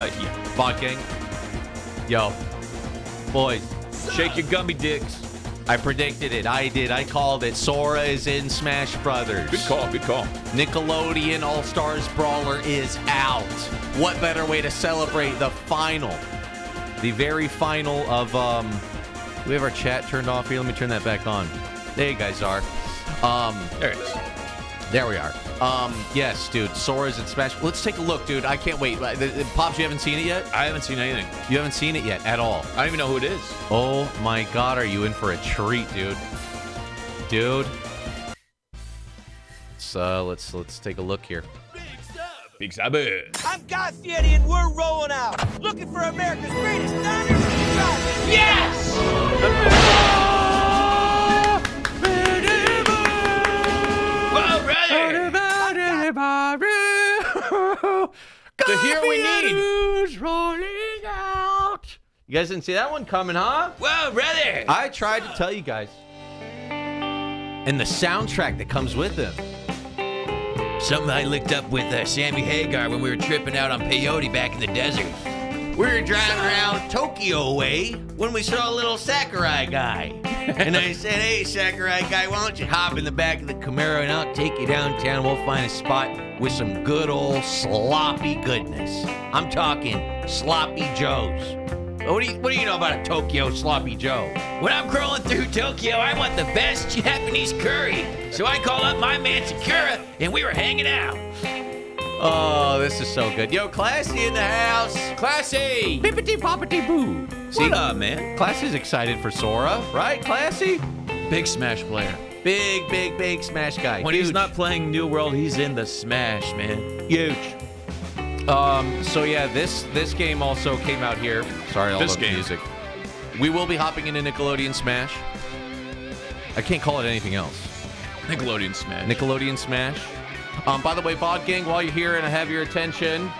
Yeah, bot gang. Yo, boys, shake your gummy dicks. I predicted it. I did. I called it. Sora is in Smash Brothers. Good call. Good call. Nickelodeon All-Stars Brawler is out. What better way to celebrate the final? The very final of... we have our chat turned off here. Let me turn that back on. There you guys are. There it is. There we are. Yes, dude. Sora's in Smash. Let's take a look, dude. I can't wait. Pops, you haven't seen it yet? I haven't seen anything. You haven't seen it yet at all? I don't even know who it is. Oh, my God. Are you in for a treat, dude? Dude. So, let's take a look here. Big Sub. I'm Garfield, and we're rolling out. Looking for America's greatest diner. Yes! Yes! The here we need. Rolling out. You guys didn't see that one coming, huh? Well, brother. I tried to tell you guys. And the soundtrack that comes with him. Something I licked up with Sammy Hagar when we were tripping out on peyote back in the desert. We were driving around Tokyo way when we saw a little Sakurai guy. And I said, hey, Sakurai guy, why don't you hop in the back of the Camaro and I'll take you downtown. We'll find a spot with some good old sloppy goodness. I'm talking sloppy Joes. What do you know about a Tokyo sloppy Joe? When I'm crawling through Tokyo, I want the best Japanese curry. So I call up my man Sakura and we were hanging out. Oh, this is so good. Yo, Classy in the house. Classy. Bippity poppity boo. See, what up, man? Classy's excited for Sora, right, Classy? Big Smash player. Big, big, big Smash guy. When he's not playing New World, he's in the Smash, man. Huge. So yeah, this game also came out here. Sorry, I love music. We will be hopping into Nickelodeon Smash. I can't call it anything else. Nickelodeon Smash. Nickelodeon Smash. By the way, VOD Gang, while you're here and I have your attention,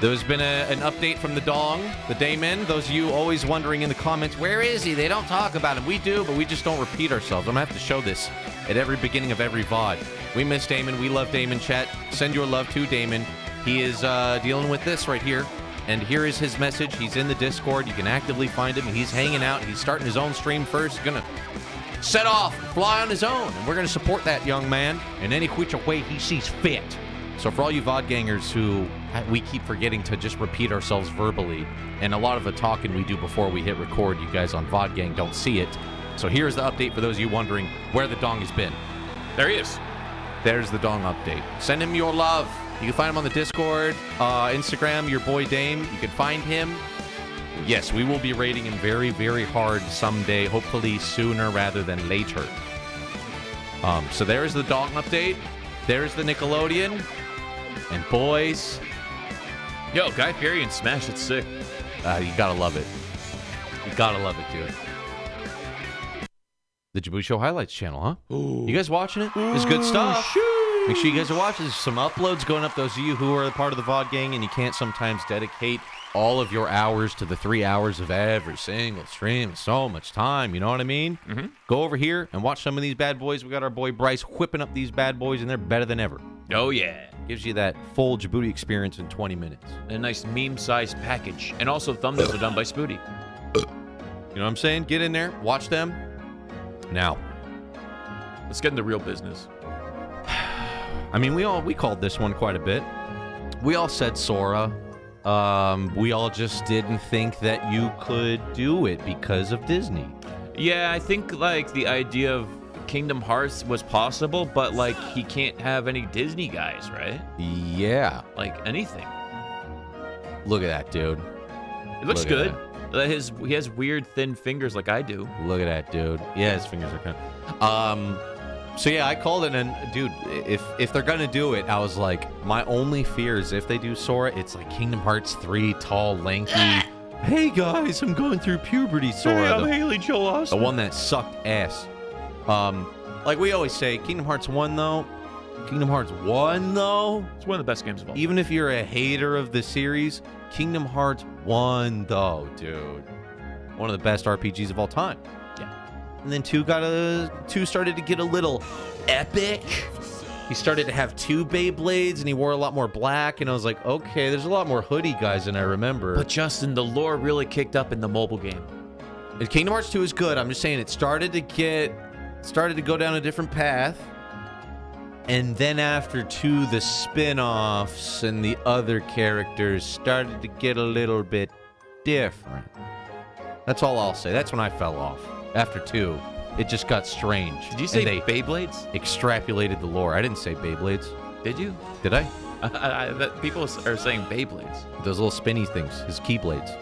there's been an update from the Dong, the Daemon. Those of you always wondering in the comments, where is he? They don't talk about him. We do, but we just don't repeat ourselves. I'm going to have to show this at every beginning of every VOD. We miss Daemon. We love Daemon. Chat, send your love to Daemon. He is dealing with this right here. And here is his message. He's in the Discord. You can actively find him. He's hanging out. He's starting his own stream first. Going to... set off, fly on his own, and we're going to support that young man in any which way he sees fit. So for all you VOD gangers who we keep forgetting to just repeat ourselves verbally, and a lot of the talking we do before we hit record, you guys on VOD Gang don't see it. So here's the update for those of you wondering where the Dong has been. There he is. There's the Dong update. Send him your love. You can find him on the Discord, Instagram, your boy Dame. You can find him. Yes, we will be rating him very, very hard someday, hopefully sooner rather than later. So there's the Dong update. There's the Nickelodeon. And boys... yo, Guy Fieri and Smash, it's sick. You gotta love it. You gotta love it, dude. The Jabucho Highlights channel, huh? Ooh. You guys watching it? It's good stuff. Sheesh. Make sure you guys are watching. There's some uploads going up. Those of you who are a part of the VOD gang and you can't sometimes dedicate all of your hours to the 3 hours of every single stream. So much time, you know what I mean? Mm-hmm. Go over here and watch some of these bad boys. We got our boy Bryce whipping up these bad boys, and they're better than ever. Oh, yeah. Gives you that full Djibouti experience in 20 minutes. And a nice meme-sized package. And also thumbnails are done by Spooty. You know what I'm saying? Get in there. Watch them. Now. Let's get into real business. I mean, we called this one quite a bit. We all said Sora. We all just didn't think that you could do it because of Disney. Yeah, I think, like, the idea of Kingdom Hearts was possible, but, like, he can't have any Disney guys, right? Yeah. Like, anything. Look at that, dude. It looks good. He has weird, thin fingers like I do. Look at that, dude. Yeah, his fingers are kind of... so yeah, I called it, and dude, if they're gonna do it, I was like, my only fear is if they do Sora, it's like Kingdom Hearts 3, tall, lanky. Hey guys, I'm going through puberty, Sora. Hey, I'm Haley Joel Osment. The one that sucked ass. Like we always say, Kingdom Hearts 1 though, Kingdom Hearts 1 though, it's one of the best games of all. Even if you're a hater of the series, Kingdom Hearts 1 though, dude, one of the best RPGs of all time. And then two started to get a little epic. He started to have two Beyblades, and he wore a lot more black, and I was like, okay, there's a lot more hoodie guys than I remember. But Justin, the lore really kicked up in the mobile game. Kingdom Hearts 2 is good. I'm just saying it started to go down a different path. And then after 2, the spin-offs and the other characters started to get a little bit different. That's all I'll say. That's when I fell off. After 2, it just got strange. Did you say they Beyblades? Extrapolated the lore. I didn't say Beyblades. Did you? Did I? People are saying Beyblades. Those little spinny things. His Keyblades.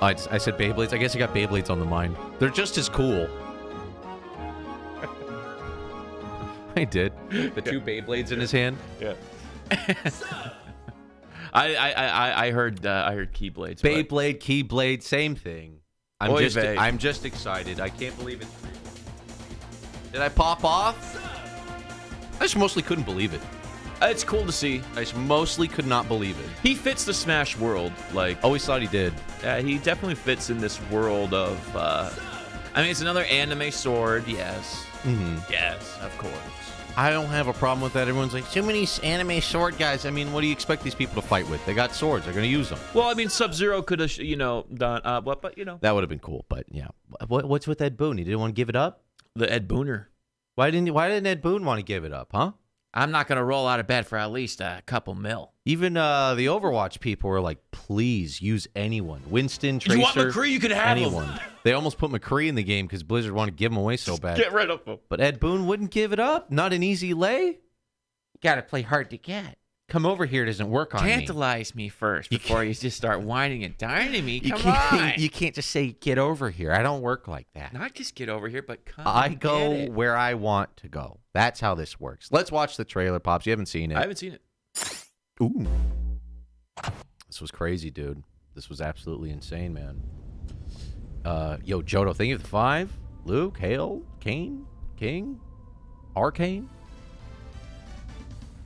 I said Beyblades. I guess I got Beyblades on the mind. They're just as cool. I did. The two Beyblades in his hand. Yeah. I heard Keyblades. Beyblade, Keyblade, same thing. I'm just excited. I can't believe it. Did I pop off? I just mostly couldn't believe it. It's cool to see. I just mostly could not believe it. He fits the Smash world. Like, always thought he did. Yeah, he definitely fits in this world of... I mean, it's another anime sword, yes. Mm-hmm. Yes, of course. I don't have a problem with that. Everyone's like, too many anime sword guys. I mean, what do you expect these people to fight with? They got swords. They're going to use them. Well, I mean, Sub-Zero could have, you know, done, but, you know. That would have been cool, but, yeah. What's with Ed Boon? He didn't want to give it up? The Ed Booner. Why didn't Ed Boon want to give it up, huh? I'm not going to roll out of bed for at least a couple mil. Even the Overwatch people were like, please use anyone. Winston, Tracer, anyone. If you want McCree, you could have anyone. Him. They almost put McCree in the game because Blizzard wanted to give him away so bad. Get rid of him. But Ed Boon wouldn't give it up. Not an easy lay. You got to play hard to get. Come over here. It doesn't work on me. Tantalize me first before you just start whining and dining me. Come on. You can't just say, get over here. I don't work like that. Not just get over here, but come on. I go where I want to go. That's how this works. Let's watch the trailer, Pops. You haven't seen it. I haven't seen it. Ooh. This was crazy, dude. This was absolutely insane, man. Yo, Johto, thank you for the 5. Luke, Hale, Kane, King, Arcane.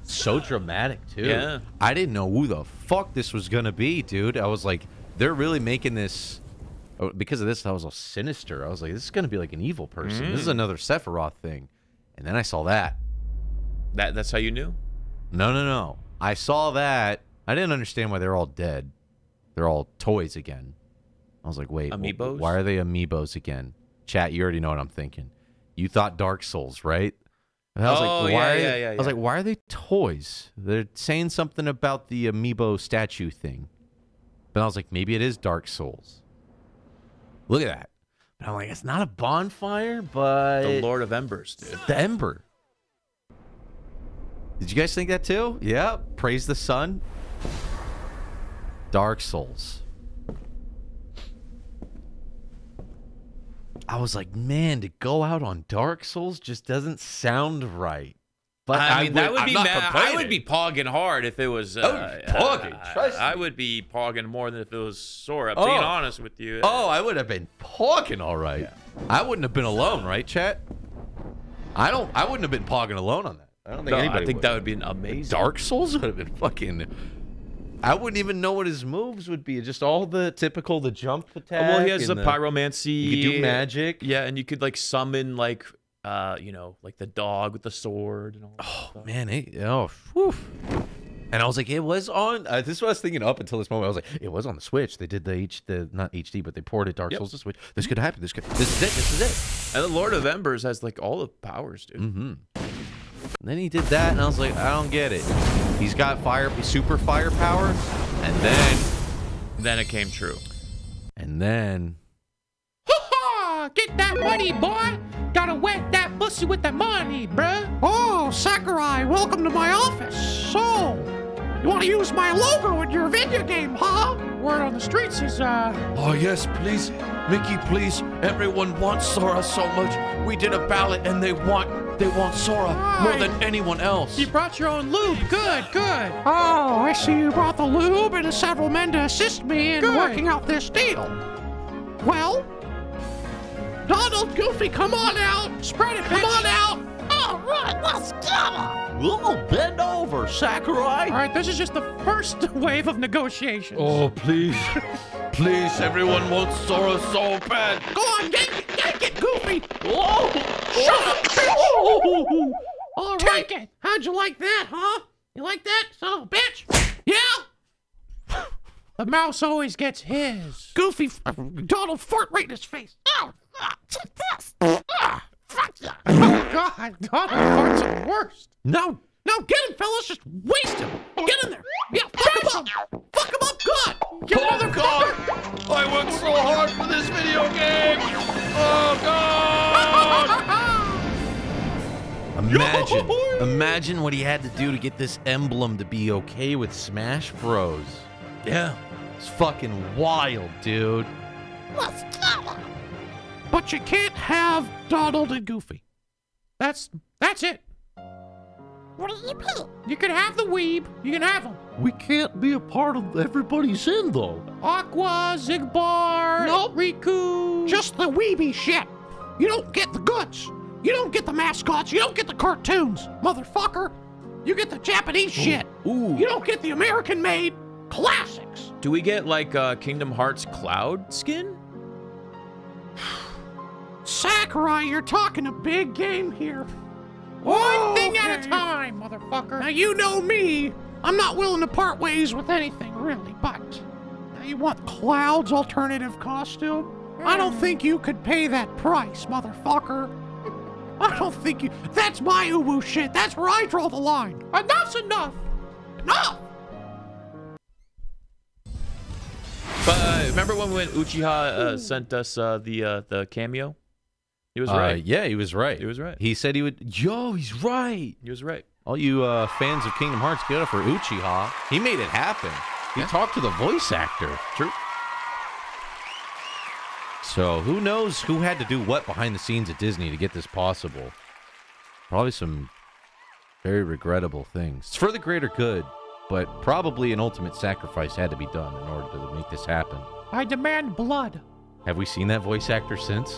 So dramatic, too. Yeah. I didn't know who the fuck this was going to be, dude. I was like, they're really making this... Because of this, I was all sinister. I was like, this is going to be like an evil person. This is another Sephiroth thing. And then I saw that. That's how you knew? No, no, no. I saw that. I didn't understand why they're all dead. They're all toys again. I was like, wait. Amiibos? Why are they amiibos again? Chat, you already know what I'm thinking. You thought Dark Souls, right? And I was like, why? I was like, why are they toys? They're saying something about the amiibo statue thing. But I was like, maybe it is Dark Souls. Look at that. But I'm like, it's not a bonfire, but... The Lord of Embers, dude. The Ember. Did you guys think that too? Yeah. Praise the sun. Dark Souls. I was like, man, to go out on Dark Souls just doesn't sound right. But I mean, that would be mad. I would be pogging hard if it was. I would be pogging more than if it was Sora. Oh. Being honest with you. Oh, I would have been pogging all right. Yeah. I wouldn't have been alone, right, chat? I wouldn't have been pogging alone on that. I don't think anybody. I think that would be an amazing. Dark Souls would have been fucking. I wouldn't even know what his moves would be. Just all the typical, the jump attack. Oh, well, he has a pyromancy. You could do magic. Yeah, and you could like summon like, you know, like the dog with the sword and all. That stuff. Man, whew. And I was like, it was on. This is what I was thinking up until this moment. I was like, it was on the Switch. They did the not HD, but they ported Dark Souls to Switch. This could happen. This is it. And the Lord of Embers has like all the powers, dude. Mm-hmm. And then he did that, and I was like, I don't get it. He's got super firepower, and then it came true. And then, get that money, boy! Gotta wet that pussy with the money, bruh. Oh, Sakurai, welcome to my office. So, you want to use my logo in your video game, huh? Word on the streets is, Oh, yes, please, Mickey, please. Everyone wants Sora so much. We did a ballot, and they want Sora more than anyone else. You brought your own lube. Good, good. Oh, I see you brought the lube and several men to assist me in working out this deal. Well, Donald, Goofy, come on out. Spread it, come on out. All right, let's get him. We'll bend over, Sakurai. All right, this is just the first wave of negotiations. Oh, please. Please, everyone wants Sora so bad. Go on, get it, Goofy. Whoa. Shut up. All All right. Take it. How'd you like that, huh? You like that, son of a bitch? Yeah? The mouse always gets his. Goofy Donald fart right in his face. Oh, take this. Fuck you. Oh, God. Donald farts are the worst. No. No, get him, fellas. Just waste him. Get in there. Yeah, fuck him up. Fuck him up good. Get another God. Fucker. I worked so hard for this video game. Oh, God. Imagine what he had to do to get this emblem to be okay with Smash Bros. Yeah. It's fucking wild, dude. Let's kill him. But you can't have Donald and Goofy. That's it. What do you mean? You can have the weeb. You can have them. We can't be a part of everybody's in, though. Aqua, Zigbar, nope. Riku. Just the weeby shit. You don't get the goods. You don't get the mascots. You don't get the cartoons, motherfucker. You get the Japanese shit. Ooh. You don't get the American-made classics. Do we get, like, Kingdom Hearts Cloud skin? Sakurai, you're talking a big game here. One thing at a time, motherfucker. Now, you know me. I'm not willing to part ways with anything, really, but... Now, you want Cloud's alternative costume? I don't think you could pay that price, motherfucker. I don't think you... That's my uwu shit. That's where I draw the line. Enough's enough. Enough! But, remember when we went, Uchiha sent us the cameo? He was right. Yeah, he was right. He was right. He said he would... Yo, he's right. He was right. All you fans of Kingdom Hearts, get up for Uchiha. He made it happen. He talked to the voice actor. True. So who knows who had to do what behind the scenes at Disney to get this possible. Probably some very regrettable things. It's for the greater good, but probably an ultimate sacrifice had to be done in order to make this happen. I demand blood. Have we seen that voice actor since?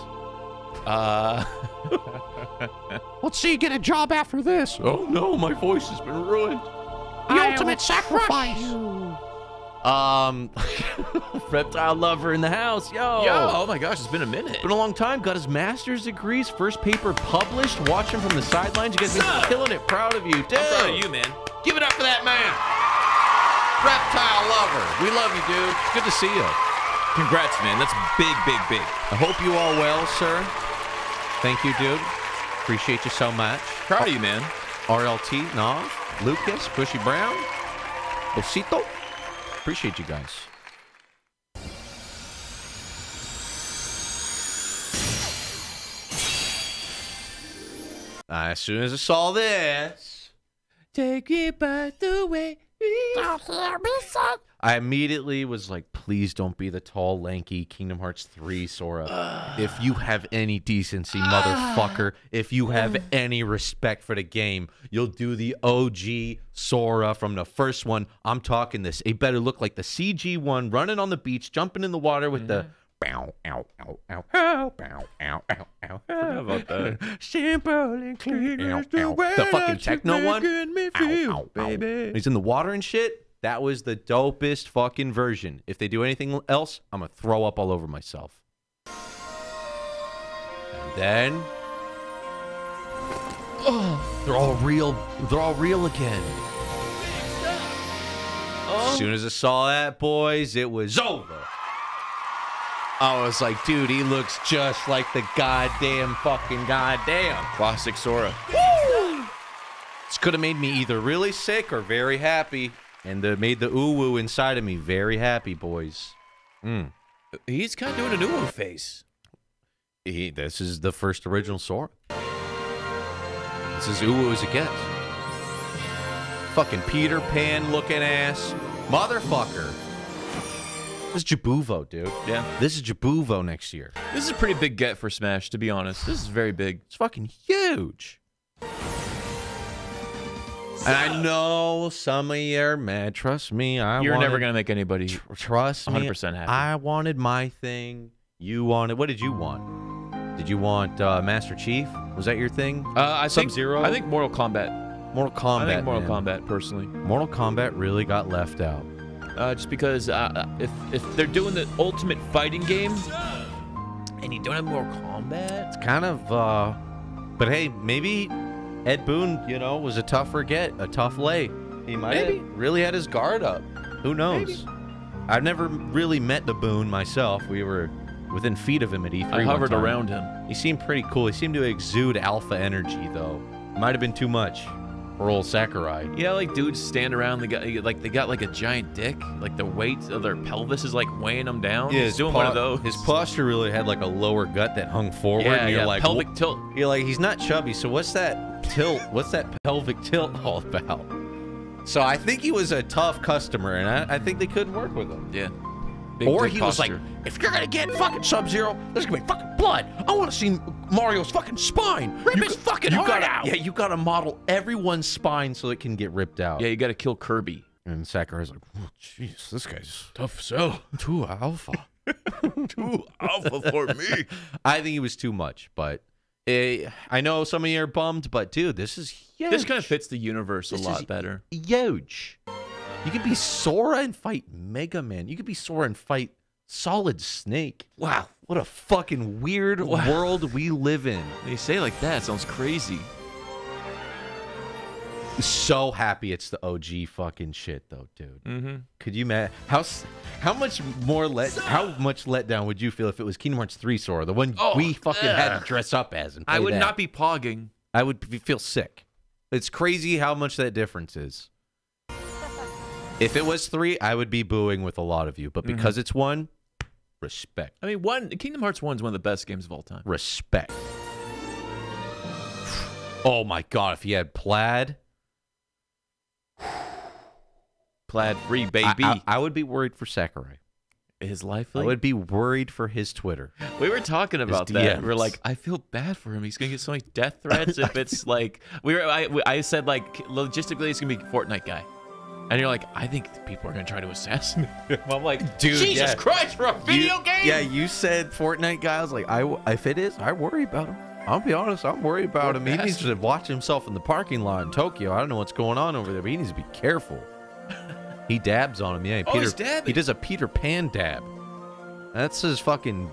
Let's see you get a job after this. Oh no, my voice has been ruined. The ultimate sacrifice. Reptile lover in the house. Yo. Oh my gosh, it's been a minute. Been a long time. Got his master's degrees, first paper published. Watching from the sidelines. You guys been killing it. Proud of you, dude. I'm proud of you, man. Give it up for that man. Reptile lover. We love you, dude. It's good to see you. Congrats, man. That's big, big, big. I hope you all well, sir. Thank you, dude. Appreciate you so much. Proud of you, man. RLT, Nov, Lucas, Bushy Brown, Osito. Appreciate you guys. As soon as I saw this, take it by the way. I immediately was like, please don't be the tall, lanky Kingdom Hearts 3 Sora. If you have any decency, motherfucker, if you have any respect for the game, you'll do the OG Sora from the first one. I'm talking this. It better look like the CG one running on the beach, jumping in the water with the... Bow, ow, ow, ow, ow, bow, ow, ow, ow. Forgot about that. Simple and clean is the way the fucking techno one. Me feel, ow, ow, baby. Ow. He's in the water and shit. That was the dopest fucking version. If they do anything else, I'm gonna throw up all over myself. And then, oh, they're all real. They're all real again. As soon as I saw that, boys, it was over. I was like, dude, he looks just like the goddamn fucking goddamn classic Sora. Woo! This could have made me either really sick or very happy, and made the uwu inside of me very happy, boys. He's kind of doing an uwu face. This is the first original Sora. This is uwu as it gets. Fucking Peter Pan looking ass motherfucker. This is Jabuvo, dude. Yeah. This is Jabuvo next year. This is a pretty big get for Smash, to be honest. This is very big. It's fucking huge. And I know some of you are mad. Trust me. You're never going to make anybody trust 100% happy. I wanted my thing. You wanted... What did you want? Did you want Master Chief? Was that your thing? Sub-Zero? I think Mortal Kombat. Mortal Kombat, I think Mortal Kombat, personally. Mortal Kombat really got left out. Just because if they're doing the ultimate fighting game and you don't have Mortal Kombat, it's kind of but hey, maybe Ed Boon, you know, was a tougher get, a tough lay. He might have really had his guard up. Who knows? Maybe. I've never really met the Boon myself. We were within feet of him at E3. I hovered around him. He seemed pretty cool. He seemed to exude alpha energy, though. Might have been too much for old Sakurai. Yeah, like dudes stand around. They got like a giant dick. Like the weight of their pelvis is like weighing them down. Yeah, he's doing one of those. His posture really had like a lower gut that hung forward. Yeah, and you're like, pelvic tilt. You're like, he's not chubby, so what's that tilt? What's that pelvic tilt all about? So I think he was a tough customer, and I think they couldn't work with him. Yeah. Or he was like, if you're going to get fucking Sub-Zero, there's going to be fucking blood. I want to see Mario's fucking spine. Rip his fucking heart out. Yeah, you got to model everyone's spine so it can get ripped out. Yeah, you got to kill Kirby. And Sakurai's like, oh, jeez, this guy's tough sell. Too alpha. Too alpha for me. I think he was too much, but... I know some of you are bummed, but dude, this is huge. This kind of fits the universe a lot better. Huge. You could be Sora and fight Mega Man. You could be Sora and fight Solid Snake. Wow, what a fucking weird world we live in. They say it like that, it sounds crazy. So happy it's the OG fucking shit though, dude. Mm-hmm. Could you imagine how much letdown would you feel if it was Kingdom Hearts 3 Sora, the one we fucking had to dress up as? And I would not be pogging. I would feel sick. It's crazy how much that difference is. If it was 3, I would be booing with a lot of you, but because it's 1, respect. I mean, Kingdom Hearts 1 is one of the best games of all time. Respect. Oh my god, if he had plaid. Plaid free, baby. I would be worried for Sakurai. His life link? I would be worried for his Twitter. We were talking about that. We're like, I feel bad for him. He's going to get so many death threats if it's like... I said, like, logistically, it's going to be Fortnite guy. And you're like, I think people are going to try to assassinate him. I'm like, dude, Jesus Christ, for a video game? Yeah, you said Fortnite guy. I was like, if it is, I worry about him. I'll be honest, I'm worried about him. He needs to watch himself in the parking lot in Tokyo. I don't know what's going on over there, but he needs to be careful. He dabs on him, yeah. He's dabbing. He does a Peter Pan dab. That's as fucking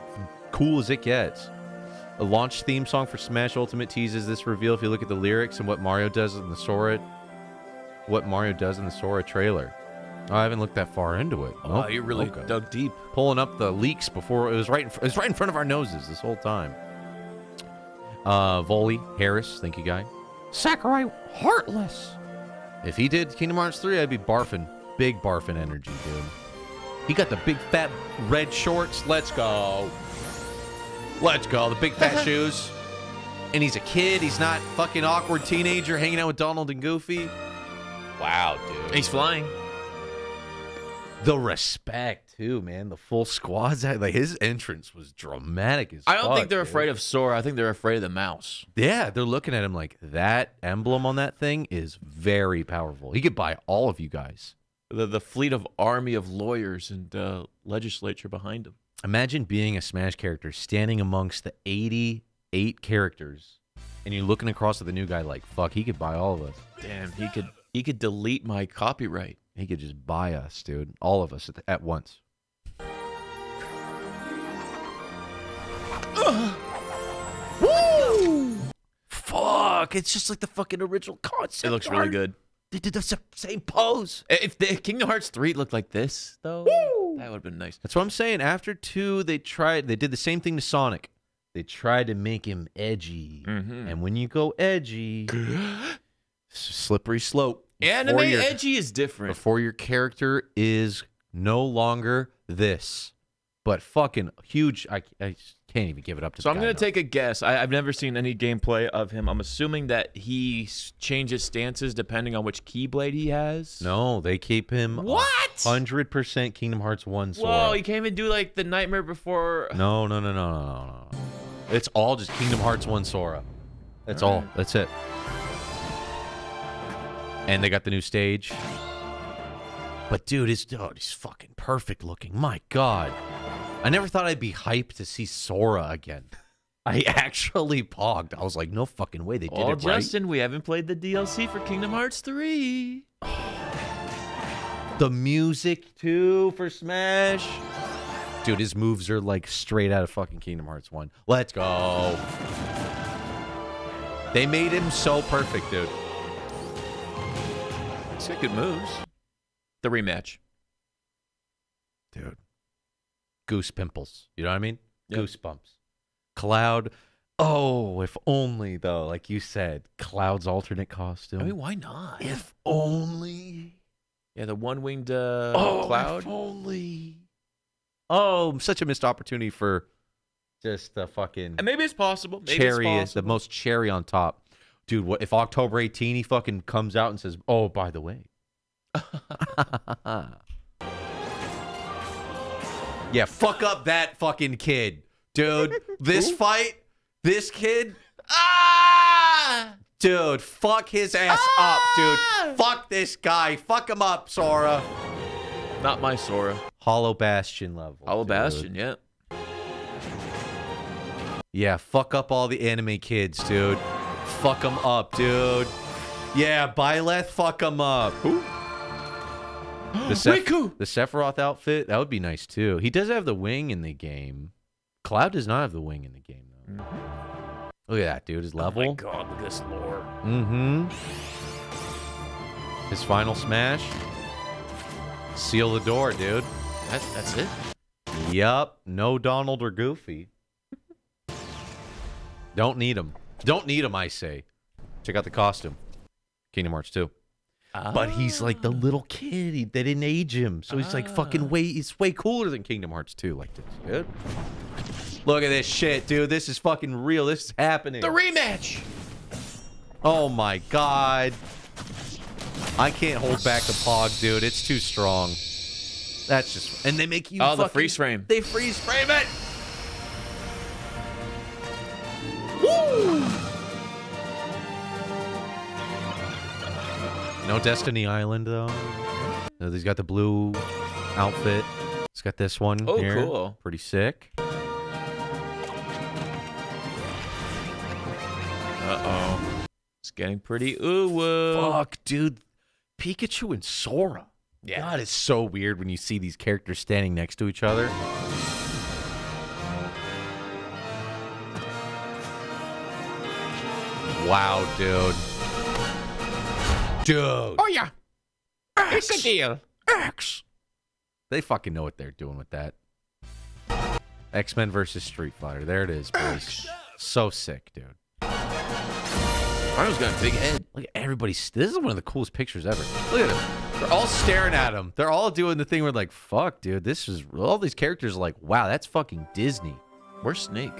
cool as it gets. A launch theme song for Smash Ultimate teases this reveal if you look at the lyrics and what Mario does in the Sora trailer. Oh, I haven't looked that far into it. Oh, wow, you really dug deep. Pulling up the leaks before it was right in front of our noses this whole time. Volley, Harris, thank you, guy. Sakurai, heartless. If he did Kingdom Hearts 3, I'd be barfing. Big barfing energy, dude. He got the big, fat, red shorts. Let's go. Let's go. The big, fat shoes. And he's a kid. He's not fucking awkward teenager hanging out with Donald and Goofy. Wow, dude. He's flying. The respect, too, man. The full squad's like, his entrance was dramatic as fuck. I don't think they're afraid of Sora. I think they're afraid of the mouse. Yeah, they're looking at him like, that emblem on that thing is very powerful. He could buy all of you guys. The fleet of army of lawyers and legislature behind him. Imagine being a Smash character standing amongst the 88 characters, and you're looking across at the new guy like, fuck, he could buy all of us. Damn, he could delete my copyright. He could just buy us, dude. All of us at once. Woo! Fuck! It's just like the fucking original concept. It looks really good. They did the same pose. If Kingdom Hearts 3 looked like this, though, woo! That would have been nice. That's what I'm saying. After 2, they did the same thing to Sonic. They tried to make him edgy. And when you go edgy, slippery slope. Anime edgy is different. Before your character is no longer this, but fucking huge. I can't even give it up to. So I'm going to take a guess. I've never seen any gameplay of him. I'm assuming that he changes stances depending on which Keyblade he has. No, they keep him. What? 100% Kingdom Hearts 1 Sora. Whoa, he can't even do like the Nightmare Before. No. It's all just Kingdom Hearts 1 Sora. That's all. That's it. And they got the new stage. But dude, he's fucking perfect looking. My god. I never thought I'd be hyped to see Sora again. I actually pogged. I was like, no fucking way they did it right. Oh, Justin, we haven't played the DLC for Kingdom Hearts 3. The music, too, for Smash. Dude, his moves are like straight out of fucking Kingdom Hearts 1. Let's go. They made him so perfect, dude. It's good moves. The rematch. Dude. Goose pimples. You know what I mean? Yep. Goosebumps. Cloud. Oh, if only, though. Like you said, Cloud's alternate costume. I mean, why not? If only. Yeah, the one-winged Cloud. If only. Oh, such a missed opportunity for just the fucking... And maybe it's possible. Maybe cherry is the most cherry on top. Dude, what if October 18 he fucking comes out and says, oh, by the way. Yeah, fuck up that fucking kid. Dude, this fight, this kid, dude, fuck his ass up, dude. Fuck this guy. Fuck him up, Sora. Not my Sora. Hollow Bastion level. Hollow Bastion, yeah. Yeah, fuck up all the anime kids, dude. Fuck them up, dude. Yeah, Byleth, fuck them up. Who? The Sephiroth outfit, that would be nice too. He does have the wing in the game. Cloud does not have the wing in the game, though. Mm-hmm. Look at that, dude. His level. Oh my god, look at this lore. Mm-hmm. His final smash. Seal the door, dude. That's it? Yup. No Donald or Goofy. Don't need him. Don't need him, I say. Check out the costume. Kingdom Hearts 2. But he's like the little kid. They didn't age him. So he's like fucking way... It's way cooler than Kingdom Hearts 2 like this, dude. Look at this shit, dude. This is fucking real. This is happening. The rematch! Oh, my God. I can't hold back the Pog, dude. It's too strong. That's just... And they make you fucking... Oh, the freeze frame. They freeze frame it! Woo! No Destiny Island, though. No, he's got the blue outfit. He's got this one here. Oh, cool. Pretty sick. Uh-oh. It's getting pretty ooh-woo. Fuck, dude. Pikachu and Sora. Yeah. God, it's so weird when you see these characters standing next to each other. Wow, dude. Dude. Oh, yeah. X. It's a deal. X. They fucking know what they're doing with that. X-Men versus Street Fighter. There it is, boys. So sick, dude. Mario's got a big head. Look at everybody. This is one of the coolest pictures ever. Look at them. They're all staring at him. They're all doing the thing where, like, fuck, dude. This is... All these characters are like, wow, that's fucking Disney. Where's Snake?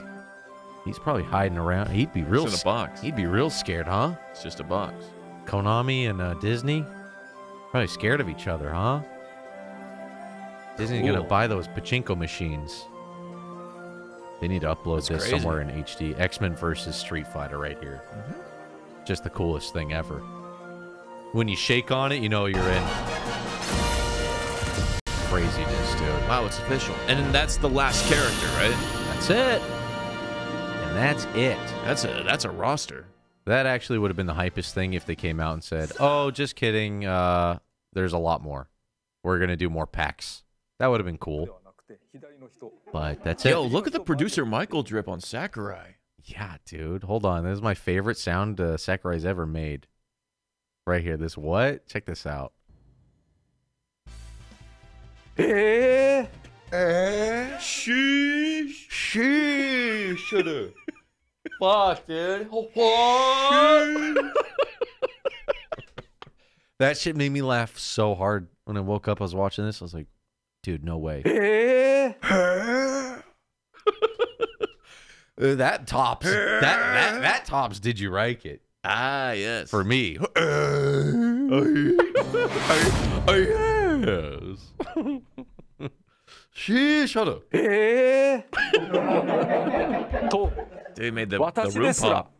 He's probably hiding around. He'd be real... It's in a box. He'd be real scared, huh? It's just a box. Konami and Disney? Probably scared of each other, huh? Disney's gonna buy those pachinko machines. They need to upload this somewhere in HD. X-Men versus Street Fighter right here. Mm-hmm. Just the coolest thing ever. When you shake on it, you know you're in. Craziness, dude. Wow, it's official. And then that's the last character, right? That's it. That's it. That's a roster. That actually would have been the hypest thing if they came out and said, oh, just kidding. There's a lot more. We're going to do more packs. That would have been cool. But that's it. Yo, look at the producer Michael drip on Sakurai. Yeah, dude. Hold on. This is my favorite sound Sakurai's ever made. Right here. This what? Check this out. She should have. Fuck, dude. What? That shit made me laugh so hard when I woke up. I was watching this. I was like, dude, no way. That tops. That tops. Did you like it? Ah, yes. For me. Yes. She shut up. Dude, made the room pop.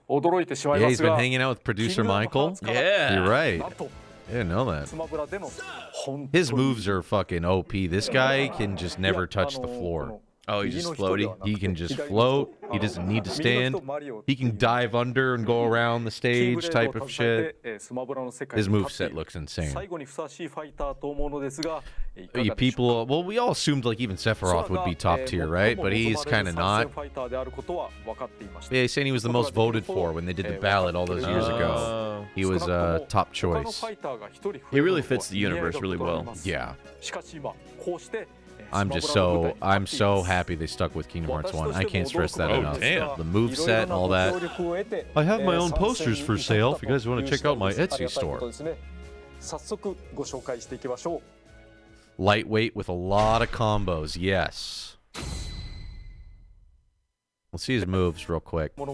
Yeah, he's been hanging out with producer Michael. Yeah. You're right. I didn't know that. His moves are fucking OP. This guy can just never touch the floor. Oh, he's just floating. He can just float. He doesn't need to stand. He can dive under and go around the stage type of shit. His moveset looks insane. You people, well, we all assumed like even Sephiroth would be top tier, right? But he's kind of not. They saying he was the most voted for when they did the ballot all those years ago. He was top choice. He really fits the universe really well. Yeah. I'm so happy they stuck with Kingdom Hearts 1. I can't stress that enough. Damn. The moveset and all that. I have my own posters for sale if you guys want to check out my Etsy store. Lightweight with a lot of combos, yes. Let's see his moves real quick. Dude,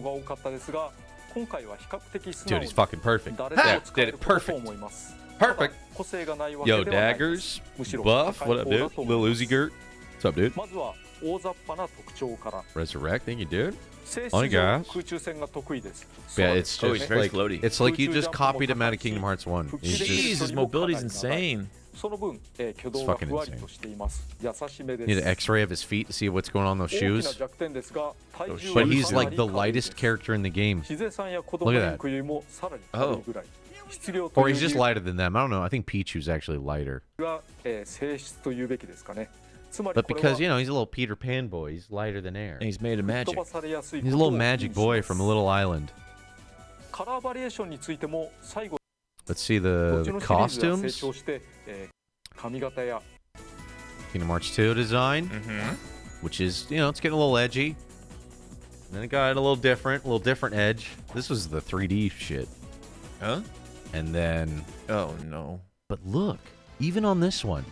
he's fucking perfect. Hey, did it perfect. Perfect. Yo, daggers, buff, what up, dude? Little Uzi Gert. What's up, dude? Resurrect, thank you, dude. On guys. Yeah, it's just like floaty. It's like you just copied him out of Kingdom Hearts 1. Jeez, his mobility's insane. It's fucking insane. Need an x-ray of his feet to see what's going on in those shoes. But he's like the lightest character in the game. Look at that. Oh. Or he's just lighter than them. I don't know. I think Pichu's actually lighter. But because, you know, he's a little Peter Pan boy. He's lighter than air. And he's made of magic. He's a little magic boy from a little island. Let's see the costumes. Kingdom Hearts 2 design. Mm-hmm. Which is, you know, it's getting a little edgy. And then it got a little different. A little different edge. This was the 3D shit. Huh? And then... Oh, no. But look, even on this one,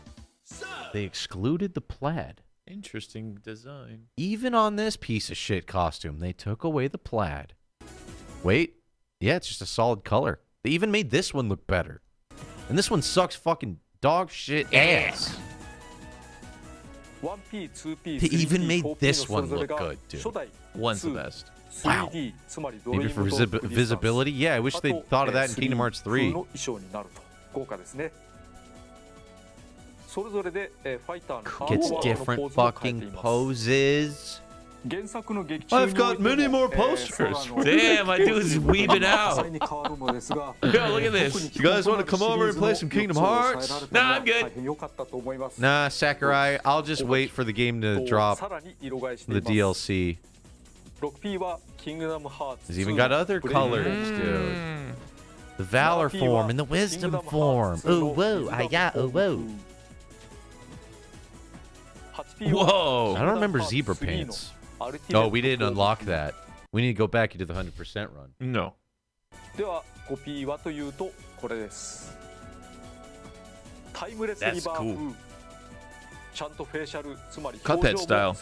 they excluded the plaid. Interesting design. Even on this piece of shit costume, they took away the plaid. Wait. Yeah, it's just a solid color. They even made this one look better. And this one sucks fucking dog shit ass. They even made this one look good, dude. One's the best. Wow. Maybe for visibility? Yeah, I wish they'd thought of that in Kingdom Hearts 3. Gets different fucking poses. I've got many more posters. Damn, my dude's weaving out. Yo, look at this. You guys want to come over and play some Kingdom Hearts? Nah, I'm good. Nah, Sakurai, I'll just wait for the game to drop the DLC. He's even got other colors, dude. The Valor form and the Wisdom form. Ooh, whoa, I got, ooh, whoa. Whoa. I don't remember zebra pants. Oh, we didn't unlock that. We need to go back into the 100% run. No. That's cool. Cuphead style.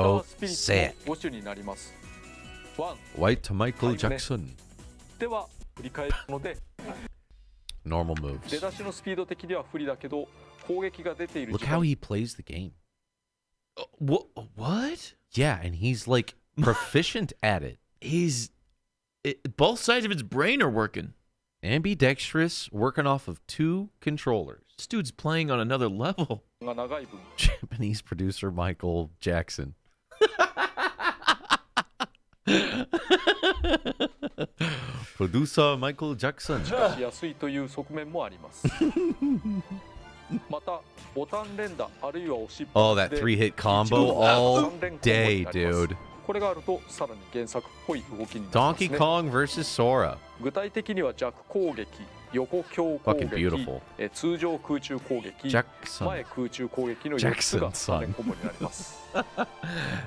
So sick. White to Michael Jackson. Normal moves. Look how he plays the game. What? Yeah, and he's like proficient at it. Both sides of his brain are working. Ambidextrous, working off of two controllers. This dude's playing on another level. Japanese producer Michael Jackson. Producer Michael Jackson. Oh, that three-hit combo all day, dude. Donkey Kong versus Sora. Fucking beautiful. Jackson, son.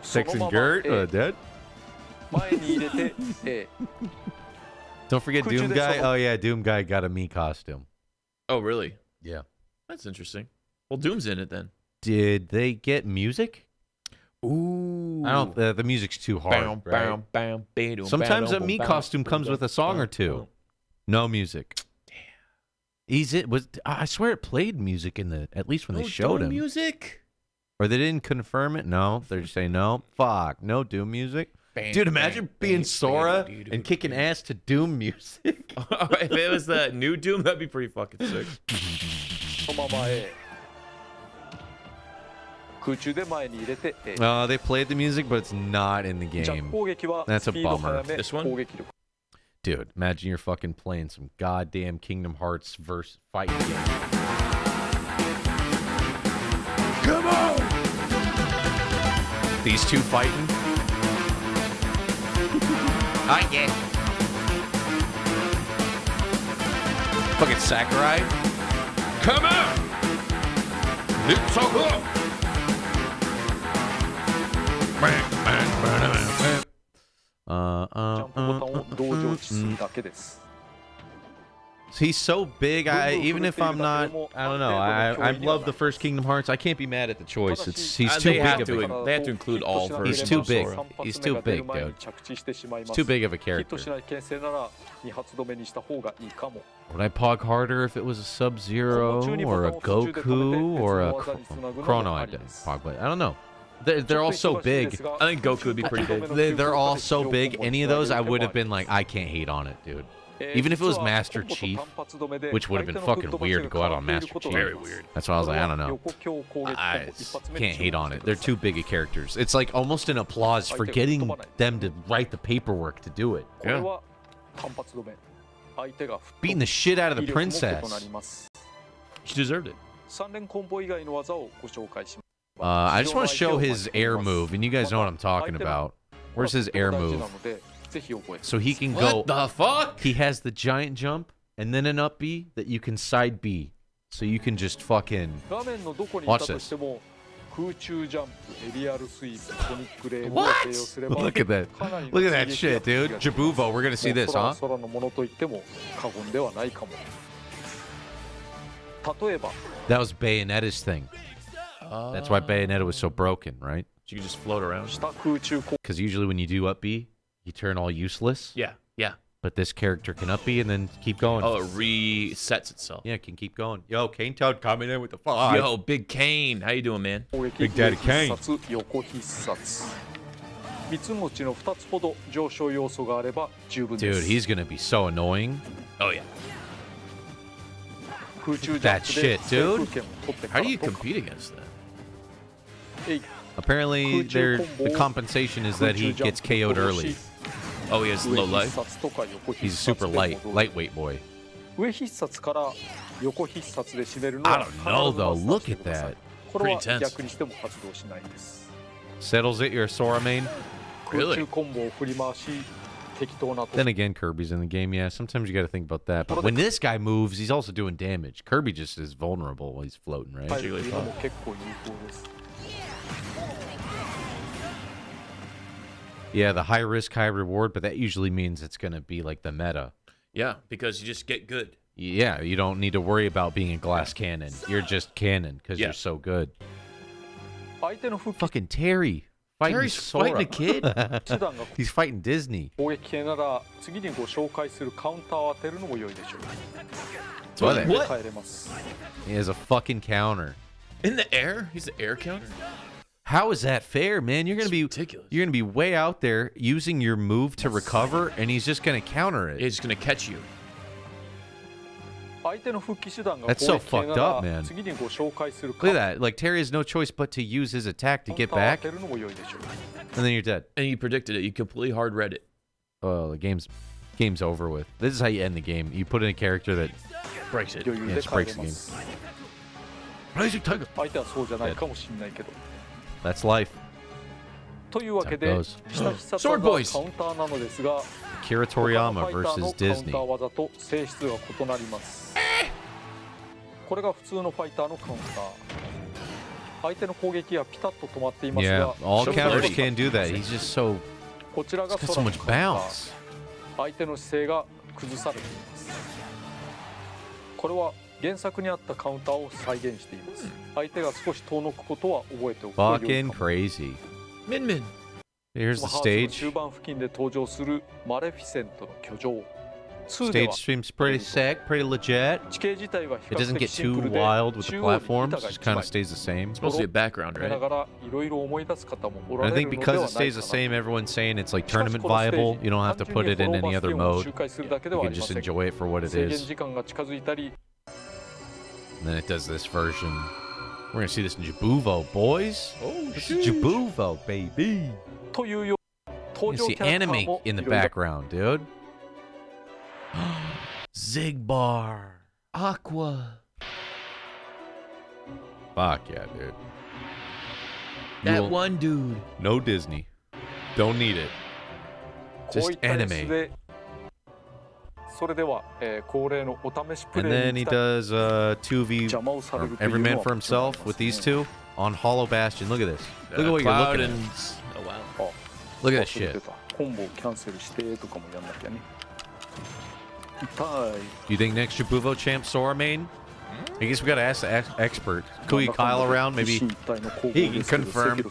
Sex and Gert, dead. Don't forget Doom Guy. Oh yeah, Doom Guy got a Mii costume. Oh really? Yeah. That's interesting. Well, Doom's in it then. Did they get music? Ooh. I don't. The music's too hard. Bam, right? Bam, sometimes a Mii costume comes with a song or two. No music. Damn. I swear it played music in the at least when they showed him. Music. Or they didn't confirm it. No, they're just saying no. Fuck. No Doom music. Dude, imagine being Sora and kicking ass to Doom music. If it was the new Doom, that'd be pretty fucking sick. They played the music, but it's not in the game. That's a bummer. This one? Dude, imagine you're fucking playing some goddamn Kingdom Hearts verse fight game. Come on! These two fighting? Oh, yeah. Fucking Sakurai. Come on! It's so cool! He's so big. Even if I'm not, I don't know. I love the first Kingdom Hearts. I can't be mad at the choice. He's too big. They have to include all. He's too big. He's too big, dude. He's too big of a character. Would I pog harder if it was a Sub-Zero or a Goku or a Chrono? I didn't pog, but I don't know. They're all so big. I think Goku would be pretty big. They're all so big. Any of those, I would have been like, I can't hate on it, dude. Even if it was Master Chief, which would have been fucking weird to go out on Master Chief. Very weird. That's why I was like, I don't know. I can't hate on it. They're too big of characters. It's like almost an applause for getting them to write the paperwork to do it. Yeah. Beating the shit out of the princess. She deserved it. I just want to show his air move, and you guys know what I'm talking about. Where's his air move? So he can go... What the fuck? He has the giant jump, and then an up B that you can side B. So you can just fucking... Watch this. What? Look at that. Look at that shit, dude. Jabuvo, we're going to see this, huh? That was Bayonetta's thing. That's why Bayonetta was so broken, right? So you can just float around. Because usually when you do up B, you turn all useless. Yeah, yeah. But this character can up B and then keep going. Oh, it resets itself. Yeah, it can keep going. Yo, Cane Toad coming in with the five. Yo, Big Cane. How you doing, man? Big Daddy Cane. Dude, he's going to be so annoying. Oh, yeah. That shit, dude. How do you compete against that? Apparently, the compensation is that he gets KO'd early. Oh, he has low life? He's super lightweight boy. I don't know, though. Look at that. Pretty intense. Settles it, your Sora main? Really? Then again, Kirby's in the game. Yeah, sometimes you got to think about that. But when this guy moves, he's also doing damage. Kirby just is vulnerable while he's floating, right? Yeah, the high risk, high reward, but that usually means it's going to be like the meta. Yeah, because you just get good. Yeah, you don't need to worry about being a glass cannon. You're just cannon because you're so good. Fucking Terry. Terry's fighting a kid? He's fighting Disney. What? He has a fucking counter. In the air? He's the air counter? How is that fair, man? You're gonna be ridiculous. You're gonna be way out there using your move to recover, and he's just gonna counter it. He's gonna catch you. That's so fucked up, man. Look at that. Like, Terry has no choice but to use his attack to get back. And then you're dead. And you predicted it. You completely hard read it. Oh, the game's over with. This is how you end the game. You put in a character that breaks it. Yeah, just breaks the game. Dead. That's life. Sword Boys! Akira Toriyama versus Disney. Yeah, all counters can do that. He's just so... He's got so much bounce. Fucking crazy. Min Min. Here's the stage. Stage seems pretty sick, pretty legit. It doesn't get too wild with the platforms. It just kind of stays the same. It's supposed to be a background, right? And I think because it stays the same, everyone's saying it's like tournament viable. You don't have to put it in any other mode. You can just enjoy it for what it is. And then it does this version. We're gonna see this in Jabuvo, boys. Oh, this is Jabuvo, baby. You can see anime in the background, dude. Zigbar. Aqua. Fuck yeah, dude. That one dude. No Disney. Don't need it. Just anime. And then he does 2v every man for himself with these two on Hollow Bastion. Look at this. Look at what you're looking at. Oh, wow. Look at that shit. Do you think next Jabuvo champ Sora main? I guess we gotta ask the expert. Kui Kyle around, maybe he can confirm.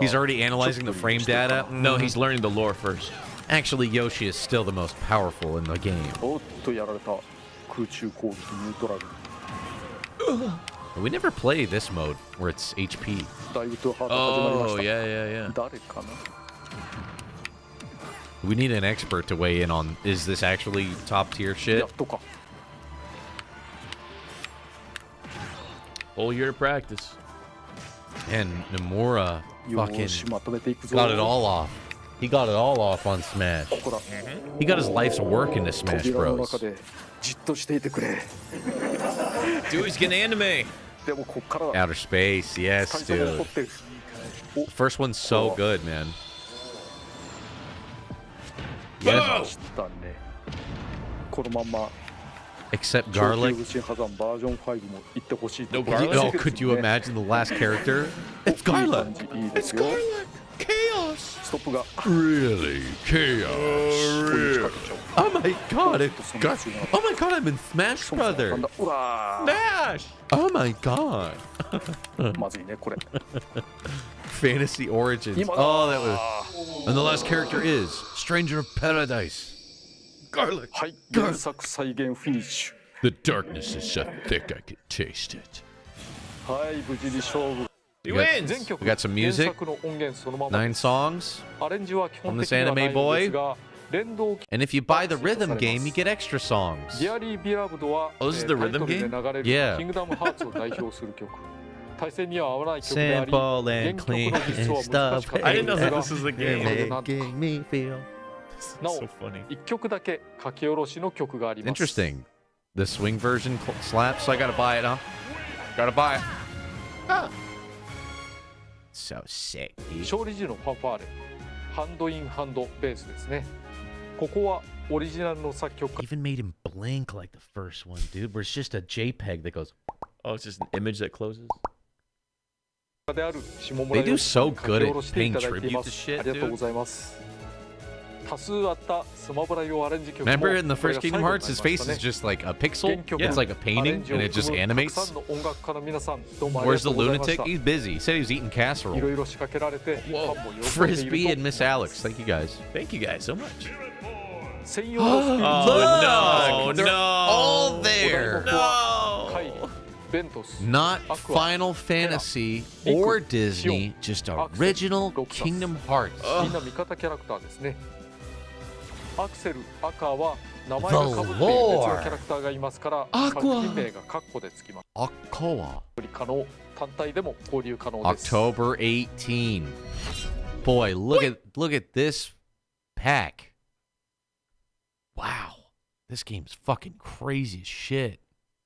He's already analyzing the frame data. No, he's learning the lore first. Actually, Yoshi is still the most powerful in the game. We never play this mode where it's HP. Oh, yeah. We need an expert to weigh in on, is this actually top tier shit? Whole year of practice. And Nomura fucking got it all off. He got it all off on Smash. He got his life's work into Smash Bros. Dewey's getting anime. Outer space, yes, dude. The first one's so good, man. Yes. Except garlic. No garlic? Oh, could you imagine the last character? It's garlic. It's garlic. Chaos. Really? Chaos. Oh, really? Oh my god. It's garlic. Oh my god, I'm in Smash Brothers. Smash. Oh my god. Fantasy Origins. Oh, that was. And the last character is Stranger of Paradise. Garlic. Garlic. The darkness is so thick I could taste it. We got some music. 9 songs on this anime boy. And if you buy the rhythm game, you get extra songs. Oh, this is the rhythm game? Yeah. Simple and clean and stuff. I didn't know that this is the game. Making me feel. So funny. Interesting. The swing version slaps, so I gotta buy it, huh? Gotta buy it. Ah. So sick. Even made him blank like the first one, dude, where it's just a JPEG that goes. Oh, it's just an image that closes? They do so good at paying tribute to shit, dude. Remember in the first Kingdom Hearts, his face is just like a pixel? Yeah. It's like a painting, and it just animates. Where's the lunatic? He's busy. He said he was eating casserole. Whoa. Frisbee and Miss Alex. Thank you, guys. Thank you guys so much. Oh, no. They're all there. No. Not Final Fantasy or Disney, just original Kingdom Hearts. Ugh. The Lord. Aqua. October 18. Boy, look at this pack. Wow, this game's fucking crazy as shit.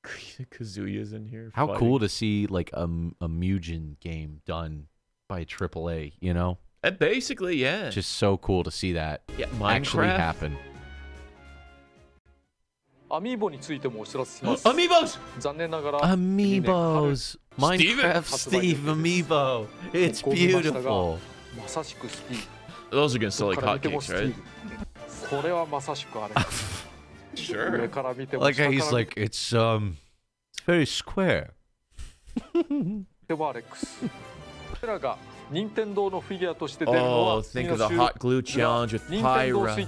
Kazuya's in here. How cool to see like a Mugen game done by AAA, you know? Basically, yeah. Just so cool to see that actually happen. Amiibos! Amiibos! Minecraft Steve Amiibo. It's beautiful. Those are going to sell like hotcakes, right? Sure. Like how he's like, it's very square. Oh, think of the hot glue challenge with Pyra.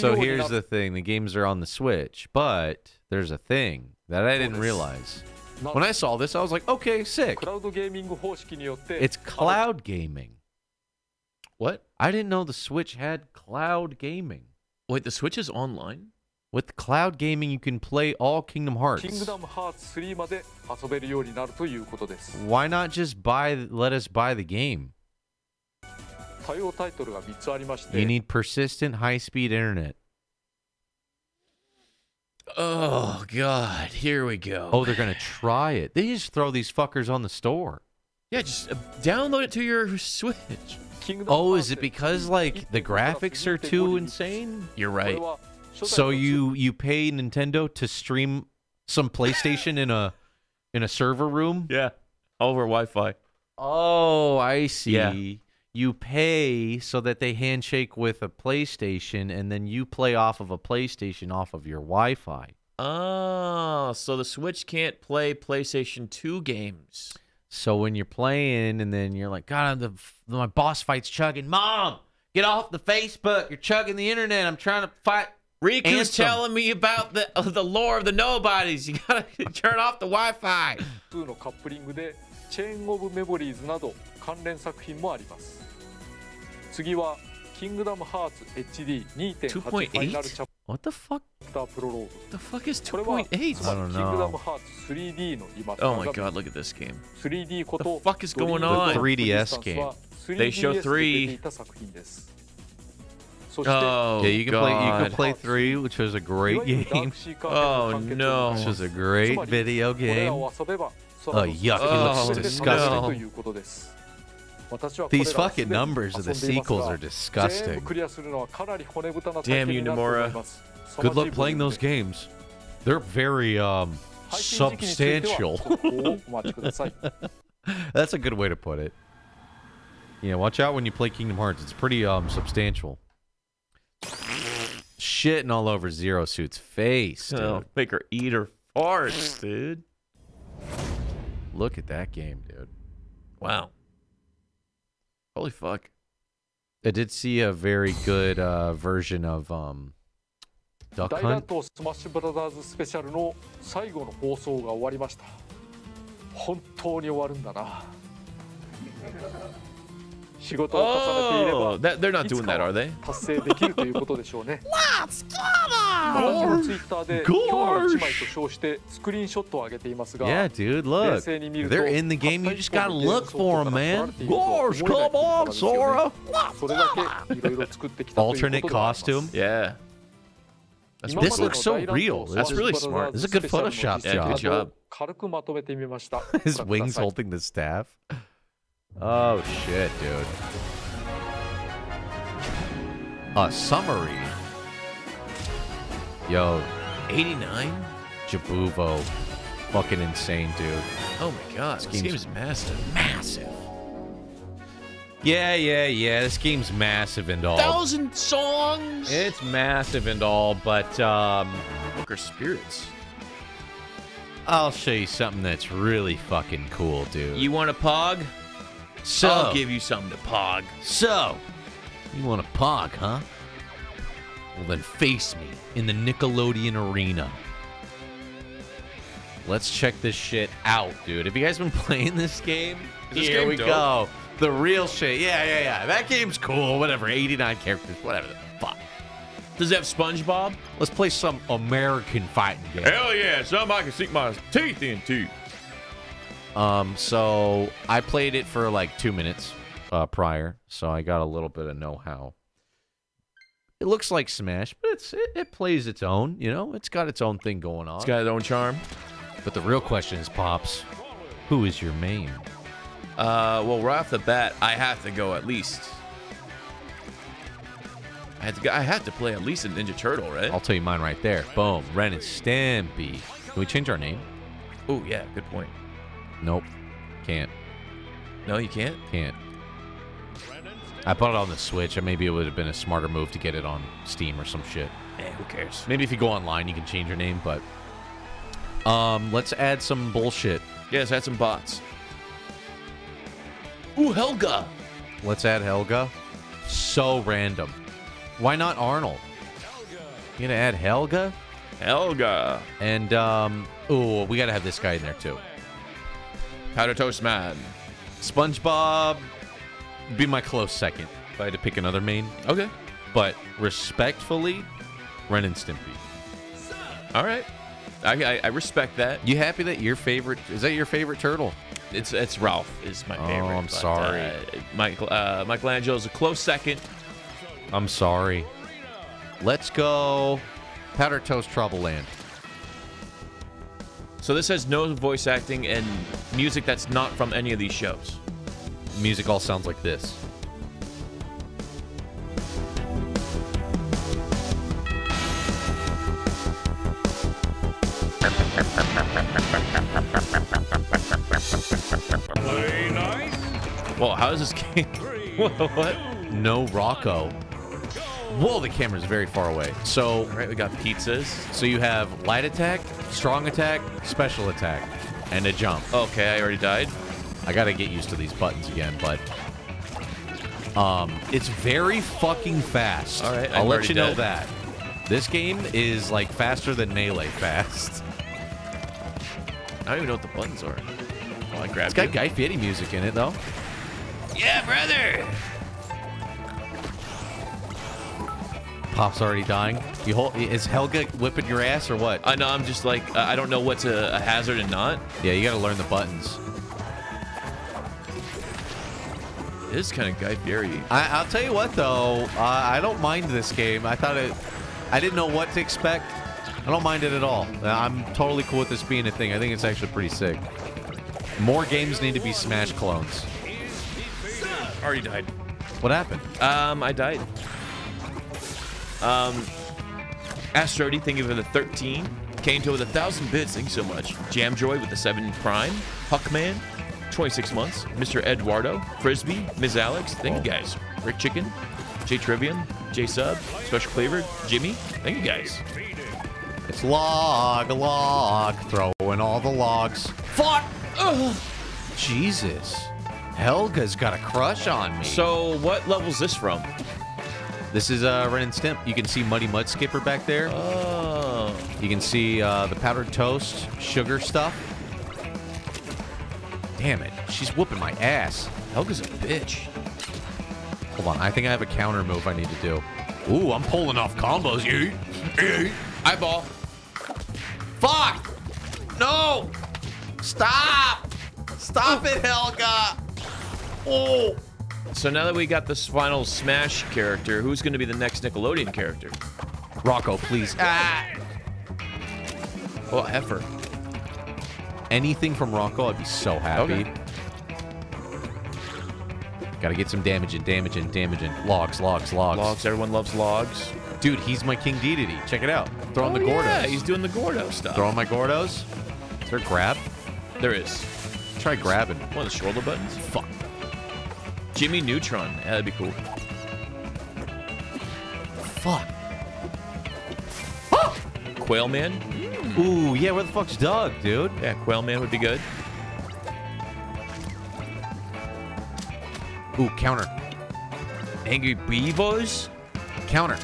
So here's the thing, the games are on the Switch, but there's a thing that I didn't realize. When I saw this, I was like, okay, sick. It's cloud gaming. What? I didn't know the Switch had cloud gaming. Wait, the Switch is online? With cloud gaming, you can play all Kingdom Hearts. Why not just let us buy the game? You need persistent high-speed internet. Oh, God. Here we go. Oh, they're going to try it. They just throw these fuckers on the store. Yeah, just download it to your Switch. Oh, is it because, like, the graphics are too insane? You're right. So you pay Nintendo to stream some PlayStation in a server room? Yeah, over Wi-Fi. Oh, I see. Yeah. You pay so that they handshake with a PlayStation, and then you play off of a PlayStation off of your Wi-Fi. Oh, so the Switch can't play PlayStation 2 games. So when you're playing, and then you're like, God, my boss fight's chugging. Mom, get off the Facebook. You're chugging the internet. I'm trying to fight. Riku's telling me about the lore of the nobodies. You gotta turn off the Wi-Fi. What the fuck? The fuck is 2.8? I don't know. Oh my god, look at this game. What the fuck is going on? The 3DS game. They show 3. Oh, yeah, you can play 3, which was a great game. Oh no, which was a great video game. Oh yuck, it looks disgusting. No. These fucking numbers of the sequels are disgusting. Damn you, Nomura. Good luck playing those games. They're very substantial. That's a good way to put it. Yeah, watch out when you play Kingdom Hearts. It's pretty substantial. Shitting all over Zero Suit's face, dude. Oh, make her eat her farts, dude. Look at that game, dude. Wow. Holy fuck. I did see a very good version of Duck Hunt. Smash Brothers special no saigo no housou ga owarimashita. Hontou ni owarun da na. Oh, they're not doing that, are they? Let's go! Yeah, dude, look. They're in the game. You just gotta look for them, man. Gorge, come on, Sora. Alternate costume. Yeah. This looks so real. That's really smart. This is a good Photoshop job. His wings holding the staff. Oh shit, dude. A summary. Yo, 89? Jabuvo. Fucking insane, dude. Oh my god, this game's massive. Massive. Yeah, this game's massive and all. 1,000 songs! It's massive and all, but Booker Spirits. I'll show you something that's really fucking cool, dude. You want a pog? So, I'll give you something to pog. So, you want to pog, huh? Well, then face me in the Nickelodeon arena. Let's check this shit out, dude. Have you guys been playing this game? Here we go. The real shit. Yeah. That game's cool. Whatever. 89 characters. Whatever the fuck. Does it have SpongeBob? Let's play some American fighting game. Hell yeah. Something I can sink my teeth into. So I played it for like 2 minutes prior, so I got a little bit of know-how. It looks like Smash, but it plays its own, you know? It's got its own thing going on. It's got its own charm. But the real question is, Pops, who is your main? Well, right off the bat, I have to go at least. I have to play at least a Ninja Turtle, right? I'll tell you mine right there. Boom. Ren and Stimpy. Can we change our name? Oh, yeah. Good point. Nope. Can't. No, you can't? Can't. I bought it on the Switch, and maybe it would have been a smarter move to get it on Steam or some shit. Eh, who cares? Maybe if you go online, you can change your name, but... let's add some bullshit. Yeah, let's add some bots. Ooh, Helga! Let's add Helga. So random. Why not Arnold? You gonna add Helga? Helga! And, ooh, we gotta have this guy in there, too. Powdered Toast Man. SpongeBob be my close second if I had to pick another main. Okay. But respectfully, Ren and Stimpy. All right. I respect that. You happy that your favorite... Is that your favorite turtle? It's Ralph is my favorite. Oh, I'm sorry. Michelangelo's a close second. I'm sorry. Let's go... Powdered Toast Trouble Land. So this has no voice acting and music that's not from any of these shows. Music all sounds like this. Play nice. Whoa, how is this game? What? No Rocco. Whoa, the camera's very far away. So, all right, we got pizzas. So you have light attack, strong attack, special attack, and a jump. Okay, I already died. I gotta get used to these buttons again, but it's very fucking fast. All right, I'll let you know that. This game is like faster than Melee fast. I don't even know what the buttons are. Well, I grabbed it. It's got Guy Fieri music in it, though. Yeah, brother! Pop's already dying. Is Helga whipping your ass or what? I know, I'm just like, I don't know what's a hazard and not. Yeah, you gotta learn the buttons. It is kind of Guy Fieri. I'll tell you what, though. I don't mind this game. I didn't know what to expect. I don't mind it at all. I'm totally cool with this being a thing. I think it's actually pretty sick. More games need to be Smash clones. Already died. What happened? I died. Astrody, thank you for the 13. Kanto with 1,000 bits, thank you so much. Jamjoy with the 7 Prime. Huckman, 26 months. Mr. Eduardo, Frisbee, Ms. Alex, thank you guys. Rick Chicken, J Trivium, J Sub, Special Flavored, Jimmy, thank you guys. It's log, throwing all the logs. Fuck! Ugh. Jesus. Helga's got a crush on me. So, what level's this from? This is Ren and Stimp. You can see Muddy Mud Skipper back there. Oh. You can see the powdered toast, sugar stuff. Damn it. She's whooping my ass. Helga's a bitch. Hold on. I think I have a counter move I need to do. Ooh, I'm pulling off combos. Eyeball. Fuck. No. Stop. Stop it, Helga. Oh. So now that we got this final Smash character, who's going to be the next Nickelodeon character? Rocco, please. Ah! Oh, heifer. Anything from Rocco, I'd be so happy. Okay. Gotta get some damage in. Logs. Logs, everyone loves logs. Dude, he's my King Dedede. Check it out. Throwing the Gordos. Yeah, he's doing the Gordo stuff. Throwing my Gordos. Is there a grab? There is. Try grabbing. One of the shoulder buttons? Fuck. Jimmy Neutron. Yeah, that'd be cool. Fuck. Ah! Quailman? Mm. Ooh, yeah, where the fuck's Doug, dude? Yeah, Quailman would be good. Ooh, counter. Angry Beavos? Counter.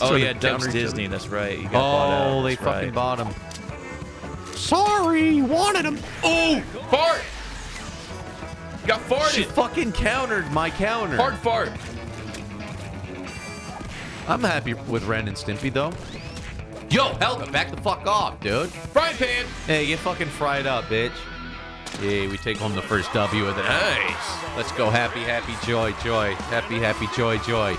Oh, yeah, Doug's Disney. Him. That's right. You got bought out. They fucking bought him. Sorry, you wanted him. Oh, fart. Got farted. She fucking countered my counter. Hard fart. I'm happy with Ren and Stimpy, though. Yo, Helga, back the fuck off, dude. Frying pan. Hey, get fucking fried up, bitch. Hey, we take home the first W of the night. Nice. Let's go. Happy, happy, joy, joy. Happy, happy, joy, joy.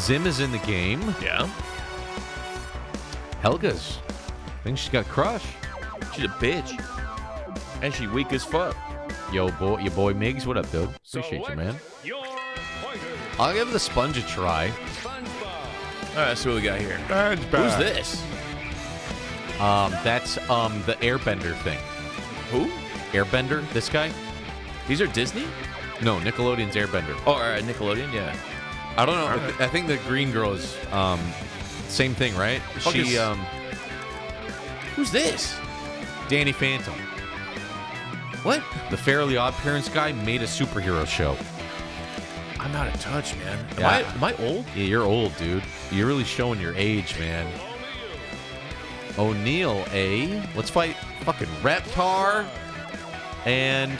Zim is in the game. Yeah. Helga's. I think she's got crush. She's a bitch. And she weak as fuck. Yo, boy, your boy Miggs, what up, dude? Appreciate you, man. I'll give the sponge a try. SpongeBob. All right, see what we got here. SpongeBob. Who's this? That's the Airbender thing. Who? Airbender. This guy. These are Disney? No, Nickelodeon's Airbender. Oh, all right, Nickelodeon. Yeah. I don't know. Right. I think the green girl is same thing, right? She Who's this? Danny Phantom. What? The Fairly Odd Parents guy made a superhero show. I'm out of touch, man. Yeah. Am I old? Yeah, you're old, dude. You're really showing your age, man. O'Neal, eh? Let's fight fucking Reptar and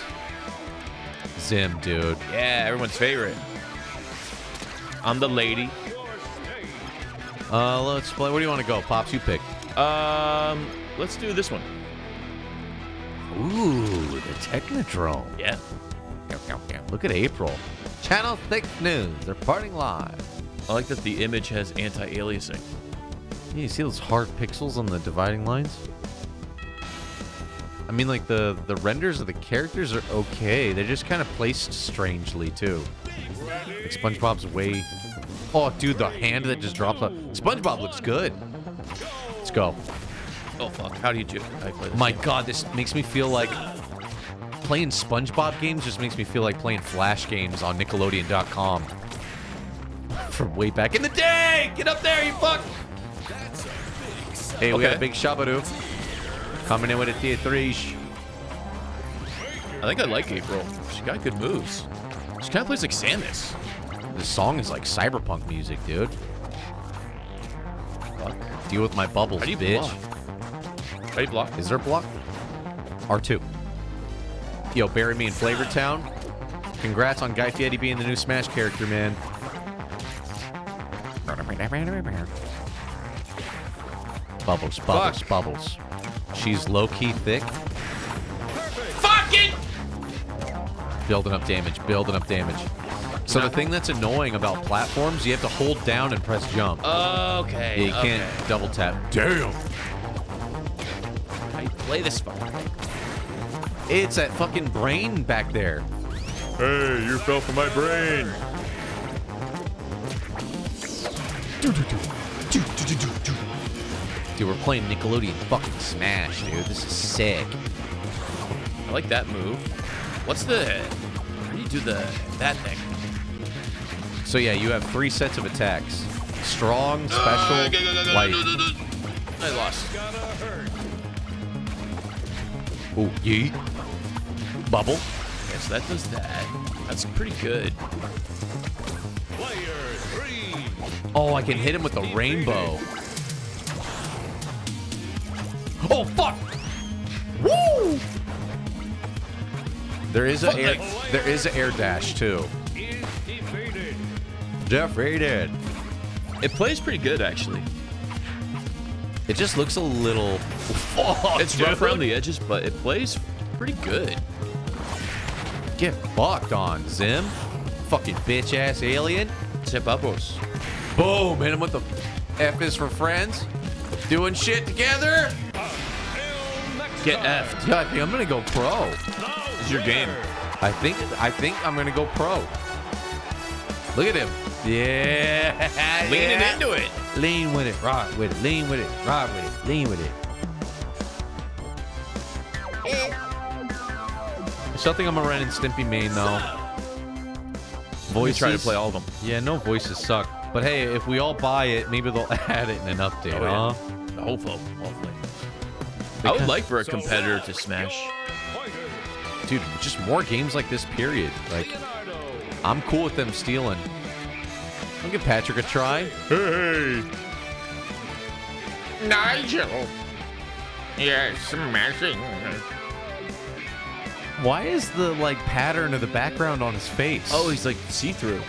Zim, dude. Yeah, everyone's favorite. I'm the lady. Let's play. Where do you want to go? Pops, you pick. Let's do this one. Ooh, the Technodrome. Yeah. Look at April. Channel 6 News. They're parting live. I like that the image has anti-aliasing. Yeah, you see those hard pixels on the dividing lines? I mean, like, the renders of the characters are okay. They're just kind of placed strangely, too. Like, SpongeBob's way... Oh, dude, the hand that just drops up. SpongeBob looks good. Let's go. Oh, fuck. How do you do it? My God, this makes me feel like... Playing SpongeBob games just makes me feel like playing Flash games on Nickelodeon.com. From way back in the day! Get up there, you fuck! Hey, we got a big Shabadoo. Coming in with a tier 3. I think I like April. She got good moves. She kind of plays like Samus. This song is like cyberpunk music, dude. Fuck. Deal with my bubbles, bitch. Block? How do you block? Is there a block? R2. Yo, bury me in Flavortown. Congrats on Guy Fieri being the new Smash character, man. Bubbles, bubbles, fuck. Bubbles. She's low-key thick. Fucking! Building up damage, building up damage. So the thing that's annoying about platforms, you have to hold down and press jump. Okay. Yeah, you can't double tap. Damn! How do you play this fucking thing? It's that fucking brain back there. Hey, you fell for my brain. Dude, we're playing Nickelodeon fucking Smash, dude. This is sick. I like that move. What's the... How do you do that thing? So, yeah, you have 3 sets of attacks. Strong, special, light. I lost. Oh, yeet. Bubble. Yes, yeah, so that does that. That's pretty good. Oh, I can hit him with the rainbow. Oh, fuck! Woo! There is an air dash too. Defeated. It plays pretty good actually. It just looks a little. Oh, it's rough around the edges, but it plays pretty good. Get fucked on, Zim. Fucking bitch ass alien. Chepapos. Boom! Hit him with the F is for friends. Doing shit together. Get F'd. Yeah, I think I'm gonna go pro. This is your game. I think I'm gonna go pro. Look at him. Yeah. Leaning into it. Lean with it. Ride with it. Lean with it. Ride with it. Lean with it. I still think I'm a Ren and Stimpy main though. Voices. Try to play all of them. Yeah, no voices suck. But hey, if we all buy it, maybe they'll add it in an update. Oh, yeah. Huh? Hopefully. I would like for a competitor to Smash. Dude, just more games like this, period. Like, I'm cool with them stealing. I'll give Patrick a try. Hey! Nigel! Yeah, smashing. Why is the, like, pattern of the background on his face? Oh, he's, like, see-through.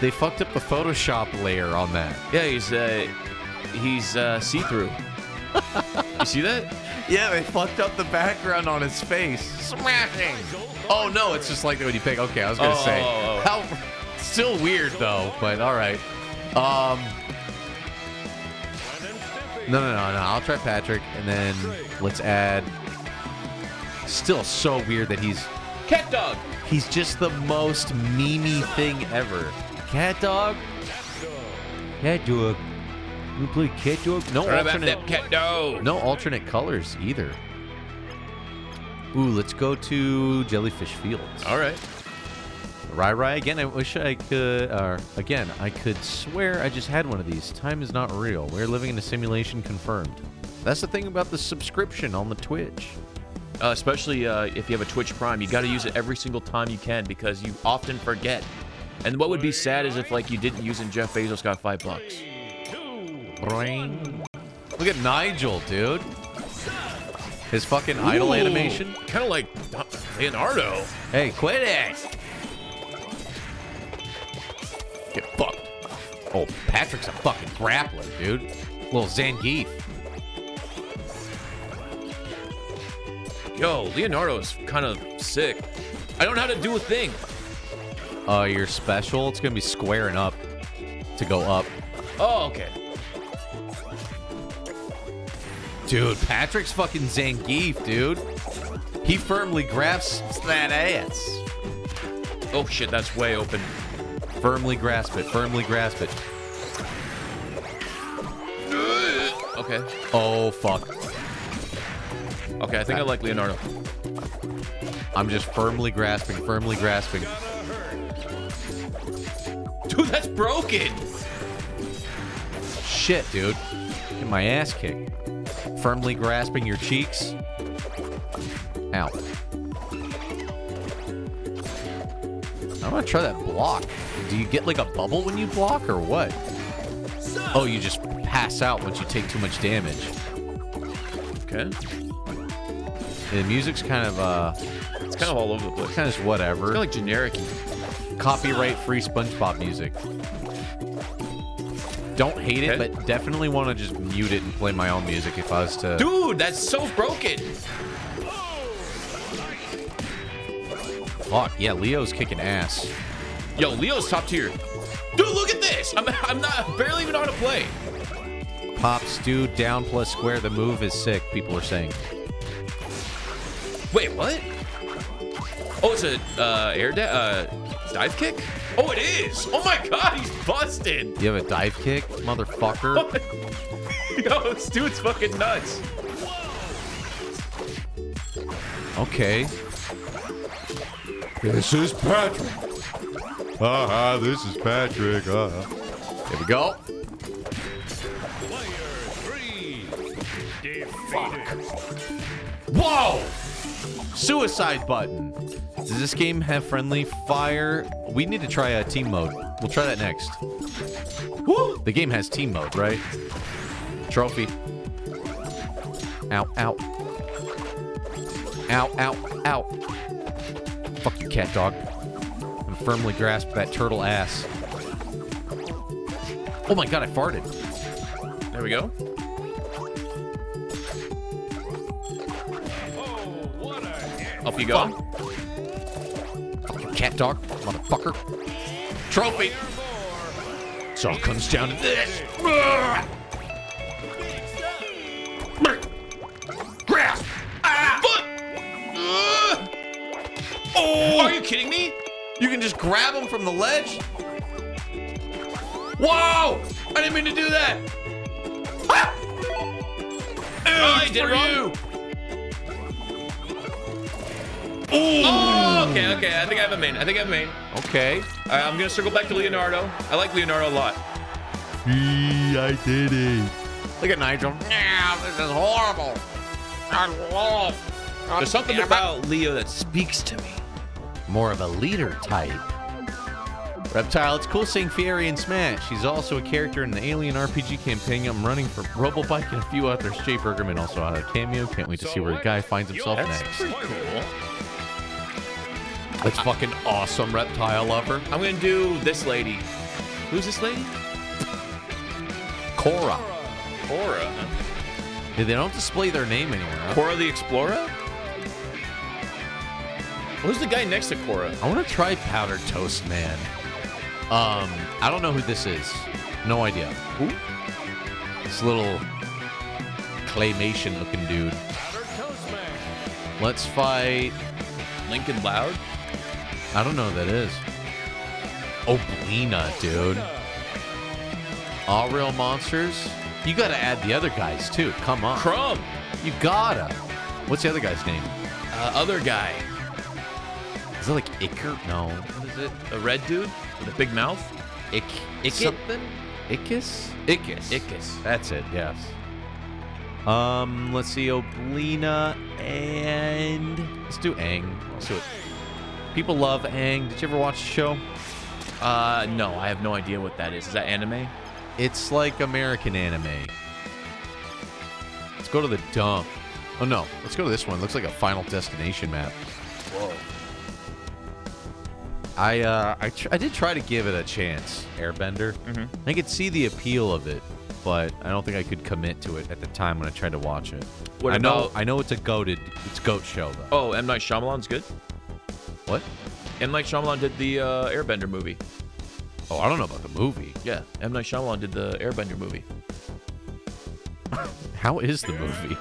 They fucked up the Photoshop layer on that. Yeah, he's see-through. You see that? Yeah, they fucked up the background on his face. Smashing! Oh no, it's just like the way you pick. Okay, I was gonna say. How? Still weird though, but all right. No. I'll try Patrick, and then let's add. Still so weird that he's CatDog. He's just the most memey thing ever. CatDog. CatDog. You play CatDog? No alternate colors either. Ooh, let's go to Jellyfish Fields. All right. Rai again. I wish I could. Again, I could swear I just had one of these. Time is not real. We're living in a simulation. Confirmed. That's the thing about the subscription on the Twitch. Especially if you have a Twitch Prime, you got to use it every single time you can because you often forget. And what would be sad is if like you didn't use it and Jeff Bezos got $5. Look at Nigel, dude. His fucking idol animation. Kind of like Leonardo. Hey, quit it. Get fucked. Oh, Patrick's a fucking grappler, dude. Little Zangief. Yo, Leonardo's kind of sick. I don't know how to do a thing. Your special? It's gonna be squaring up to go up. Oh, okay. Dude, Patrick's fucking Zangief, dude. He firmly grasps that ass. Oh shit, that's way open. Firmly grasp it, firmly grasp it. Okay. Oh, fuck. Okay, I think I like Leonardo. I'm just firmly grasping, firmly grasping. Dude, that's broken! Shit, dude. Get my ass kicked. Firmly grasping your cheeks. Ow. I want to try that block. Do you get like a bubble when you block or what? Oh, you just pass out once you take too much damage. Okay. The music's kind of it's kind of all over the place. Kind of just whatever. It's kind of like generic. Copyright free SpongeBob music. Don't hate it, but definitely want to just mute it and play my own music if I was to. Dude, that's so broken. Fuck yeah, Leo's kicking ass. Yo, Leo's top tier. Dude, look at this. I'm barely even know how to play. Pops, dude, down plus square. The move is sick. People are saying. Wait, what? Oh, it's a air dive kick? Oh, it is! Oh my god, he's busted! You have a dive kick, motherfucker? Yo, this dude's fucking nuts. Okay. This is Patrick. Haha, this is Patrick. Here we go. Player three defeated. Fuck. Whoa! Suicide button. Does this game have friendly fire? We need to try a team mode. We'll try that next. Woo! The game has team mode, right? Trophy. Ow, ow. Ow, ow, ow. Fuck you, cat dog. And firmly grasp that turtle ass. Oh my god, I farted. There we go. Up you go. Fucking cat dog, motherfucker. Trophy. It all comes down to this. Grasp. Ah. Foot. Oh, are you kidding me? You can just grab him from the ledge? Whoa! I didn't mean to do that. Ah. Oh, I did wrong. Oh, okay, okay. I think I have a main. I think I have a main. Okay. All right, I'm going to circle back to Leonardo. I like Leonardo a lot. I did it. Look at Nigel. Yeah, this is horrible. I love. There's something about Leo that speaks to me. More of a leader type. Reptile, it's cool seeing Fieri in Smash. He's also a character in the Alien RPG campaign. I'm running for Robobike and a few others. Jay Bergerman also had a cameo. Can't wait to see where the guy finds himself next. That's pretty cool. That's fucking awesome, Reptile Lover. I'm gonna do this lady. Who's this lady? Korra. Korra. Yeah, they don't display their name anywhere. Huh? Korra the Explorer? Who's the guy next to Korra? I want to try Powdered Toast Man. I don't know who this is. No idea. Who? This little claymation looking dude. Powdered Toast Man. Let's fight Lincoln Loud. I don't know who that is. Oblina, dude. All real monsters. You gotta add the other guys too. Come on. Crumb. You gotta. What's the other guy's name? Other guy. Is it like Icker? No. What is it? A red dude with a big mouth? Ick something? Ickis? Ickis. Ickis. That's it. Yes. Let's see. Oblina and let's do Aang. Let's do it. People love Aang. Did you ever watch the show? No, I have no idea what that is. Is that anime? It's like American anime. Let's go to the dump. Oh, no. Let's go to this one. Looks like a Final Destination map. Whoa. I did try to give it a chance, Airbender. Mm-hmm. I could see the appeal of it, but I don't think I could commit to it at the time when I tried to watch it. What I know it's a goat show though. Oh, M. Night Shyamalan's good. What? M. Night Shyamalan did the Airbender movie. Oh, I don't know about the movie. Yeah, M. Night Shyamalan did the Airbender movie. How is the movie?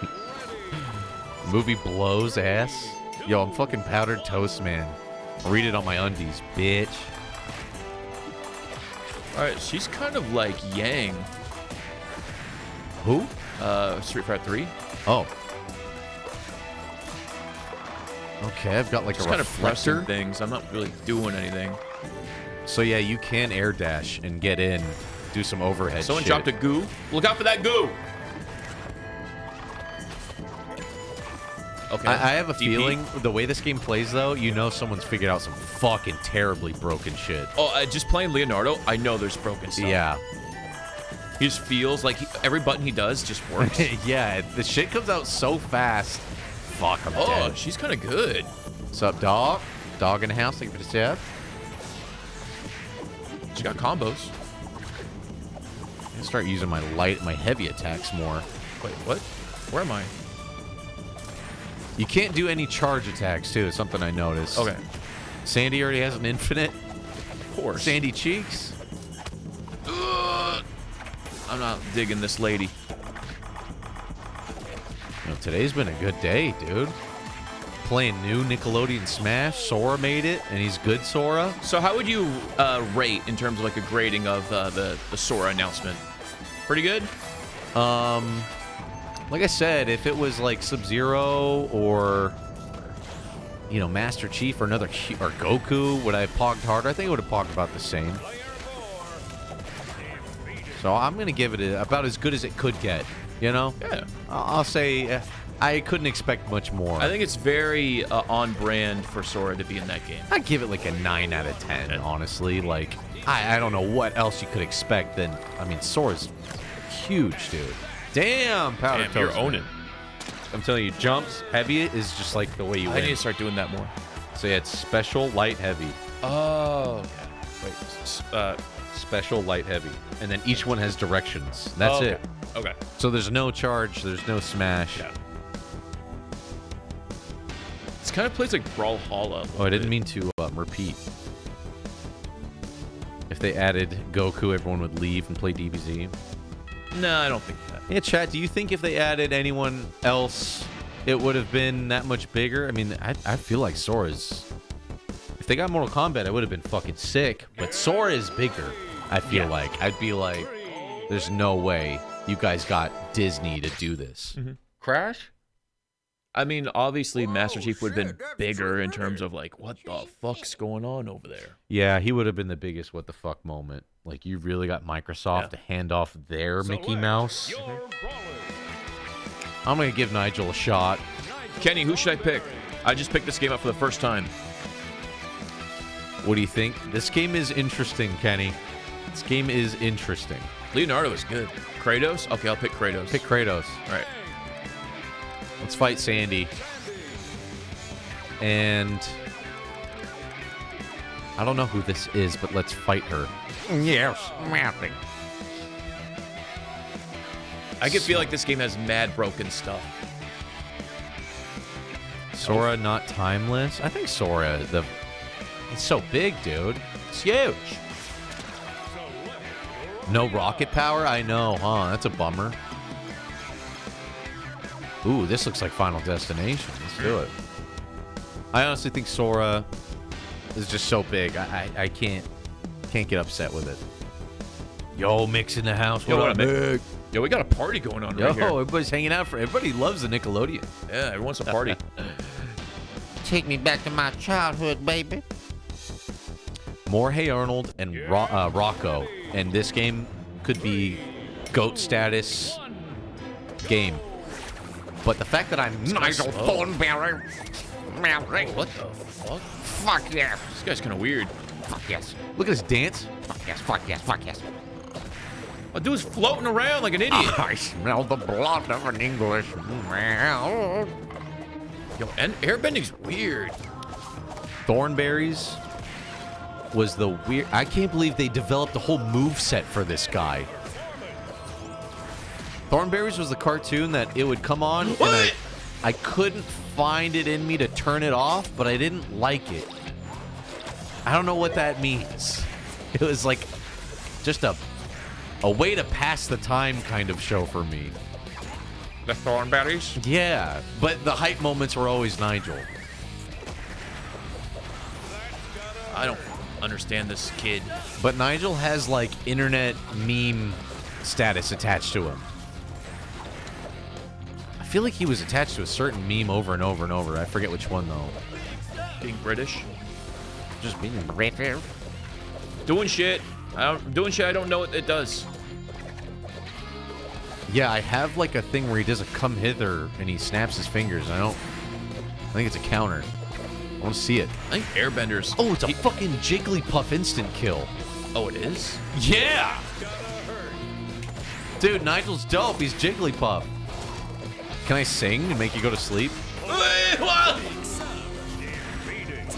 The movie blows ass. Yo, I'm fucking Powdered Toast Man. I'll read it on my undies, bitch. All right, she's kind of like Yang. Who? Street Fighter 3. Oh. Okay, I've got like just a reflector. Kind of things. I'm not really doing anything. So yeah, you can air dash and get in, do some overhead. Someone shit. Dropped a goo. Look out for that goo. Okay. I have a feeling the way this game plays, though, you know someone's figured out some fucking terribly broken shit. Oh, just playing Leonardo, I know there's broken stuff. Yeah. He just feels like every button he does just works. Yeah, the shit comes out so fast. Fuck, I'm dead. Oh, she's kind of good. What's up, dog? Dog in the house, thank you for the step. She got combos. I'm gonna start using my heavy attacks more. Wait, what? Where am I? You can't do any charge attacks, too. It's something I noticed. Okay. Sandy already has an infinite. Of course. Sandy Cheeks. Ugh. I'm not digging this lady. You know, today's been a good day, dude. Playing new Nickelodeon Smash. Sora made it, and he's good Sora. So how would you rate in terms of like a grading of the Sora announcement? Pretty good? Like I said, if it was like Sub-Zero or, you know, Master Chief or another, or Goku, would I have pogged harder? I think it would have pogged about the same. So I'm going to give it about as good as it could get, you know? Yeah. I'll say I couldn't expect much more. I think it's very on brand for Sora to be in that game. I'd give it like a 9 out of 10, honestly. Like, I don't know what else you could expect than, I mean, Sora's huge, dude. Damn, Powder Toast. You're owning. I'm telling you, jumps, heavy is just like the way you win. I need to start doing that more. So yeah, it's special, light, heavy. Oh. Wait. Special, light, heavy. And then each one has directions. That's it. Okay. So there's no charge. There's no smash. Yeah. This kind of plays like Brawlhalla. Oh, I didn't mean to repeat. If they added Goku, everyone would leave and play DBZ. No, I don't think that. Yeah, chat, do you think if they added anyone else, it would have been that much bigger? I mean, I feel like Sora's... If they got Mortal Kombat, I would have been fucking sick. But Sora is bigger, I feel like. I'd be like, there's no way you guys got Disney to do this. Mm-hmm. Crash? I mean, obviously, Master Chief would have been bigger in terms of, like, what the fuck's going on over there? Yeah, he would have been the biggest what the fuck moment. Like, you really got Microsoft to hand off their Mickey Mouse. I'm going to give Nigel a shot. Kenny, who should I pick? I just picked this game up for the first time. What do you think? This game is interesting, Kenny. This game is interesting. Leonardo is good. Kratos? Okay, I'll pick Kratos. Pick Kratos. All right. Let's fight Sandy. And I don't know who this is, but let's fight her. Yes, nothing. I could feel like this game has mad broken stuff. Sora not timeless? I think Sora, it's so big, dude. It's huge. No rocket power? I know, huh? That's a bummer. Ooh, this looks like Final Destination. Let's do it. I honestly think Sora is just so big. I can't get upset with it. Yo, Mix in the house. Yo, what a Mick. Yo, we got a party going on right here. Yo, everybody's hanging out. Everybody loves the Nickelodeon. Yeah, everyone's a party. Take me back to my childhood, baby. More Hey Arnold and Rocco, and this game could be GOAT status game. But the fact that I'm Nigel Thornberry. What the fuck? Fuck yeah. This guy's kind of weird. Fuck yes. Look at his dance. Fuck yes, fuck yes, fuck yes. My dude's floating around like an idiot. Oh, I smell the blood of an English man. Yo, and airbending's weird. Thornberries. was the weird... I can't believe they developed a whole moveset for this guy. Thornberries was the cartoon that it would come on, and I couldn't find it in me to turn it off, but I didn't like it. I don't know what that means. It was like just a way to pass the time kind of show for me. The Thornberries? Yeah, but the hype moments were always Nigel. I don't understand this kid. But Nigel has, like, internet meme status attached to him. I feel like he was attached to a certain meme over and over and over. I forget which one, though. Being British? Just being British. Doing shit. Doing shit I don't know what it does. Yeah, I have, like, a thing where he does a come hither and he snaps his fingers. I think it's a counter. I want to see it. I think Airbenders. Oh, it's a fucking Jigglypuff instant kill. Oh, it is? Yeah! Dude, Nigel's dope. He's Jigglypuff. Can I sing and make you go to sleep?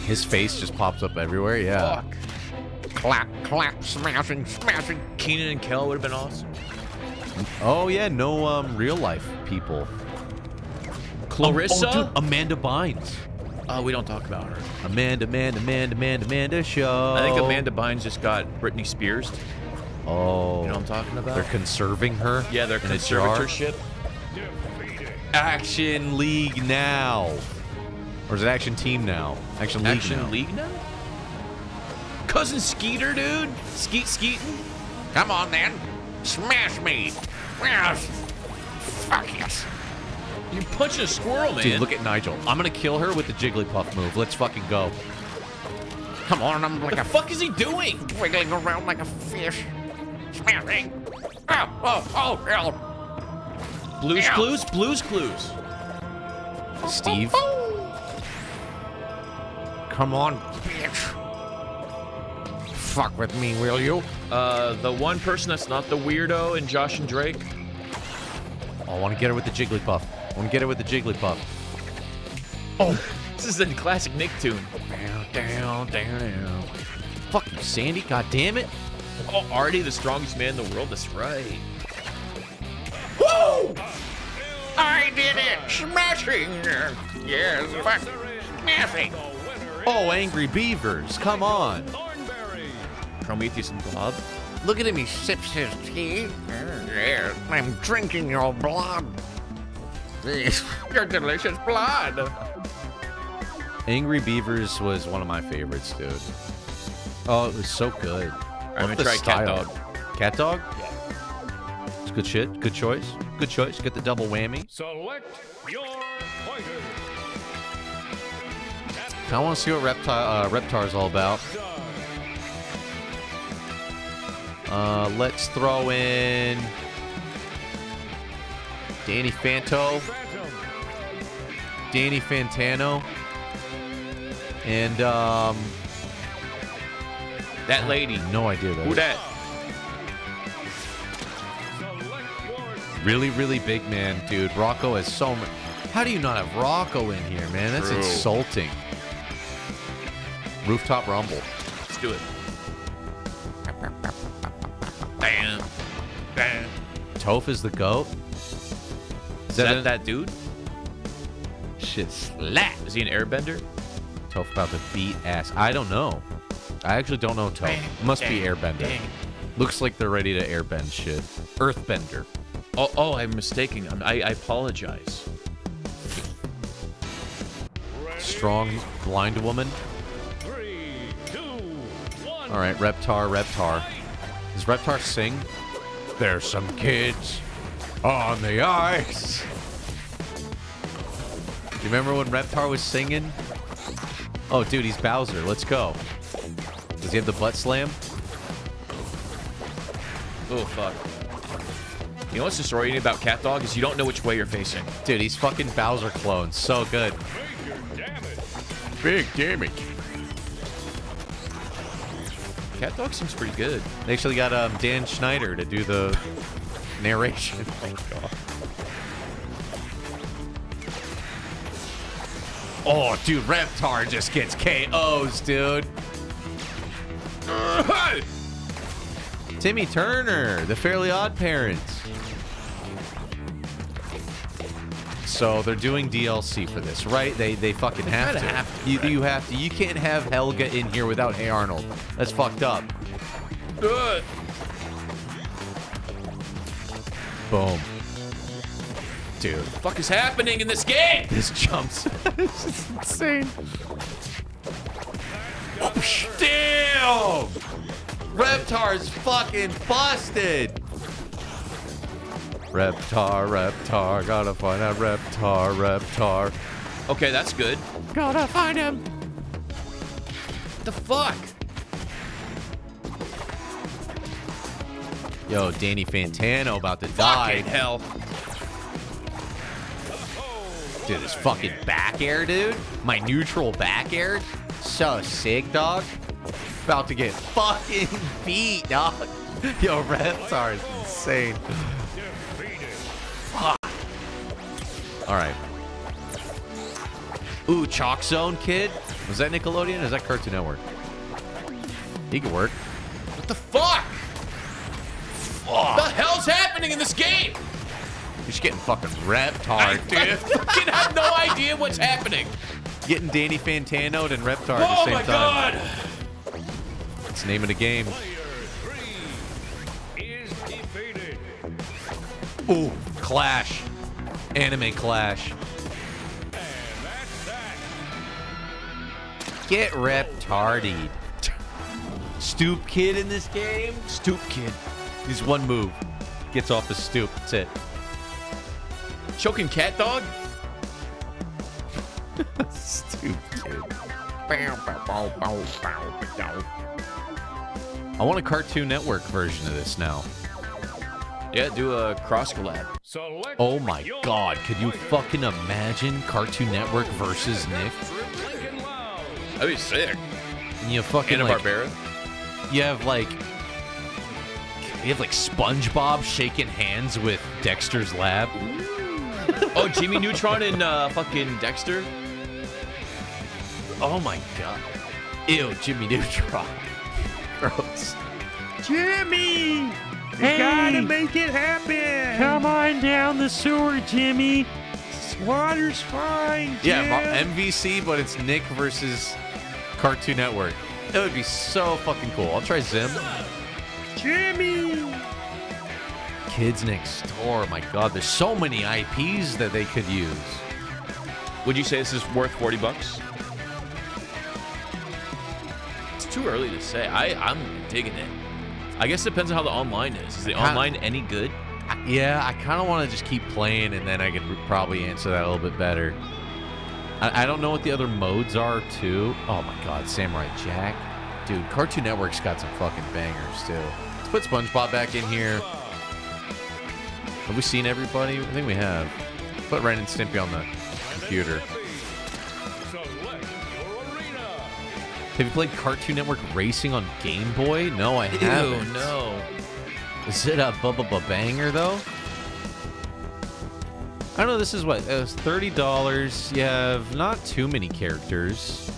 His face just pops up everywhere. Yeah. Fuck. Clap, clap, smashing, smashing. Keenan and Kel would have been awesome. Oh, yeah. No real life people. Clarissa? Oh, dude, Amanda Bynes. Oh, we don't talk about her. Amanda show. I think Amanda Bynes just got Britney Spears. Oh. You know what I'm talking about? They're conserving her? Yeah, they're conservatorship. Action League Now. Or is it Action Team Now? Action League Now. Action League Now? Cousin Skeeter, dude. Skeet Skeetin'. Come on, then. Smash me. Fuck yes. You're punching a squirrel, man. Dude, look at Nigel. I'm gonna kill her with the Jigglypuff move. Let's fucking go. Come on, I'm like a... What the fuck is he doing? Wiggling around like a fish. Smashing. Oh, oh, oh, oh. Blues Clues? Blues Clues. Steve. Come on, bitch. Fuck with me, will you? The one person that's not the weirdo in Josh and Drake. Oh, I want to get her with the Jigglypuff. I'm gonna get it with the Jigglypuff. Oh, this is a classic Nicktoon. Down. Fuck you, Sandy. God damn it. Oh, Artie, the strongest man in the world. That's right. Woo! I did it. Smashing. Yes, fuck. Smashing. Oh, Angry Beavers. Come on. Prometheus and Bob. Look at him. He sips his tea. Yes, I'm drinking your blood. Your delicious blood. Angry Beavers was one of my favorites, dude. Oh, it was so good. I'm gonna try CatDog. CatDog? Yeah. It's good shit. Good choice. Good choice. Get the double whammy. Select your pointer. I want to see what Reptar is all about. Let's throw in Danny Phantom, Danny Fantano, and that lady. No idea that. Who that? Really, really big man, dude. Rocco has so much. How do you not have Rocco in here, man? That's insulting. Rooftop Rumble. Let's do it. Bam, bam. Toph is the goat. Is that dude? Shit slap. Is he an airbender? Toph about to beat ass. I don't know. I actually don't know Toph. Must be airbender. Looks like they're ready to airbend shit. Earthbender. Oh, I'm mistaken. I apologize. Strong blind woman. 3, 2, 1. All right, Reptar. Does Reptar sing? There's some kids on the ice. You remember when Reptar was singing? Oh, dude, he's Bowser. Let's go. Does he have the butt slam? Oh, fuck. You know what's disorienting about CatDog is you don't know which way you're facing. Dude, he's fucking Bowser clone. So good. Big damage. CatDog seems pretty good. They actually got Dan Schneider to do the... narration. Oh, God. Oh, dude, Reptar just gets KOs, dude. Timmy Turner, the Fairly Odd Parents. So they're doing DLC for this, right? They fucking have to. You have to. You can't have Helga in here without Hey Arnold. That's fucked up. Good. Boom. Dude. What the fuck is happening in this game? This jumps. This is insane. Damn! Reptar's fucking busted! Reptar, gotta find that Reptar. Okay, that's good. Gotta find him! What the fuck? Yo, Danny Phantom about to die. Fucking hell. Dude, this fucking back air, dude. My neutral back air. So sick, dog. About to get fucking beat, dog. Yo, Reptar is insane. Fuck. Alright. Ooh, Chalk Zone Kid? Was that Nickelodeon or is that Cartoon Network? He could work. What the fuck? What the hell's happening in this game? You're just getting fucking Reptar, dude. I fucking have no idea what's happening. Getting Danny Fantano'd and Reptar at the same time. Oh my god! It's the name of the game. Player 3 is defeated. Ooh, clash. Anime clash. And that's that. Get Reptardied. Stoop Kid in this game? Stoop Kid. He's one move. Gets off the stoop. That's it. Choking CatDog? Stupid. I want a Cartoon Network version of this now. Yeah, do a cross collab. Oh my god, could you fucking imagine Cartoon Network versus Nick? That'd be sick. And you fucking like, you have like SpongeBob shaking hands with Dexter's Lab. Oh, Jimmy Neutron and fucking Dexter. Oh my god. Ew, Jimmy Neutron. Gross. Jimmy! Hey, gotta make it happen! Come on down the sewer, Jimmy. Water's fine, Jim. Yeah, MVC, but it's Nick versus Cartoon Network. That would be so fucking cool. I'll try Zim. Jimmy! Kids Next Door. My god, there's so many IPs that they could use. Would you say this is worth 40 bucks? Too early to say. I'm digging it. I guess it depends on how the online is. Is the online any good? Yeah, I kind of want to just keep playing, and then I can probably answer that a little bit better. I don't know what the other modes are, too. Oh, my God. Samurai Jack. Dude, Cartoon Network's got some fucking bangers, too. Let's put SpongeBob back in here. Have we seen everybody? I think we have. Put Ren and Stimpy on the computer. Have you played Cartoon Network Racing on Game Boy? No, I haven't. Ew, no. Is it a banger, though? I don't know. This is what? It was $30. You have not too many characters.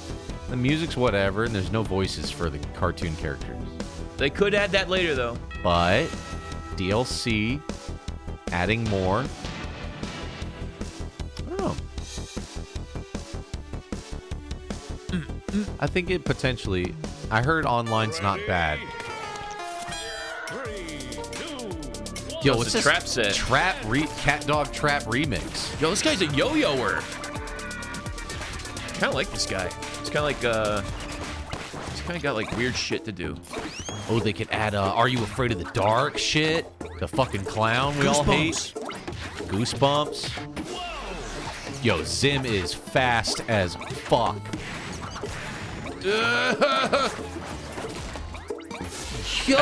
The music's whatever, and there's no voices for the cartoon characters. They could add that later, though. But DLC, adding more. I think it potentially... I heard online's not bad. Yo, what's this trap set? CatDog Trap Remix. Yo, this guy's a yo-yoer. Kind of like this guy. It's kind of like, he's kind of got, like, weird shit to do. Oh, they could add, Are You Afraid of the Dark shit? The fucking clown we all hate. Goosebumps. Yo, Zim is fast as fuck. Yo. I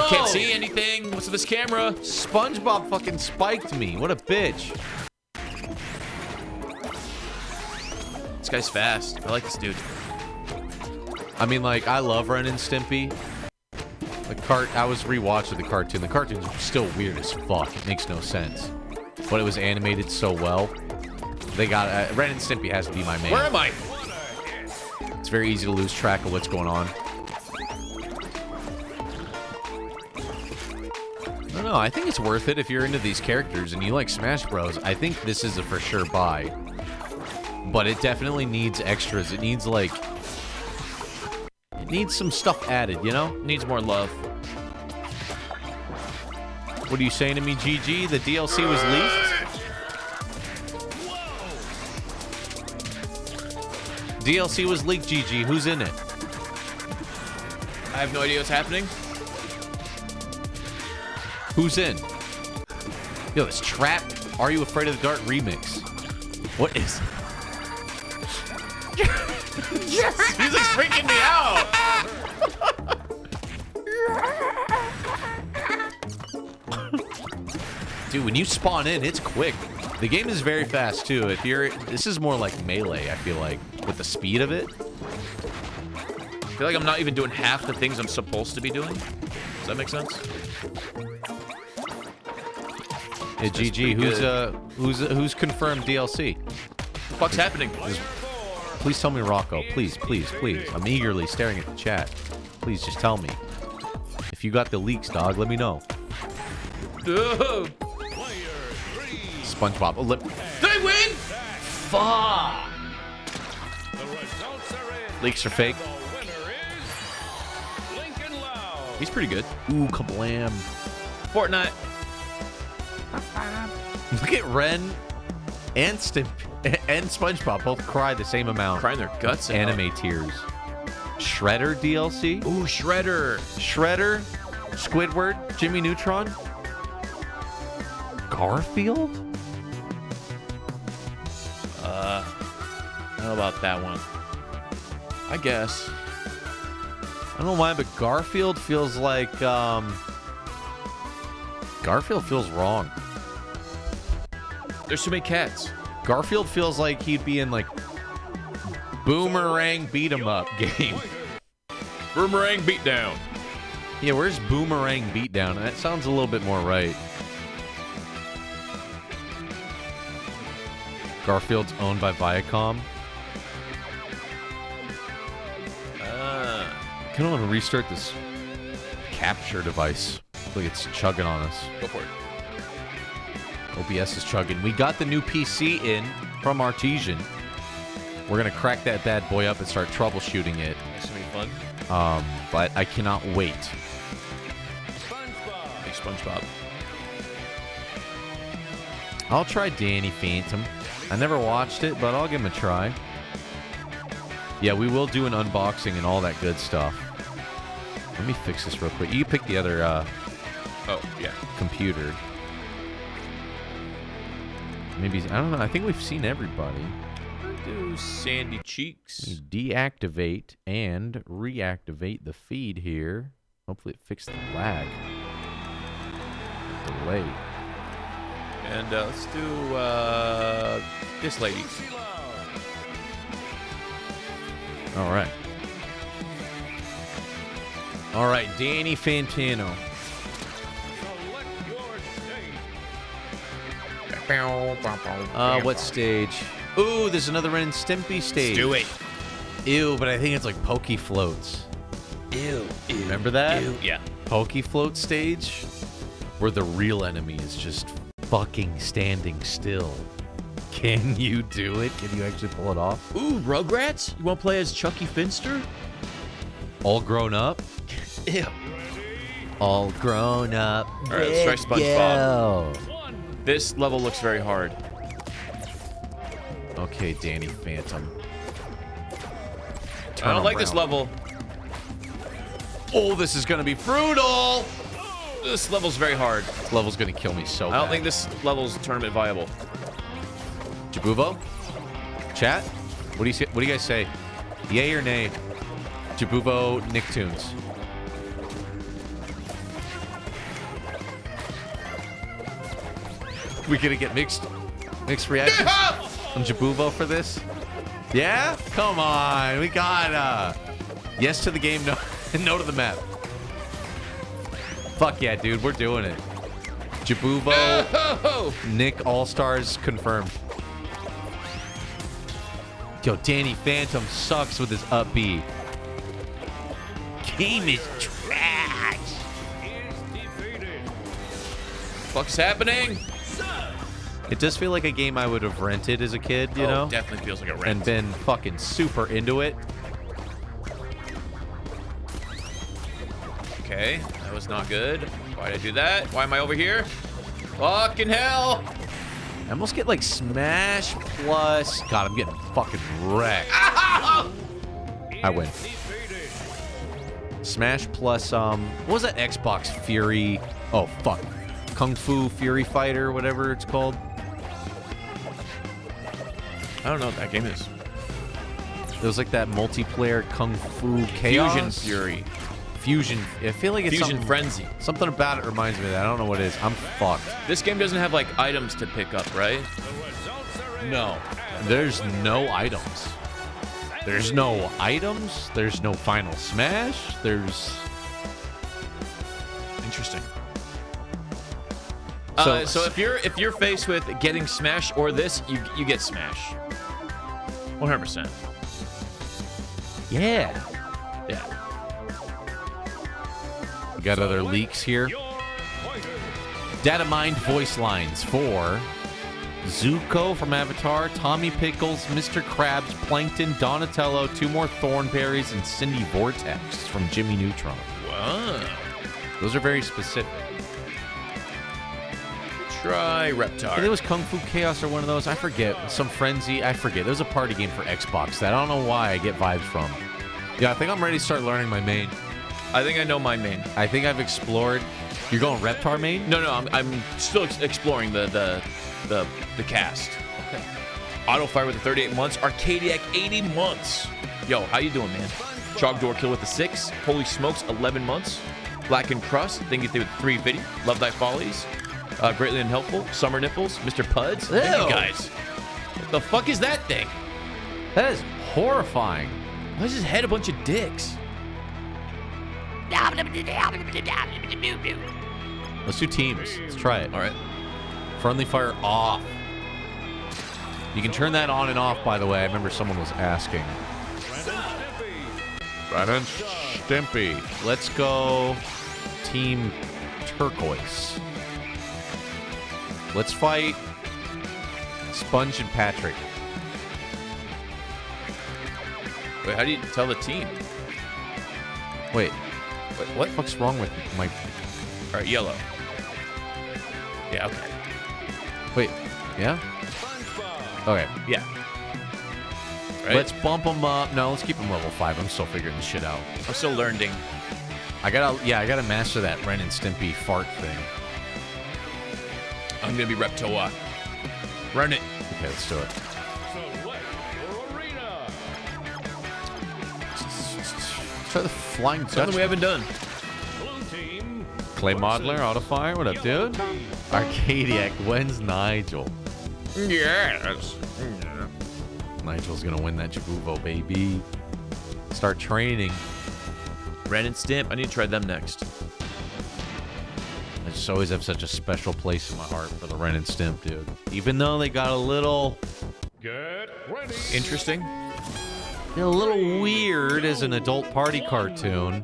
can't see anything. What's with this camera? SpongeBob fucking spiked me. What a bitch. This guy's fast. I like this dude. I mean, like, I love Ren and Stimpy. I was rewatching the cartoon. The cartoon's still weird as fuck. It makes no sense. But it was animated so well. They got Ren and Stimpy has to be my man. Where am I? It's very easy to lose track of what's going on. I don't know, I think it's worth it if you're into these characters and you like Smash Bros. I think this is a for sure buy. But it definitely needs extras. It needs, like... it needs some stuff added, you know? It needs more love. What are you saying to me, GG? The DLC was leaked? DLC was leaked, GG. Who's in it? I have no idea what's happening. Who's in? Yo, it's Trap. Are You Afraid of the Dark remix? What is... this music's freaking me out! Dude, when you spawn in, it's quick. The game is very fast, too. If you're... this is more like Melee, I feel like, with the speed of it. I feel like I'm not even doing half the things I'm supposed to be doing. Does that make sense? Hey, GG, who's confirmed DLC? The fuck's happening? Please tell me Rocco. Please, please, please. I'm eagerly staring at the chat. Please just tell me. If you got the leaks, dog, let me know. SpongeBob. They win! Fuck! Leaks are fake. He's pretty good. Ooh, kablam. Fortnite. Look at Ren and Stimpy and SpongeBob both cry the same amount. Crying their guts out. Anime tears. Shredder DLC. Ooh, Shredder. Shredder, Squidward, Jimmy Neutron, Garfield. I don't know about that one. I guess. I don't know why, but Garfield feels like Garfield feels wrong. There's too many cats. Garfield feels like he'd be in, like, Boomerang Beat-em-up game. Boomerang Beatdown. Yeah, where's Boomerang Beatdown? That sounds a little bit more right. Garfield's owned by Viacom. I kind of want to restart this capture device. I feel like it's chugging on us. Go for it. OBS is chugging. We got the new PC in from Artesian. We're going to crack that bad boy up and start troubleshooting it. That's going to be fun. But I cannot wait. SpongeBob. Hey, SpongeBob. I'll try Danny Phantom. I never watched it, but I'll give him a try. Yeah, we will do an unboxing and all that good stuff. Let me fix this real quick. You pick the other computer. Maybe, I don't know. I think we've seen everybody. Do sandy cheeks. Deactivate and reactivate the feed here. Hopefully it fixed the lag. Delay. And let's do this lady. All right. All right, Danny Fantano. What stage? Ooh, there's another Ren and Stimpy stage. Let's do it. Ew, but I think it's like Pokey Floats. Ew. Remember that? Ew. Yeah. Pokey Float stage? Where the real enemy is just fucking standing still. Can you do it? Can you actually pull it off? Ooh, Rugrats? You want to play as Chucky Finster? All grown up? Ew. All grown up. All right, let's try SpongeBob. This level looks very hard. Okay, Danny Phantom. I don't like this level. Oh, this is gonna be brutal! This level's very hard. This level's gonna kill me so bad. I don't think this level's tournament viable. Jabuvo? Chat? What do you guys say? Yay or nay? Jabuvo Nicktoons. We gonna get mixed reactions on Jabuvo for this? Yeah? Come on, we gotta. Yes to the game, no to the map. Fuck yeah, dude, we're doing it. Jabuvo, no! Nick All-Stars confirmed. Yo, Danny Phantom sucks with his up B. Game is trash. fuck's happening? It does feel like a game I would have rented as a kid, you know? It definitely feels like a rent. And been fucking super into it. Okay, that was not good. Why'd I do that? Why am I over here? Fucking hell! I almost get like Smash Plus. God, I'm getting fucking wrecked. Ow! I win. Smash Plus, what was that Xbox Fury? Oh, fuck. Kung Fu Fury Fighter, whatever it's called. I don't know what that game is. It was like that multiplayer Kung Fu Chaos. Fusion Fury. Fusion. I feel like it's Fusion Frenzy. Something about it reminds me of that. I don't know what it is. I'm fucked. This game doesn't have like items to pick up, right? No. There's no items. There's no items. There's no final smash. There's... Interesting. So if you're faced with getting Smash or this, you get Smash. 100%. Yeah. Yeah. We got other leaks here. Data mined voice lines for Zuko from Avatar, Tommy Pickles, Mr. Krabs, Plankton, Donatello, two more Thornberries, and Cindy Vortex from Jimmy Neutron. Wow. Those are very specific. Try Reptar. I think it was Kung Fu Chaos or one of those. I forget. Some Frenzy. I forget. There was a party game for Xbox that I don't know why I get vibes from. Yeah, I think I'm ready to start learning my main. I think I know my main. I think I've explored. You're going Reptar main? No, I'm still exploring the cast. Okay. Auto Fire with the 38 months. Arcadiac 80 months. Yo, how you doing, man? Chog Door Kill with the 6. Holy Smokes 11 months. Black and Crust. Think you did with 3 video. Love Thy Follies. Greatly Unhelpful, Summer Nipples, Mr. Puds. Ew. Thank you guys. What the fuck is that thing? That is horrifying. Why is his head a bunch of dicks? Let's do teams. Let's try it. All right. Friendly fire off. You can turn that on and off, by the way. I remember someone was asking. Ren and Stimpy. Let's go Team Turquoise. Let's fight Sponge and Patrick. Wait, how do you tell the team? Wait. What the fuck's wrong with my... All right, yellow. Yeah, okay. Wait, yeah? Okay. Yeah. Right? Let's bump them up. No, let's keep them level 5. I'm still figuring this shit out. I'm still learning. I gotta master that Ren and Stimpy fart thing. I'm gonna be Reptoa. Run it. Okay, let's do it. Try the flying touch. Something we haven't done. Clay Modeler, Auto Fire. What up, dude? Arcadiac. When's Nigel? Yes. Yeah. Nigel's gonna win that Jabuvo, baby. Start training. Ren and Stimp. I need to try them next. I just always have such a special place in my heart for the Ren and Stimp, dude. Even though they got a little... Get ready. Interesting. They're a little weird as an adult party cartoon.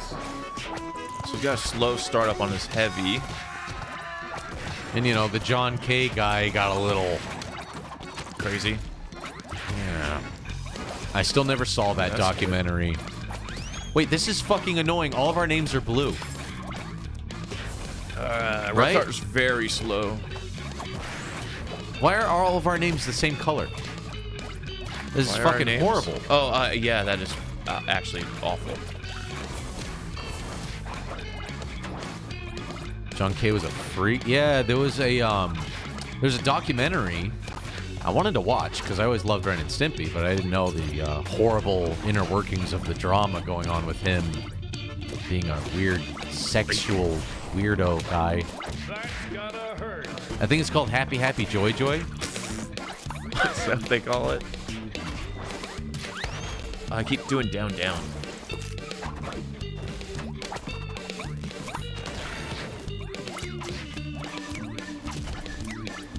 So we got a slow start up on this heavy. And, you know, the John K. guy got a little... Crazy. Yeah. I still never saw that documentary. Weird. Wait, this is fucking annoying. All of our names are blue. Right? Reptar's very slow. Why are all of our names the same color? This is fucking horrible. Oh, yeah, that is actually awful. John K was a freak. Yeah, there's a documentary I wanted to watch because I always loved Ren and Stimpy, but I didn't know the horrible inner workings of the drama going on with him being a weird sexual... weirdo guy. I think it's called Happy Happy Joy Joy. That's what they call it. I keep doing down down.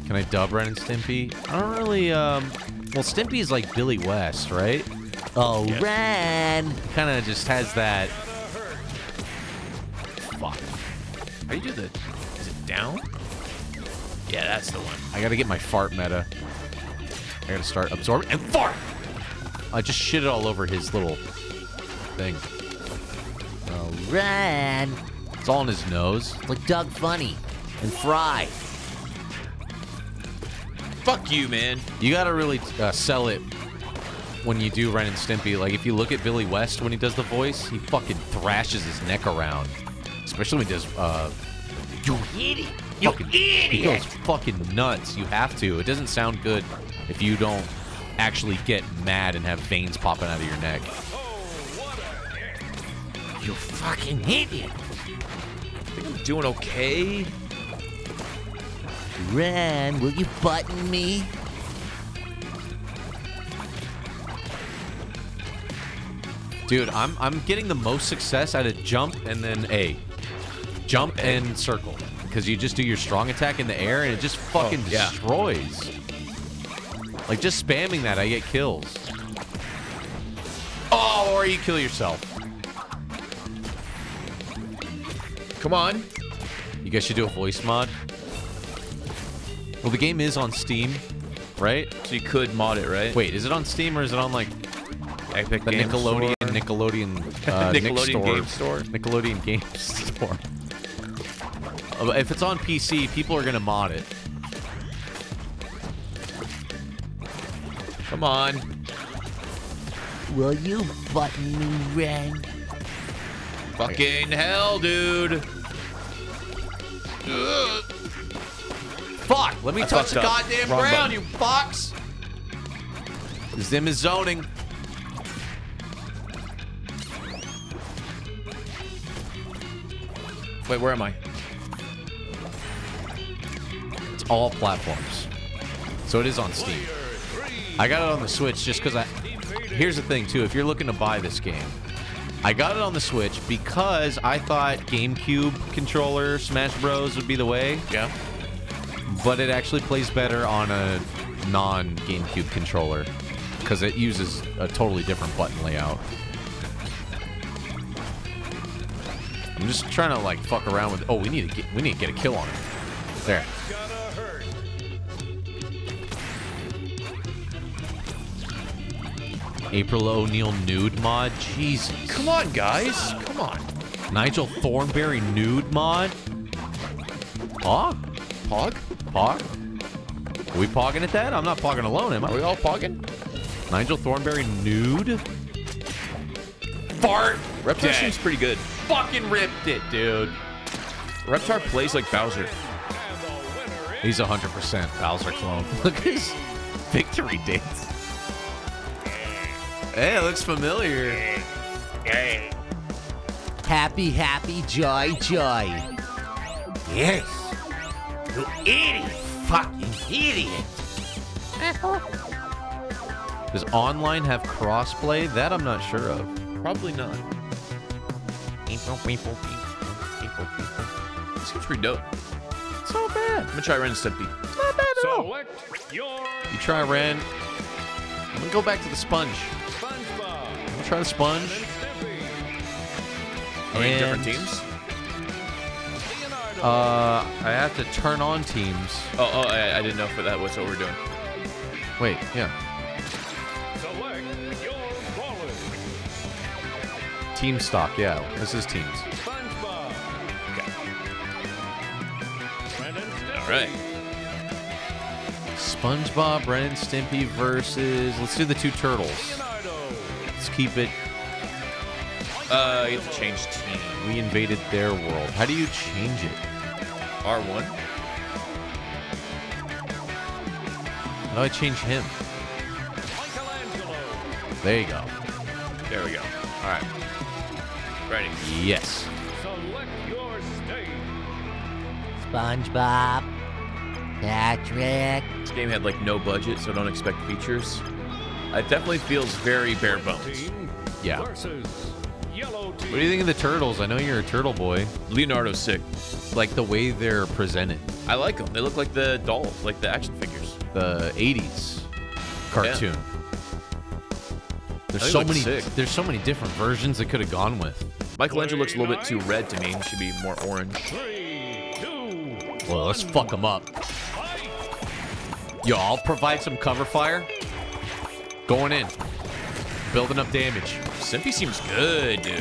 Can I dub Ren and Stimpy? I don't really. Well, Stimpy is like Billy West, right? Oh, yes. Ren kind of just has that. Fuck. How do you do the... Is it down? Yeah, that's the one. I gotta get my fart meta. I gotta start absorbing and fart! I just shit it all over his little thing. Oh, Ren! It's all in his nose. Like Doug Funny and Fry. Fuck you, man. You gotta really sell it when you do Ren and Stimpy. Like, if you look at Billy West when he does the voice, he fucking thrashes his neck around. Especially when he does, you idiot! You idiot! He goes fucking nuts. You have to. It doesn't sound good if you don't actually get mad and have veins popping out of your neck. You fucking idiot! I think I'm doing okay. Ren, will you button me? Dude, I'm getting the most success out of jump and then A. Jump and circle. Because you just do your strong attack in the air and it just fucking destroys. Like, just spamming that, I get kills. Oh, or you kill yourself. Come on. You guys should do a voice mod. Well, the game is on Steam, right? So you could mod it, right? Wait, is it on Steam or is it on, like, Epic Games Nickelodeon, Store? Nickelodeon Game Store. Nickelodeon Game Store. If it's on PC, people are gonna mod it. Come on. Will you button me, Ren? Fucking hell, dude. Ugh. Fuck! Let me touch the goddamn ground, you fox! Zim is zoning. Wait, where am I? It's all platforms. So it is on Steam. I got it on the Switch just because I... Here's the thing, too. If you're looking to buy this game, I got it on the Switch because I thought GameCube controller Smash Bros. Would be the way. Yeah. But it actually plays better on a non-GameCube controller because it uses a totally different button layout. I'm just trying to like fuck around with. Oh, we need to get a kill on him. There. April O'Neil nude mod. Jesus. Come on, guys. Come on. Nigel Thornberry nude mod. Huh? Pog? Pog? Are we pogging at that? I'm not pogging alone, am I? Are we all pogging? Nigel Thornberry nude? Fart! Reptar seems pretty good. Fucking ripped it, dude. Reptar plays like Bowser. He's 100% Bowser clone. Look at his victory dates. Hey, it looks familiar. Happy, happy, joy, joy. Yes. You idiot! Fucking idiot! Does online have crossplay? That I'm not sure of. Probably not. This game's pretty dope. It's not bad. I'm gonna try Ren and Stimpy. It's not bad at all. You try Ren. I'm gonna go back to the sponge. I'm gonna try the sponge. Are we in different teams? I have to turn on teams. Oh, I didn't know if that was what we're doing. Wait, yeah. Select your ballers. Team stock, yeah. This is teams. SpongeBob. Okay. All right. SpongeBob, Ren and Stimpy versus. Let's do the two turtles. Let's keep it. You have to change team. We invaded their world. How do you change it? R1. How do I change him? Michelangelo. There you go. There we go. All right. Ready? Yes. Select your stage. SpongeBob. Patrick. This game had like no budget, so don't expect features. It definitely feels very bare bones. Yeah. What do you think of the turtles? I know you're a turtle boy. Leonardo's sick. Like the way they're presented. I like them. They look like the dolls, like the action figures. The 80s cartoon. Yeah. There's so many different versions they could have gone with. Michelangelo looks a little bit too red to me. He should be more orange. Three, two, Well, let's fuck him up. Yo, I'll provide some cover fire. Going in. Building up damage. Stimpy seems good, dude.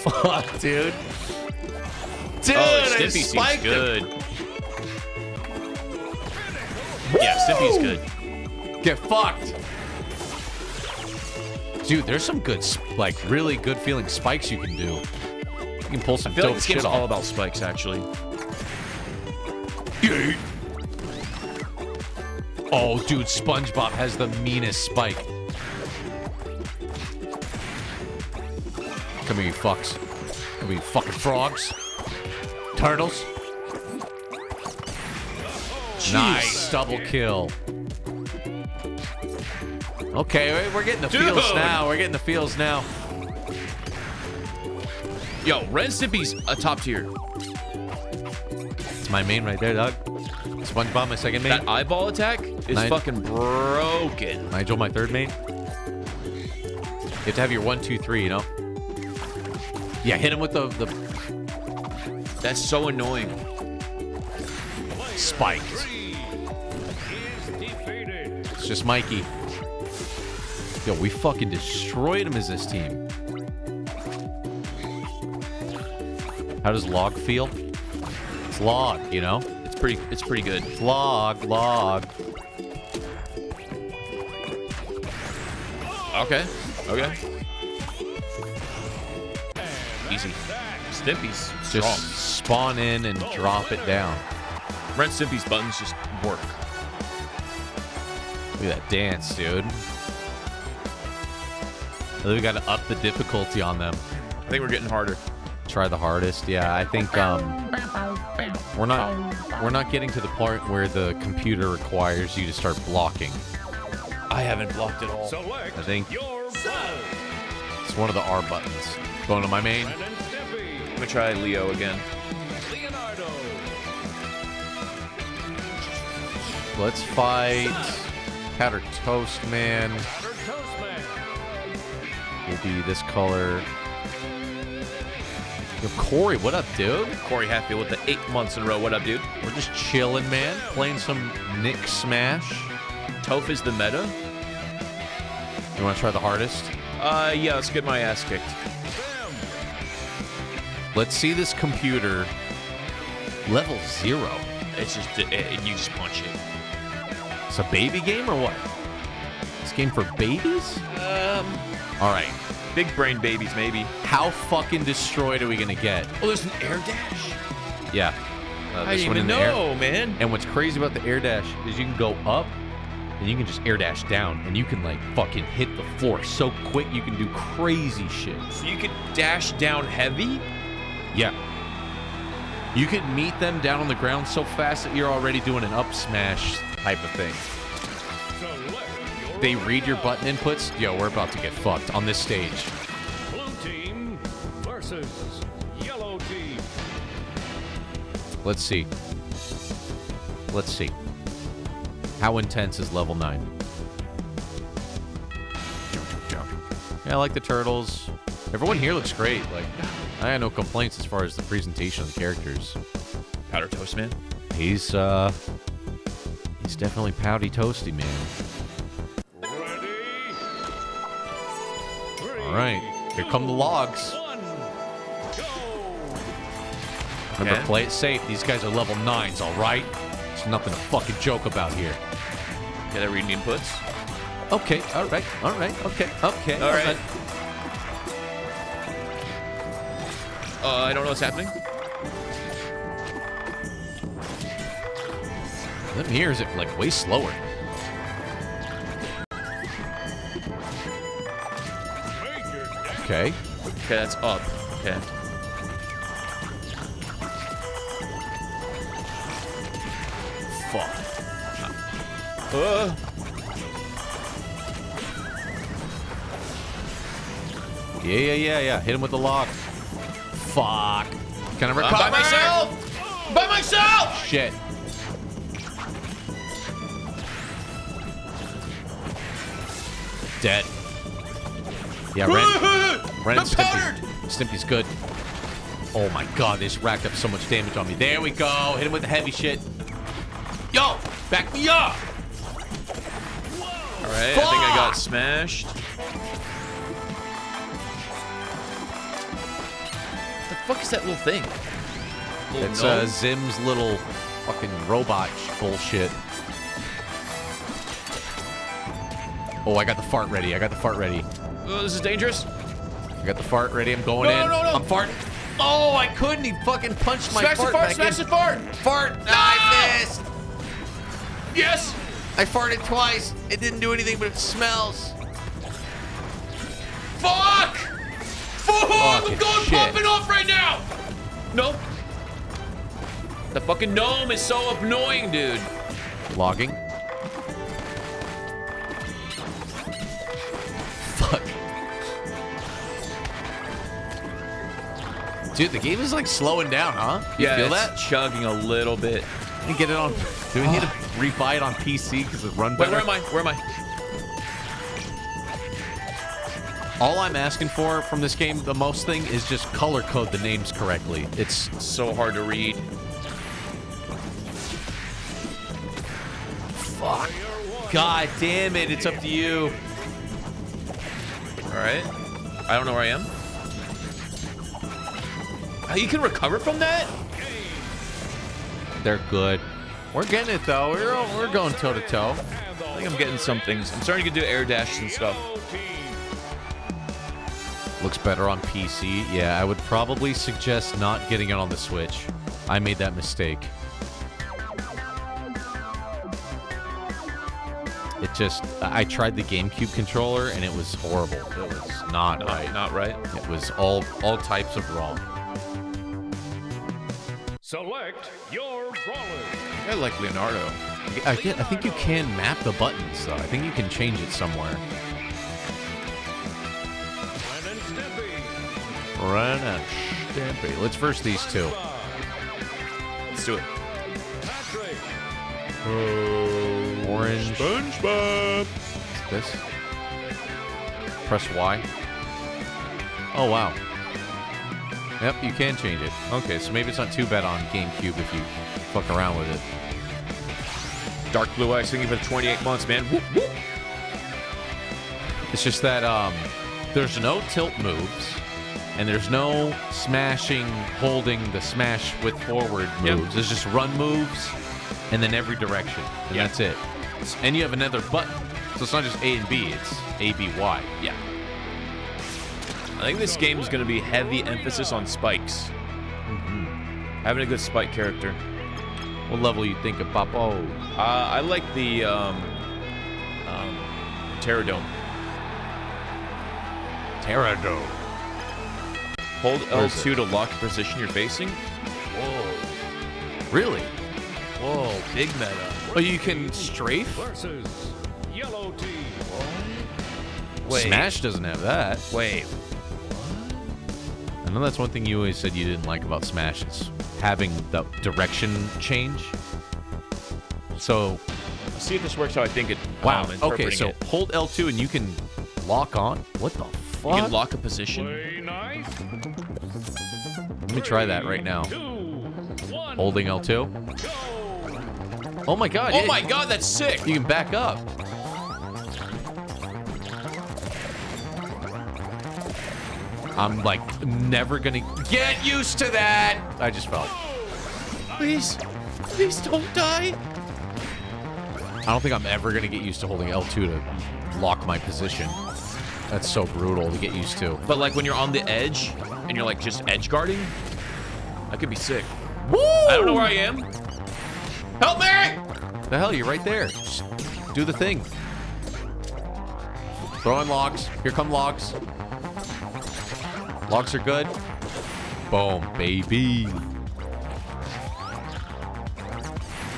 Fuck, dude. Dude, oh, Stimpy seems good. Yeah, Stimpy's good. Get fucked. Dude, there's some good, like, really good feeling spikes you can do. You can pull some dope shit off. This game's all about spikes, actually. Yeah. Oh, dude, SpongeBob has the meanest spike. Come here, you fucks. Come here, you fucking frogs. Turtles. Jeez. Nice double kill. Okay, we're getting the feels now. We're getting the feels now. Yo, Ren and Stimpy's a top tier. It's my main right there, dog. SpongeBob, my second main. That eyeball attack is fucking broken. Nigel, my third main. You have to have your 1, 2, 3, you know? Yeah, hit him with the... That's so annoying. Spikes. It's just Mikey. Yo, we fucking destroyed him as this team. How does log feel? It's log, you know? It's pretty good. It's log. Okay. Easy. Stimpy's strong. Just spawn in and drop it down. Red Stimpy's buttons just work. Look at that dance, dude. I think we got to up the difficulty on them. I think we're getting harder. Try the hardest. Yeah, I think we're not getting to the point where the computer requires you to start blocking. I haven't blocked at all. Select I think it's one of the R buttons. Going to my main. I'm gonna try Leo again. Leonardo. Let's fight Powdered Toast Man. Be this color. Yo, Corey, what up, dude? Corey Hatfield with the 8 months in a row. What up, dude? We're just chilling, man. Playing some Nick Smash. Toph is the meta. You want to try the hardest? Yeah, let's get my ass kicked. Let's see this computer. Level 0. It's just, you just punch it. It's a baby game or what? This game for babies? All right. Big brain babies, maybe. How fucking destroyed are we going to get? Oh, there's an air dash? Yeah. I didn't even know, man. And what's crazy about the air dash is you can go up and you can just air dash down and you can, like, fucking hit the floor so quick you can do crazy shit. So you could dash down heavy? Yeah. You could meet them down on the ground so fast that you're already doing an up smash type of thing. They read your button inputs. Yo, we're about to get fucked on this stage. Blue team versus yellow team. Let's see. Let's see. How intense is level 9? Yeah, I like the turtles. Everyone here looks great. Like, I had no complaints as far as the presentation of the characters. Powdered Toast Man. He's definitely Powdy Toasty, man. All right, here come the logs. Remember, play it safe. These guys are level 9s, all right? There's nothing to fucking joke about here. Yeah, they're reading inputs. Okay, all right. I don't know what's happening. Them here is, like, way slower. Okay. Okay, that's up. Okay. Fuck. Yeah. Hit him with the lock. Fuck. Can I recover? By myself! By myself! Shit. Dead. Yeah, Ren and Stimpy's good. Oh my god, they just racked up so much damage on me. There we go. Hit him with the heavy shit. Yo, back me up. All right, fuck! I think I got smashed. What the fuck is that little thing? It's Zim's little fucking robot bullshit. Oh, I got the fart ready. Oh, this is dangerous. I got the fart ready. I'm going in. No. I'm farting. Oh, I couldn't. He fucking punched my fart back in. Smash the fart. Fart. No! I missed. Yes. I farted twice. It didn't do anything, but it smells. Fuck. Fuck. I'm going popping off right now. No. The fucking gnome is so annoying, dude. Logging. Dude, the game is like slowing down, huh? You feel that? Chugging a little bit. And get it on. Do we need to rebuy it on PC because it runs better? Wait, where am I? All I'm asking for from this game, the most thing, is just color code the names correctly. It's so hard to read. Fuck. God damn it! It's up to you. All right. I don't know where I am. You can recover from that? They're good. We're getting it, though. We're going toe-to-toe. I think I'm getting some things. I'm starting to do air dashes and stuff. Looks better on PC. Yeah, I would probably suggest not getting it on the Switch. I made that mistake. It just... I tried the GameCube controller, and it was horrible. It was not right. Not right. It was all types of wrong. Select your brawler. I like Leonardo. I think you can map the buttons, though. I think you can change it somewhere. Ren and Stimpy. Let's verse these two. Let's do it. Patrick. Oh, orange. SpongeBob. This. Press Y. Oh, wow. Yep, you can change it. Okay, so maybe it's not too bad on GameCube if you fuck around with it. Dark blue eyes singing for 28 months, man. Whoop, whoop. It's just that there's no tilt moves, and there's no smashing, holding the smash with forward moves. Yep. There's just run moves, and then every direction, and that's it. And you have another button, so it's not just A and B, it's A, B, Y. Yeah. I think this game is going to be heavy emphasis on spikes. Having a good spike character. What level you think of Pop? Oh, I like the Terradome. Hold L2 to lock the position you're facing. Whoa. Really? Whoa, big meta. Oh, you can strafe? Versus yellow team. Wait. Smash doesn't have that. Wait. I know that's one thing you always said you didn't like about Smash is having the direction change. So, let's see if this works how I think it. Wow. Okay, so hold L2 and you can lock on. What the fuck? You can lock a position. Let me try that right now. Holding L2. Oh my god! Oh my god, that's sick. You can back up. I'm like never gonna get used to that. I just fell. Please, please don't die. I don't think I'm ever gonna get used to holding L2 to lock my position. That's so brutal to get used to. But like when you're on the edge and you're like just edge guarding, that could be sick. Woo! I don't know where I am. Help me! The hell, you're right there. Just do the thing. Throwing logs. Here come logs. Logs are good. Boom, baby.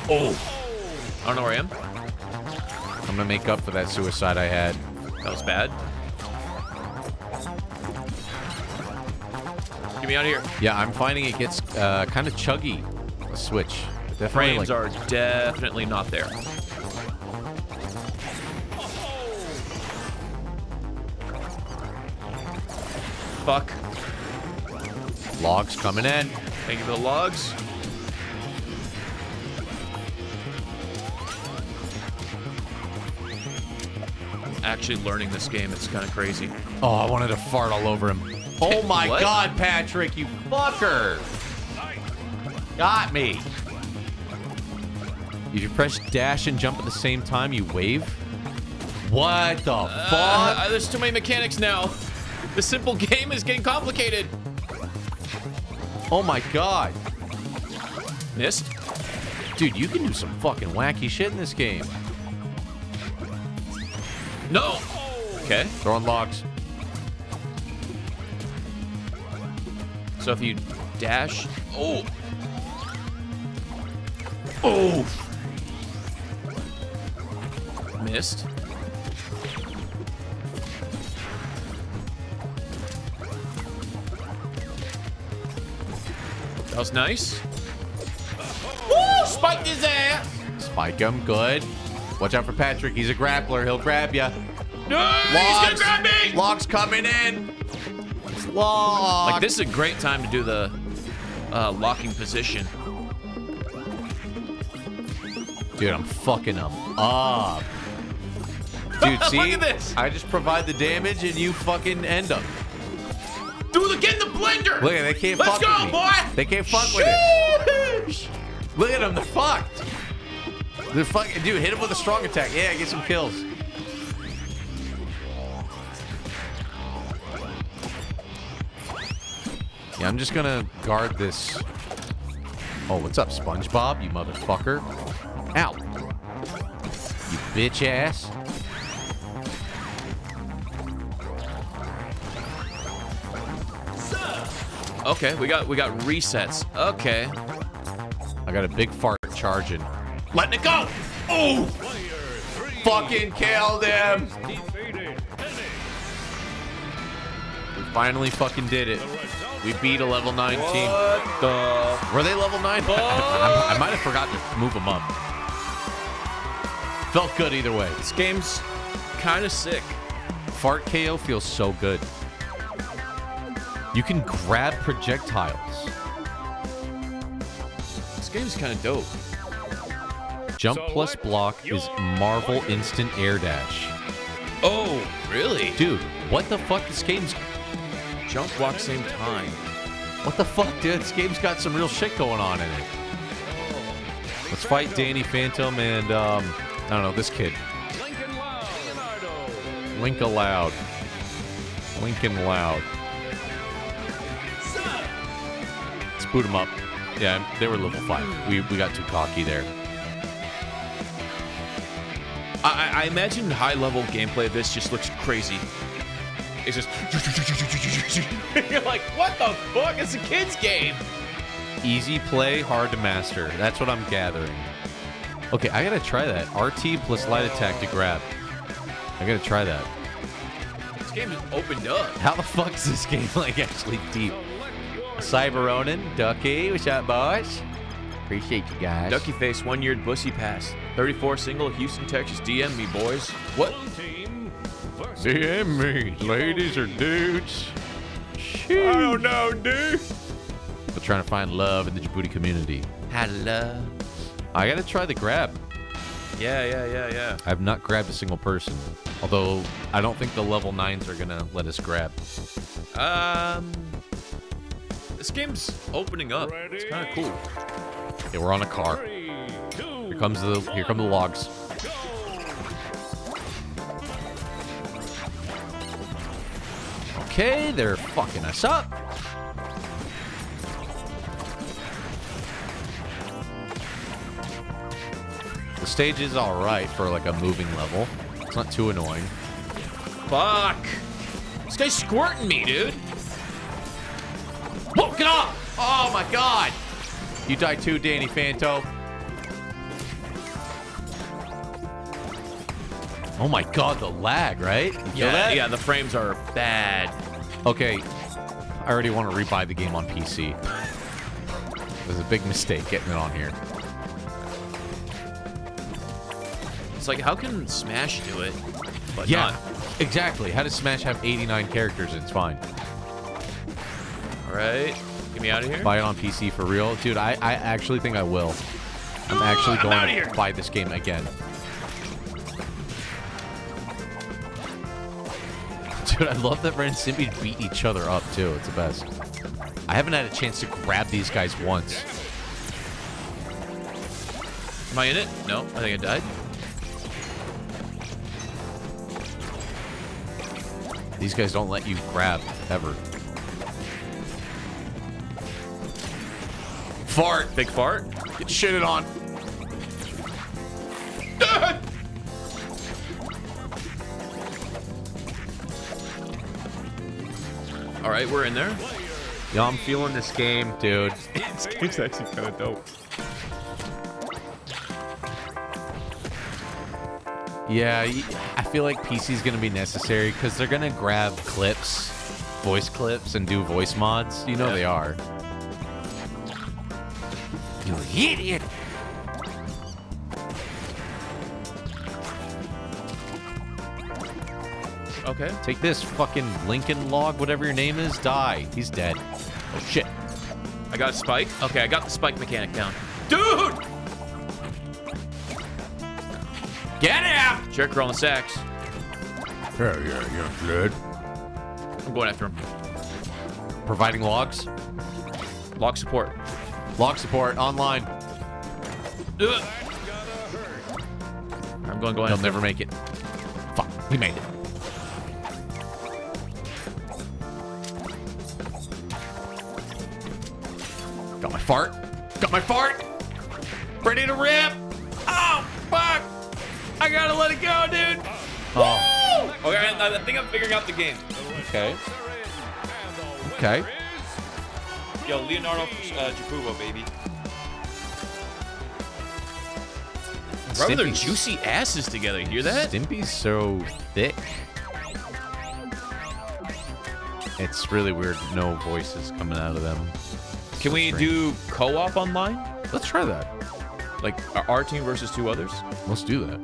Oh. I don't know where I am. I'm going to make up for that suicide I had. That was bad. Get me out of here. Yeah, I'm finding it gets kind of chuggy. The Switch. The frames are definitely not there. Fuck. Logs coming in. Thank you for the logs. Actually learning this game, it's kind of crazy. Oh, I wanted to fart all over him. Oh my God, Patrick, you fucker. Got me. You press dash and jump at the same time you wave? What the fuck? There's too many mechanics now. The simple game is getting complicated. Oh my God. Missed? Dude, you can do some fucking wacky shit in this game. No! Okay. Throwing logs. So if you dash... Oh! Oh! Missed. That was nice. Woo! Spiked his ass! Spike him, good. Watch out for Patrick. He's a grappler. He'll grab you. No, he's gonna grab me. Logs coming in. It's locked. Like, this is a great time to do the locking position. Dude, I'm fucking him up. Dude, see? Look at this. I just provide the damage and you fucking end up. Dude, get in the blender. Look at it. They can't fuck with me. Let's go, boy. They can't fuck with it. Look at them. They're fucked. They're fucking, dude, hit him with a strong attack. Yeah, get some kills. Yeah, I'm just gonna guard this. Oh, what's up, SpongeBob, you motherfucker? Ow. You bitch ass. Okay, we got resets. Okay. I got a big fart charging. Letting it go! Oh! Fucking killed him! We finally fucking did it. We beat a level 9 team. What the... Were they level 9? I might have forgotten to move them up. Felt good either way. This game's kind of sick. Fart KO feels so good. You can grab projectiles. This game's kind of dope. Jump plus block is Marvel Instant Air Dash. Oh, really? Dude, what the fuck? This game's... Jump, walk, same time. What the fuck, dude? This game's got some real shit going on in it. Let's fight Danny Phantom and, I don't know, this kid. Lincoln Loud. Let's boot him up. Yeah, they were level 5. We got too cocky there. I imagine high-level gameplay of this just looks crazy. It's just... You're like, what the fuck? It's a kid's game. Easy play, hard to master. That's what I'm gathering. Okay, I gotta try that. RT plus light attack to grab. I gotta try that. This game just opened up. How the fuck is this game, like, actually deep? Cyber Ronin, Ducky, what's up, boys? Appreciate you guys. Ducky Face, 1 year Bussy Pass. 34 single, Houston, Texas. DM me, boys. What? DM me, ladies or dudes? Shoot. I don't know, dude. We're trying to find love in the Djibouti community. Hello. I gotta try the grab. Yeah. I've not grabbed a single person. Although, I don't think the level 9s are gonna let us grab. This game's opening up. Ready? It's kind of cool. Yeah, we're on a car. Here come the logs. Okay, they're fucking us up. The stage is all right for like a moving level. It's not too annoying. Fuck! This guy's squirting me, dude. Whoa, get off! Oh my God! You die too, Danny Phantom. Oh my God, the lag, right? Yeah, the frames are bad. Okay, I already want to rebuy the game on PC. It was a big mistake getting it on here. It's like, how can Smash do it, but not? Exactly. How does Smash have 89 characters and it's fine? All right. Get me out of here. Buy it on PC for real. Dude, I actually think I will. I'm actually going to buy this game again. Dude, I love that Ren and Stimpy beat each other up, too. It's the best. I haven't had a chance to grab these guys once. Am I in it? No, I think I died. These guys don't let you grab, ever. Fart! Big fart? Get shitted on. Alright, we're in there. Yo, I'm feeling this game, dude. This game's actually kind of dope. Yeah, I feel like PC's going to be necessary because they're going to grab clips, voice clips, and do voice mods. You know they are. You idiot! Okay. Take this fucking Lincoln log, whatever your name is. Die. He's dead. Oh, shit. I got a spike. Okay, I got the spike mechanic down. Dude! Get him! Jerk rolling sacks. Yeah, yeah, you're good. I'm going after him. Providing logs? Log support. Log support online. Ugh. I'm going to go after him. He'll never make it. Fuck. He made it. Got my fart. Got my fart. Ready to rip. Oh, fuck. I gotta let it go, dude. Oh. Woo! Okay, I think I'm figuring out the game. Okay. Okay. Yo, Leonardo Japubo, baby. Rubbing their juicy asses together. You hear that? Stimpy's so thick. It's really weird. No voices coming out of them. Can we do co-op online? Let's try that. Like, our team versus two others? Let's do that.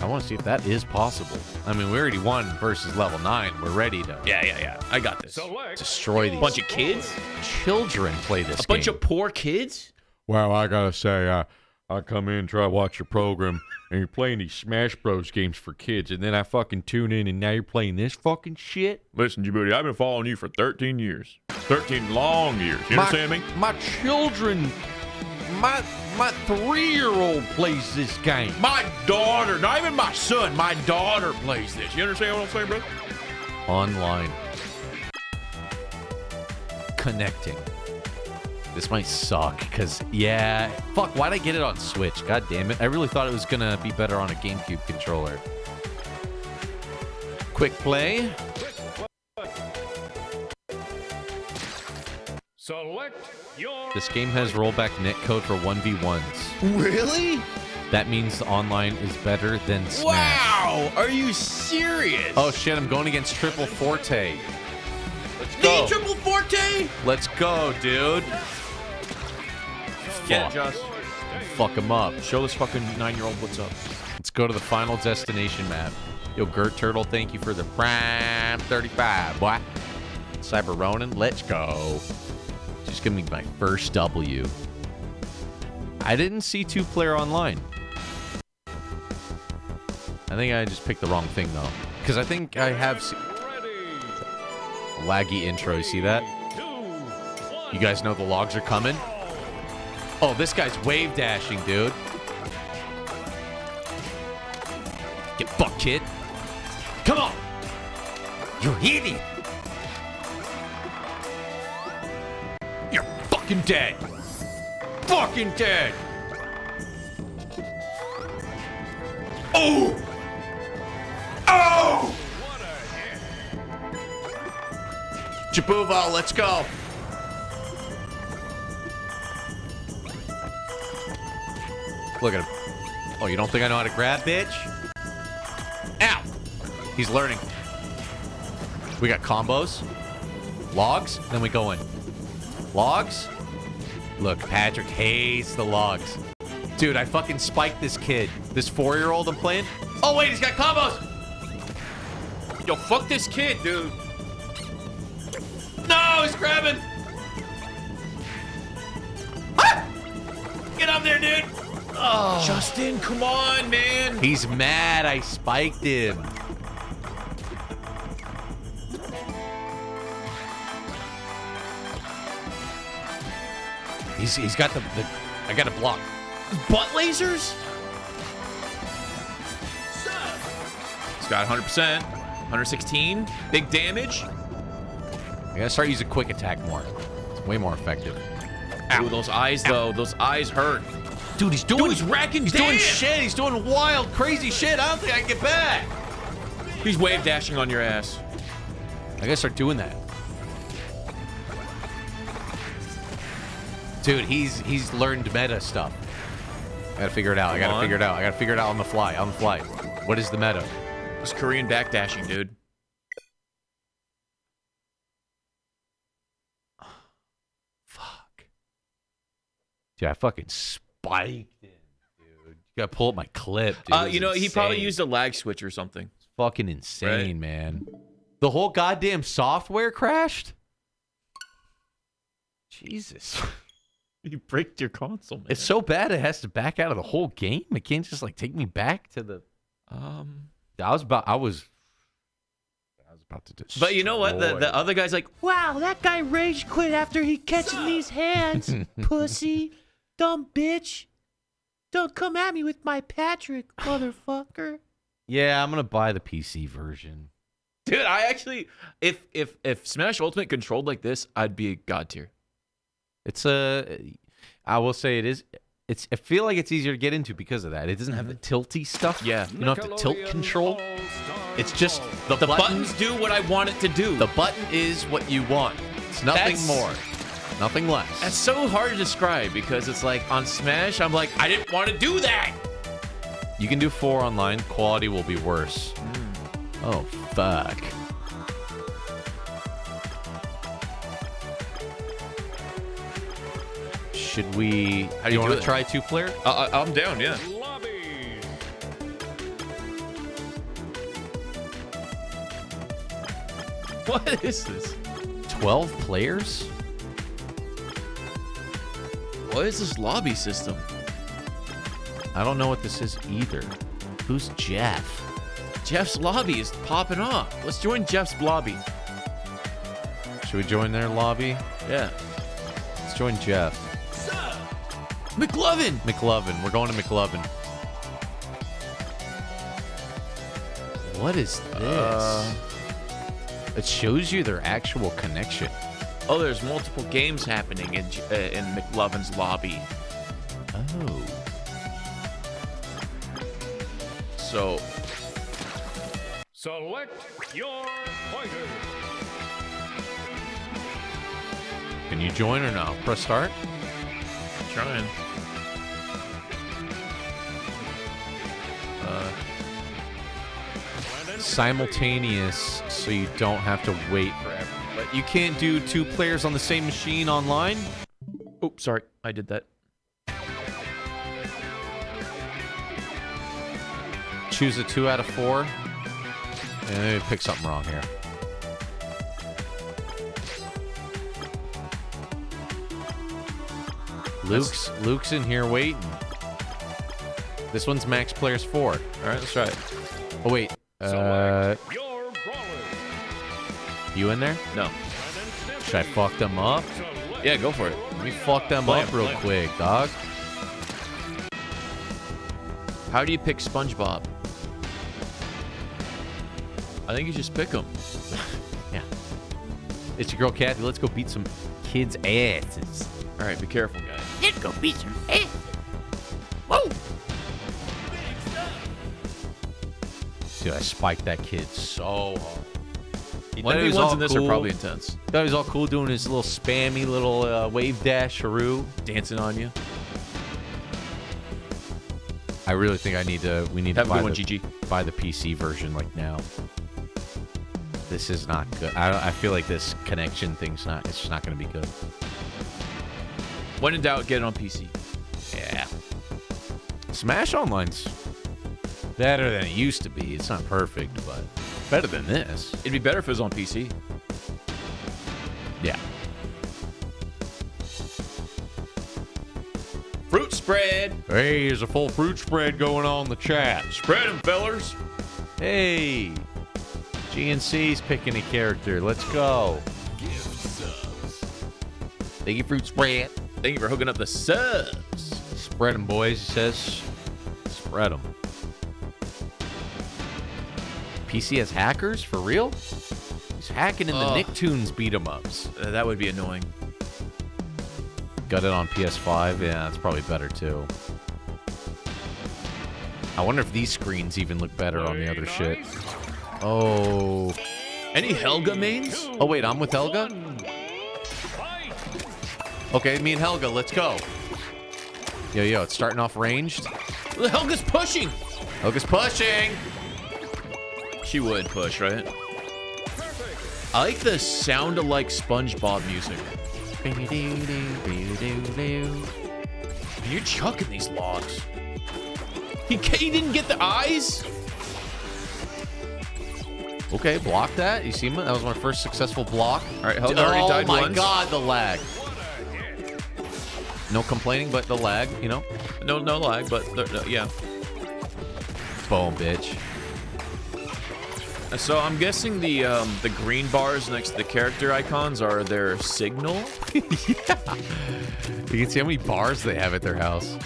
I want to see if that is possible. I mean, we already won versus level 9. We're ready to... Yeah. I got this. Destroy these. A bunch of kids? Children play this game. A bunch of poor kids? Wow, I got to say, I come in, try to watch your program, and you're playing these Smash Bros. Games for kids, and then I fucking tune in, and now you're playing this fucking shit? Listen, Djibouti, I've been following you for 13 years. 13 long years. You understand me? My children... My 3-year-old plays this game. My daughter, not even my son, my daughter plays this. You understand what I'm saying, bro? Online. Connecting. This might suck, because, yeah. Fuck, why'd I get it on Switch? God damn it. I really thought it was going to be better on a GameCube controller. Quick play. This game has rollback netcode for 1v1s. Really? That means the online is better than Smash. Wow! Are you serious? Oh shit, I'm going against Triple Forte. Let's go. The Triple Forte? Let's go, dude. Get it, Josh. Fuck him up. Show this fucking 9-year-old what's up. Let's go to the final destination map. Yo, Gert Turtle, thank you for the prime 35, boy. Cyber Ronin, let's go. Just give me my first W. I didn't see 2-player online. I think I just picked the wrong thing, though. Because I think I have... Laggy intro, you see that? You guys know the logs are coming? Oh, this guy's wave dashing, dude. Get fucked, kid. Come on! You idiot! Fucking dead. Fucking dead. Oh. Oh. Jabuvo, let's go. Look at him. Oh, you don't think I know how to grab, bitch? Ow. He's learning. We got combos. Logs. Then we go in. Logs. Look, Patrick hates the logs. Dude, I fucking spiked this kid. This 4-year-old I'm playing. Oh, wait, he's got combos. Yo, fuck this kid, dude. No, he's grabbing. Get up there, dude. Oh. Justin, come on, man. He's mad I spiked him. He's got the I got a block. Butt lasers? He's got 100%. 116. Big damage. I gotta start using quick attack more. It's way more effective. Ow. Ooh, those eyes though. Those eyes hurt. Dude, he's doing. Dude, he's racking. He's doing shit. He's doing wild, crazy shit. I don't think I can get back. He's wave dashing on your ass. I gotta start doing that. Dude, he's learned meta stuff. I gotta figure it out. I gotta figure it out on the fly. On the fly. What is the meta? It's Korean backdashing, dude. Fuck. Dude, I fucking spiked him, dude. You gotta pull up my clip, dude. You know, he probably used a lag switch or something. It's fucking insane, man. The whole goddamn software crashed? Jesus. You bricked your console, man. It's so bad it has to back out of the whole game. It can't just like take me back to the. I was about to destroy. But you know what? The other guy's like, wow, that guy rage quit after he catching these hands, pussy, dumb bitch. Don't come at me with my Patrick, motherfucker. Yeah, I'm gonna buy the PC version. Dude, I actually, if Smash Ultimate controlled like this, I'd be god tier. It's a, I will say it is. I feel like it's easier to get into because of that. It doesn't have the tilty stuff. Yeah, you don't have to tilt control. It's just the buttons do what I want it to do. The button is what you want. It's nothing more, nothing less. That's so hard to describe because it's like on Smash, I'm like, I didn't want to do that. You can do 4 online. Quality will be worse. Oh fuck. Should we... How do you want to try 2-player? I'm down, yeah. Lobby. What is this? 12 players? What is this lobby system? I don't know what this is either. Who's Jeff? Jeff's lobby is popping off. Let's join Jeff's lobby. Should we join their lobby? Yeah. Let's join Jeff. McLovin! McLovin. We're going to McLovin. What is this? It shows you their actual connection. Oh, there's multiple games happening in McLovin's lobby. Oh. So. Select your fighter. Can you join or no? Press start? I'm trying. Simultaneous, so you don't have to wait forever. But you can't do 2 players on the same machine online. Oh, sorry, I did that. Choose a 2 out of 4. And pick something wrong here. Luke's in here waiting. This one's max players 4. All right, let's try it. Oh wait, you in there? No. Should I fuck them up? Yeah, go for it. Let me fuck them up real quick, dog. How do you pick SpongeBob? I think you just pick him. Yeah. It's your girl Kathy. Let's go beat some kids' asses. All right, be careful, guys. Let's go beat some ass. Whoa! Dude, I spiked that kid so hard. None of these ones in this are probably intense. That was all cool doing his little spammy little wave dash -aroo. Dancing on you. I really think I need to. We need to buy the PC version like now. This is not good. I feel like this connection thing's not. It's just not going to be good. When in doubt, get it on PC. Yeah. Smash Online's better than it used to be. It's not perfect, but better than this. It'd be better if it was on PC. Yeah. Fruit spread. spread. Hey, there's a full fruit spread going on in the chat. Spread them, fellers. Hey, GNC's picking a character. Let's go. Give subs. Thank you, fruit spread. Thank you for hooking up the subs. Spread them, boys, he says. Spread them. PC has hackers? For real? He's hacking in the Nicktoons beat-em-ups. That would be annoying. Got it on PS5? Yeah, that's probably better, too. I wonder if these screens even look better on the other shit. Oh. Any Helga mains? Oh, wait, I'm with Helga? Okay, me and Helga, let's go. Yo, yo, it's starting off ranged. Helga's pushing! Helga's pushing! She would push, right? Perfect. I like the sound-alike SpongeBob music. Man, you're chucking these logs. He didn't get the eyes? Okay, block that. You see, that was my first successful block. All right, Helga already died once. Oh my god, the lag. No complaining, but the lag, you know? No lag, but yeah. Boom, bitch. So I'm guessing the green bars next to the character icons are their signal. Yeah. You can see how many bars they have at their house.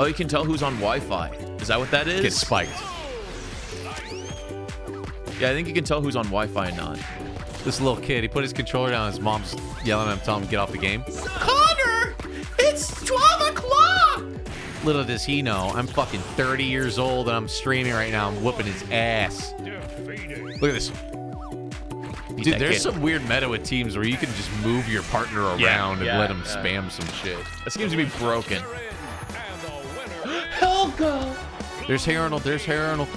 Oh, you can tell who's on Wi-Fi. Is that what that is? Get spiked. Yeah, I think you can tell who's on Wi-Fi and not. This little kid, he put his controller down. His mom's yelling at him, telling him to get off the game. Connor, it's 12 o'clock. Little does he know, I'm fucking 30 years old and I'm streaming right now. I'm whooping his ass. Look at this. Dude, there's some weird meta with teams where you can just move your partner around and let him spam some shit. That seems to be broken. Helga! There's Hey Arnold, there's Hey Arnold.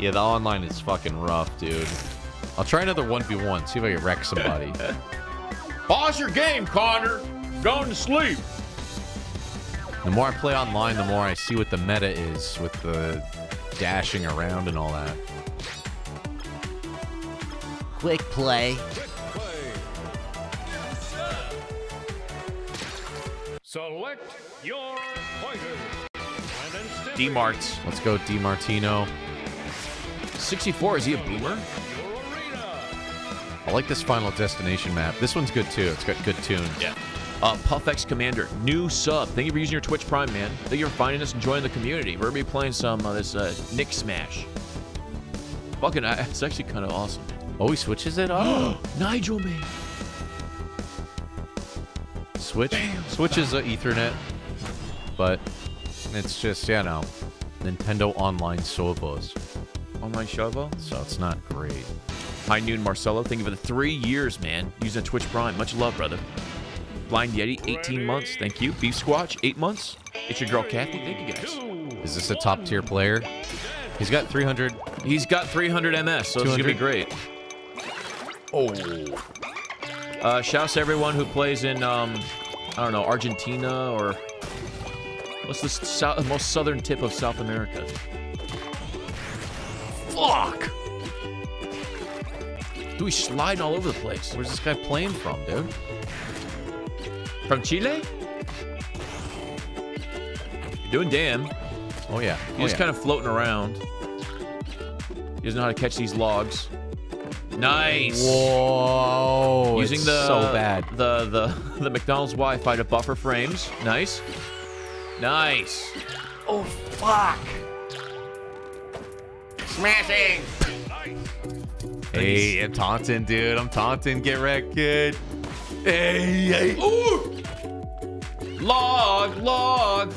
Yeah, the online is fucking rough, dude. I'll try another 1v1, see if I can wreck somebody. Pause your game, Connor. Going to sleep. The more I play online, the more I see what the meta is with the dashing around and all that. Quick play. Select your pointer. D-Mart. Let's go, DiMartino. 64, is he a boomer? I like this Final Destination map. This one's good, too. It's got good tunes. Yeah. PuffX Commander, new sub. Thank you for using your Twitch Prime, man. Thank you for finding us and joining the community. We're going to be playing some of this Nick Smash. Fucking, it's actually kind of awesome. Oh, he switches it up? Nigel, man. Switch? Bam. Switch is Ethernet. But it's just, you know, Nintendo Online Sobos. Online Shovel? So it's not great. High Noon Marcelo, thank you for the 3 years, man. Using Twitch Prime. Much love, brother. Blind Yeti, 18 months. Thank you. Beef Squatch, 8 months. It's your girl, Kathy. Thank you, guys. Is this a top-tier player? He's got 300. He's got 300 MS, so 200? It's going to be great. Oh. Shouts to everyone who plays in, I don't know, Argentina or... What's the most southern tip of South America? Fuck! Dude, he's sliding all over the place. Where's this guy playing from, dude? From Chile? You're doing damn. Oh, yeah. He's just kind of floating around. He doesn't know how to catch these logs. Nice. Whoa. Using the, so bad. The McDonald's Wi-Fi to buffer frames. Nice. Nice. Oh, fuck. Smashing. Hey, I'm taunting, dude. I'm taunting. Get wrecked, kid. Hey, hey. Ooh. Log, log.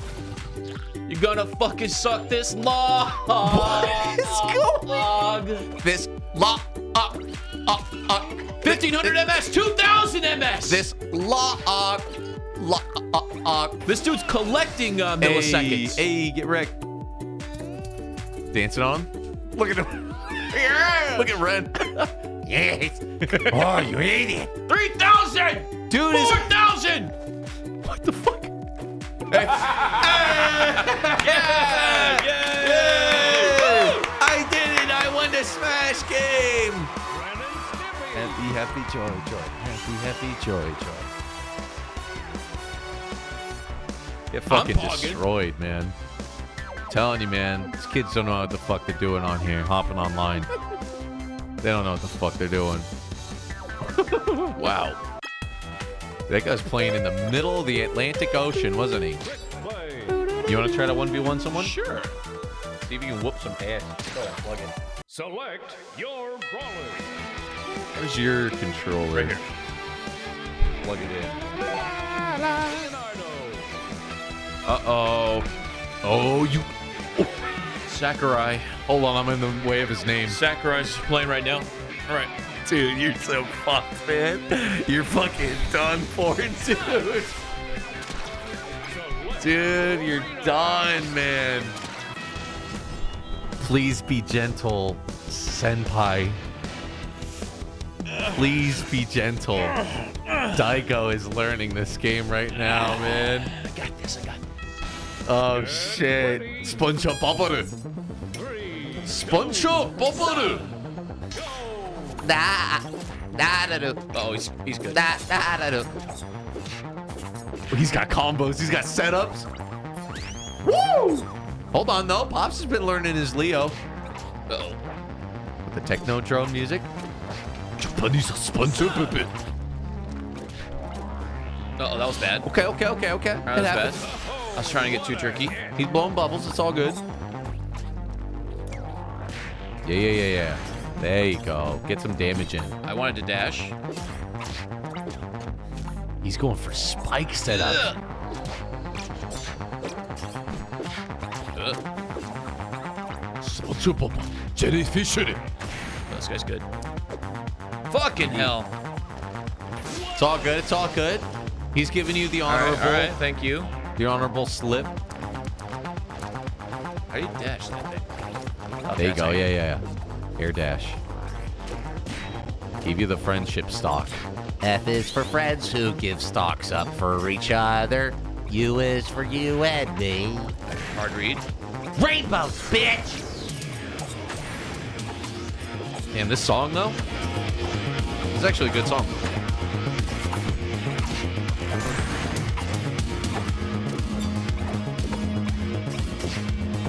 You're gonna fucking suck this log. What is going on? This log. 1,500 MS. 2,000 MS. This log. This dude's collecting milliseconds. Hey, hey, get wrecked. Dancing on him? Look at him. Yeah. Look at Ren. Yes. Oh, you idiot. 3,000. Dude, 4,000. What the fuck? Hey. Yeah. Yeah. Yeah. I did it. I won the Smash game. Happy, happy, joy, joy. happy, joy. Get fucking destroyed, man. I'm telling you, man. These kids don't know what the fuck they're doing on here. Hopping online. They don't know what the fuck they're doing. Wow. That guy's playing in the middle of the Atlantic Ocean, wasn't he? You want to try to 1v1 someone? Sure. See if you can whoop some ass. Go ahead, plug it. Select your brawler. Where's your controller? Right here. Plug it in. Uh-oh. Oh, you... Oh. Sakurai. Hold on, I'm in the way of his name. Sakurai's playing right now. All right. Dude, you're so fucked, man. You're fucking done for, dude. Dude, you're done, man. Please be gentle, senpai. Please be gentle. Daigo is learning this game right now, man. I got this, I got this. Oh, shit. SpongeBob. SpongeBob. Oh, he's good. He's got combos. He's got setups. Woo! Hold on, though. Pops has been learning his Leo. Uh-oh. With the techno drone music. Japanese sponsor puppet. Uh-oh, that was bad. Okay. All right, that was bad. I was trying to get too tricky. He's blowing bubbles. It's all good. Yeah. There you go. Get some damage in. I wanted to dash. He's going for spike setup. Jellyfish. This guy's good. Fucking hell. It's all good. It's all good. He's giving you the honorable. All right. Thank you. The honorable slip. How do you dash that thing? Oh, there you go. Yeah. Air dash. Give you the friendship stock. F is for friends who give stocks up for each other. U is for you and me. Hard read. Rainbows, bitch! And this song, though, is actually a good song.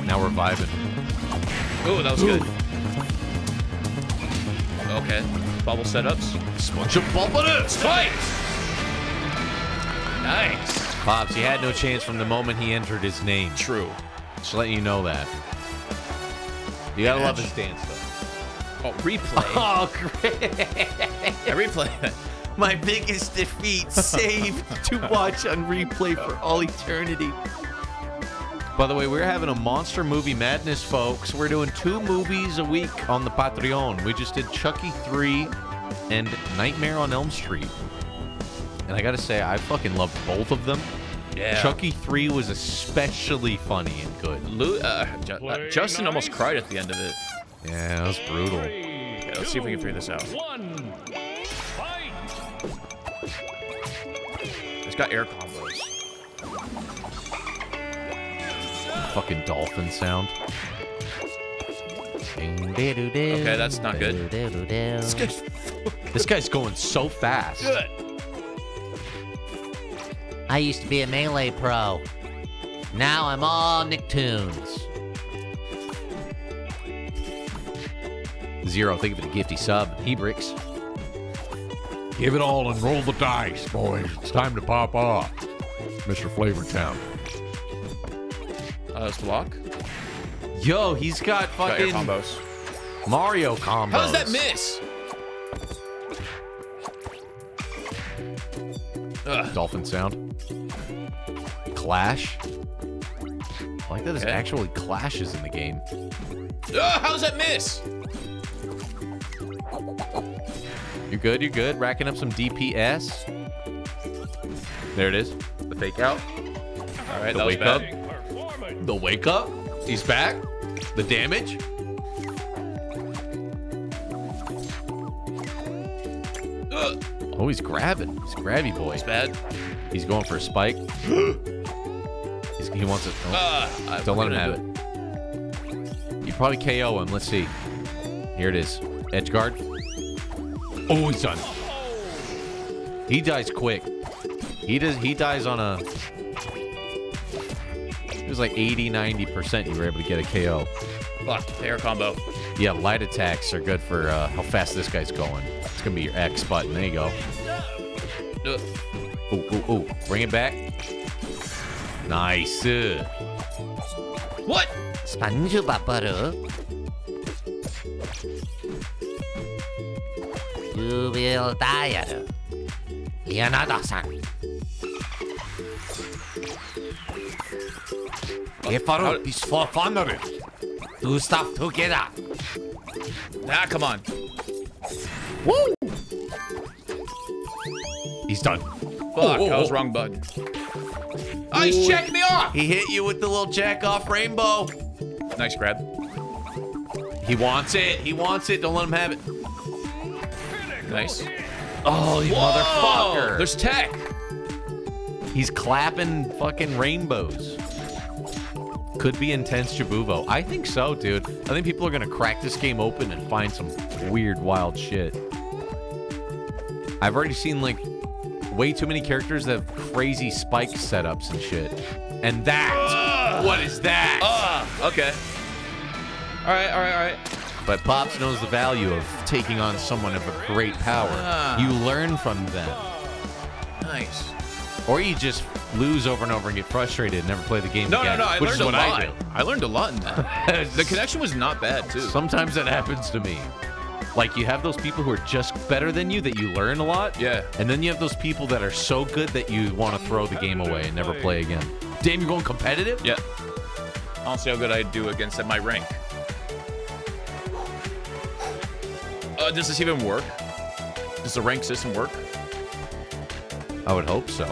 Now we're vibing. Oh, that was good. Okay. Bubble setups. SpongeBob. Spike! Nice. Pops, he had no chance from the moment he entered his name. True. Just letting you know that. You gotta love his dance, though. Oh, replay. Oh, great. I replay. My biggest defeat saved to watch on replay for all eternity. By the way, we're having a monster movie madness, folks. We're doing 2 movies a week on the Patreon. We just did Chucky 3 and Nightmare on Elm Street. And I gotta say, I fucking loved both of them. Yeah. Chucky 3 was especially funny and good. Justin almost cried at the end of it. Yeah, that was brutal. Okay, let's see if we can figure this out. It's got air combos. Fucking dolphin sound. Okay, that's not good. This guy's going so fast. Good. I used to be a melee pro. Now I'm all Nicktoons. Zero, think of it a gifty sub. Hebricks. Give it all and roll the dice, boys. It's time to pop off, Mr. Flavortown. Block. Yo, he's got fucking combos. Mario combos. How does that miss? Ugh. Dolphin sound. Clash. I like that there's actually clashes in the game. How does that miss? You're good. Racking up some DPS. There it is. The fake out. All right, the wake up. The wake up. He's back. The damage. Ugh. Oh, he's grabbing. He's grabby boy. It's bad. He's going for a spike. He wants it. Don't let him have it. You probably KO him. Let's see. Here it is. Edge guard. Oh, he's done. He dies quick. He dies on a... It was like 80, 90% you were able to get a KO. Fuck, air combo. Yeah, light attacks are good for how fast this guy's going. It's going to be your X button. There you go. Ooh, ooh, ooh. Bring it back. Nice. What? SpongeBob butter. You will die. Leonardo-san. If I don't, it's for fun of it. Do stuff together. Ah, come on. Woo! He's done. Fuck, I was wrong button. Oh, he's checking me off! He hit you with the little jack-off rainbow. Nice grab. He wants it. He wants it. Don't let him have it. Nice. Oh, you motherfucker. There's tech. He's clapping fucking rainbows. Could be intense Jabuvo. I think so, dude. I think people are going to crack this game open and find some weird, wild shit. I've already seen, like, way too many characters that have crazy spike setups and shit. And that! What is that? Okay. Alright, alright, alright. But Pops knows the value of taking on someone of a great power. You learn from them. Nice. Or you just lose over and over and get frustrated and never play the game again. No, no, no. Which is what I do. I learned a lot in that. The connection was not bad, too. Sometimes that happens to me. Like, you have those people who are just better than you that you learn a lot. Yeah. And then you have those people that are so good that you want to throw the game away and never play again. Damn, you're going competitive? Yeah. I'll see how good I do against my rank. Does this even work? Does the rank system work? I would hope so.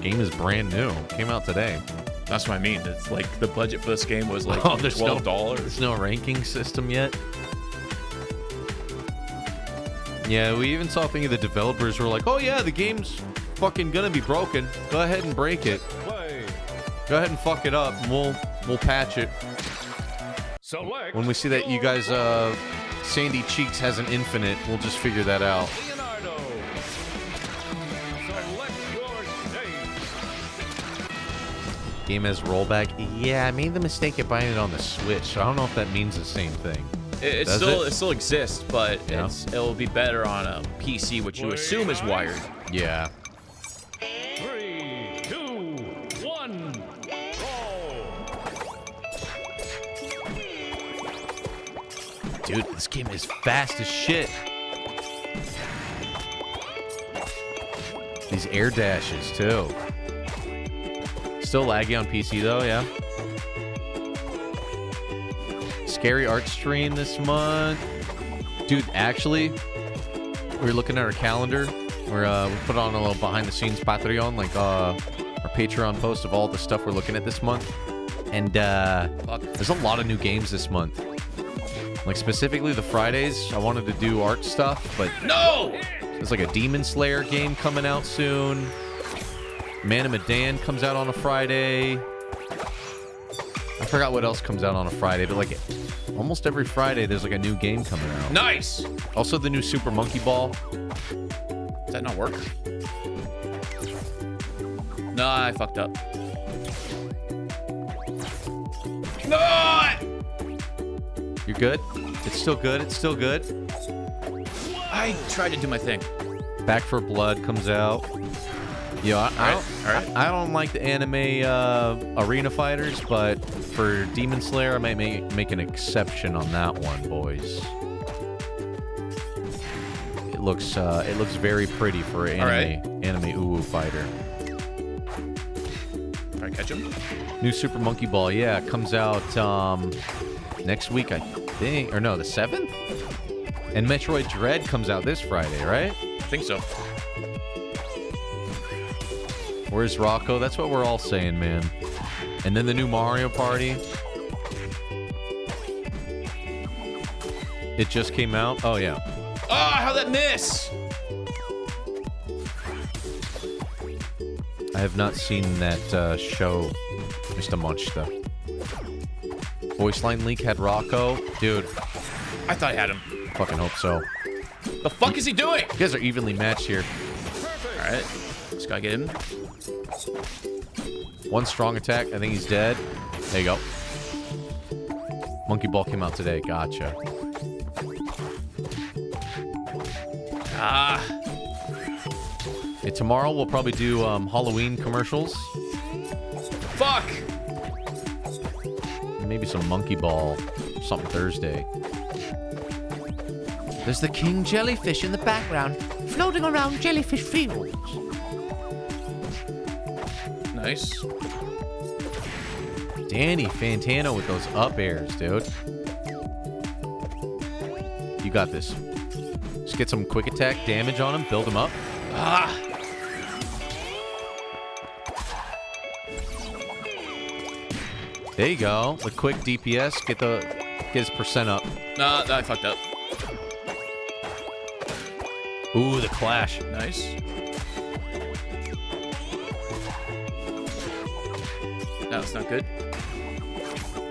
Game is brand new. Came out today. That's what I mean. It's like the budget for this game was like $12. There's no ranking system yet. Yeah, we even saw a thing of the developers were like, oh yeah, the game's fucking gonna be broken. Go ahead and break it. Go ahead and fuck it up and we'll patch it. When we see that you guys Sandy Cheeks has an infinite, we'll just figure that out. Game has rollback. Yeah, I made the mistake of buying it on the Switch, so I don't know if that means the same thing. It still exists, but yeah, it'll be better on a PC, which you assume is wired. Yeah. 3, 2, 1, roll. Dude, this game is fast as shit. These air dashes too. Still laggy on PC though, yeah. Scary art stream this month. Dude, actually, we're looking at our calendar. We're we put on a little behind the scenes Patreon, like our Patreon post of all the stuff we're looking at this month. And there's a lot of new games this month. Like specifically the Fridays, I wanted to do art stuff, but no! There's like a Demon Slayer game coming out soon. Man of Medan comes out on a Friday. I forgot what else comes out on a Friday, but like almost every Friday there's like a new game coming out. Nice! Also the new Super Monkey Ball. Does that not work? Nah, I fucked up. No! You're good? It's still good, it's still good. I tried to do my thing. Back for Blood comes out. Yo, I don't like the anime arena fighters, but for Demon Slayer, I might make an exception on that one, boys. It looks very pretty for an anime uwu fighter. All right, catch him. New Super Monkey Ball, yeah, comes out next week, I think, or no, the 7th. And Metroid Dread comes out this Friday, right? I think so. Where's Rocco? That's what we're all saying, man. And then the new Mario Party. It just came out. Oh, yeah. Oh, how'd that miss? I have not seen that show, Mr. Monster. Voice line leak had Rocco. Dude. I thought I had him. Fucking hope so. The fuck is he doing? You guys are evenly matched here. Alright. Just gotta get him. One strong attack. I think he's dead. There you go. Monkey Ball came out today. Gotcha. Ah. Hey, tomorrow we'll probably do Halloween commercials. Fuck! Maybe some Monkey Ball something Thursday. There's the king jellyfish in the background, floating around jellyfish fields. Nice. Danny Fantano with those up airs, dude. You got this. Just get some quick attack damage on him, build him up. Ah! There you go. The quick DPS, get his percent up. Nah, I fucked up. Ooh, the clash. Nice. That's not good.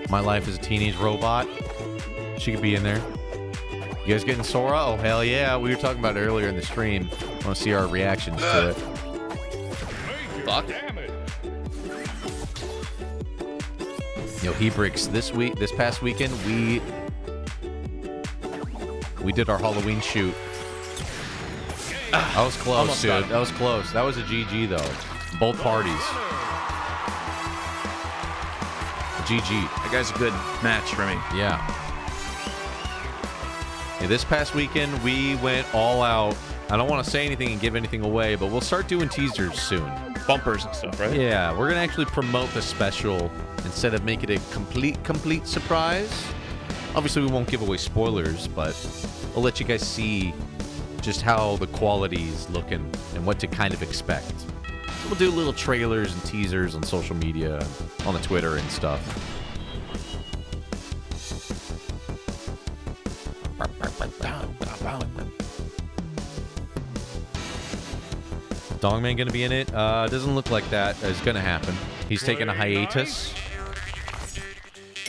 My life as a teenage robot. She could be in there. You guys getting Sora? Oh, hell yeah. We were talking about it earlier in the stream. I want to see our reactions to it. Fuck. Yo, he breaks this week. This past weekend, we did our Halloween shoot. That was close, dude. That was close. That was a GG, though. Both parties. GG. That guy's a good match for me. Yeah. Yeah, this past weekend, we went all out. I don't want to say anything and give anything away, but we'll start doing teasers soon. Bumpers and stuff, right? Yeah, we're going to actually promote the special instead of make it a complete surprise. Obviously, we won't give away spoilers, but I'll let you guys see just how the quality is looking and what to kind of expect. So we'll do little trailers and teasers on social media, on the Twitter and stuff. Dongman gonna be in it? Doesn't look like that is gonna happen. He's taking a hiatus.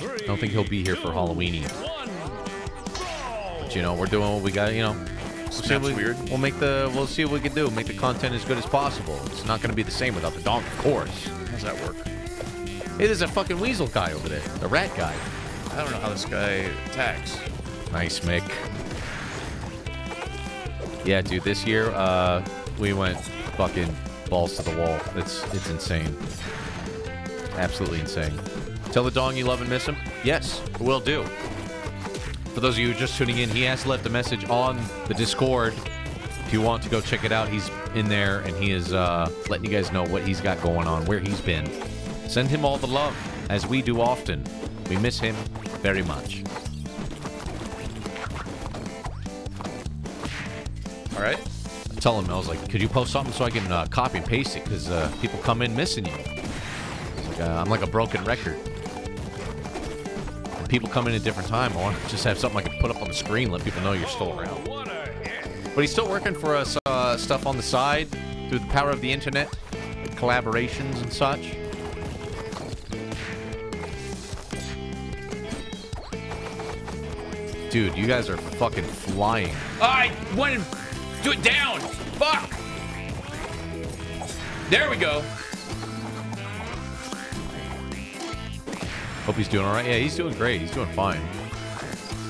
I don't think he'll be here for Halloween either. But you know, we're doing what we got, you know. We'll see what we can do. Make the content as good as possible. It's not going to be the same without the dog, of course. How does that work? Hey, there's a fucking weasel guy over there. The rat guy. I don't know how this guy attacks. Nice, Mick. Yeah, dude. This year, we went fucking balls to the wall. It's insane. Absolutely insane. Tell the dog you love and miss him. Yes, will do. For those of you just tuning in, he has left a message on the Discord. If you want to go check it out, he's in there, and he is letting you guys know what he's got going on, where he's been. Send him all the love, as we do often. We miss him very much. All right. I tell him, I was like, could you post something so I can copy and paste it? Because people come in missing you. Like, I'm like a broken record. People come in at different time. I want to just have something I can put up on the screen, let people know you're still around. But he's still working for us, stuff on the side through the power of the internet, collaborations and such. Dude, you guys are fucking flying. I went and do it down. Fuck. There we go. Hope he's doing all right. Yeah, he's doing great. He's doing fine.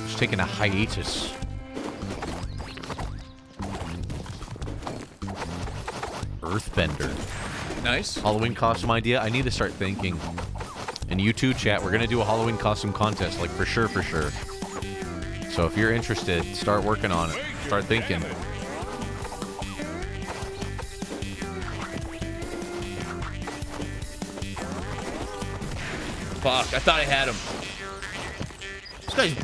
Just taking a hiatus. Earthbender. Nice. Halloween costume idea. I need to start thinking. And you too, chat. We're going to do a Halloween costume contest, like for sure, for sure. So if you're interested, start working on it. Start thinking. Fuck, I thought I had him. This guy's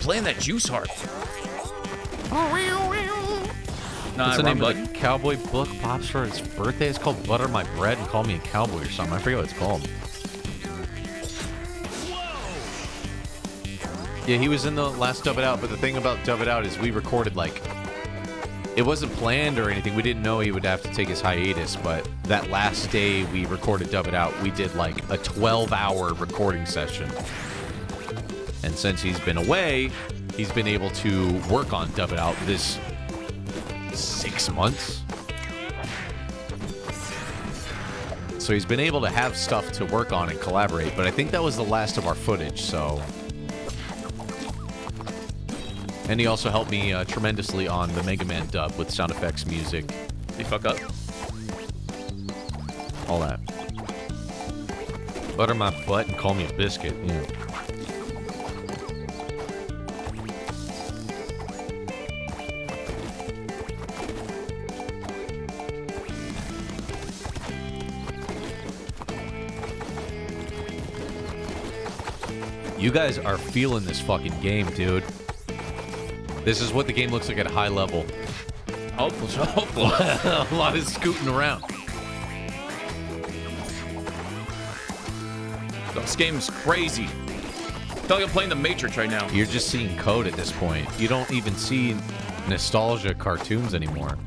playing that juice harp. What's the name of the cowboy book pops for its birthday? It's called Butter My Bread and Call Me a Cowboy or something. I forget what it's called. Yeah, he was in the last Dub It Out, but the thing about Dub It Out is we recorded, like, it wasn't planned or anything. We didn't know he would have to take his hiatus, but that last day we recorded Dub It Out, we did like a 12-hour recording session. And since he's been away, he's been able to work on Dub It Out this 6 months. So he's been able to have stuff to work on and collaborate, but I think that was the last of our footage, so... And he also helped me tremendously on the Mega Man dub with sound effects, music. Did he fuck up? All that. Butter my butt and call me a biscuit. Yeah. You guys are feeling this fucking game, dude. This is what the game looks like at a high level. Hopeful. A lot of scooting around. This game's crazy. I feel like I'm playing The Matrix right now. You're just seeing code at this point. You don't even see nostalgia cartoons anymore.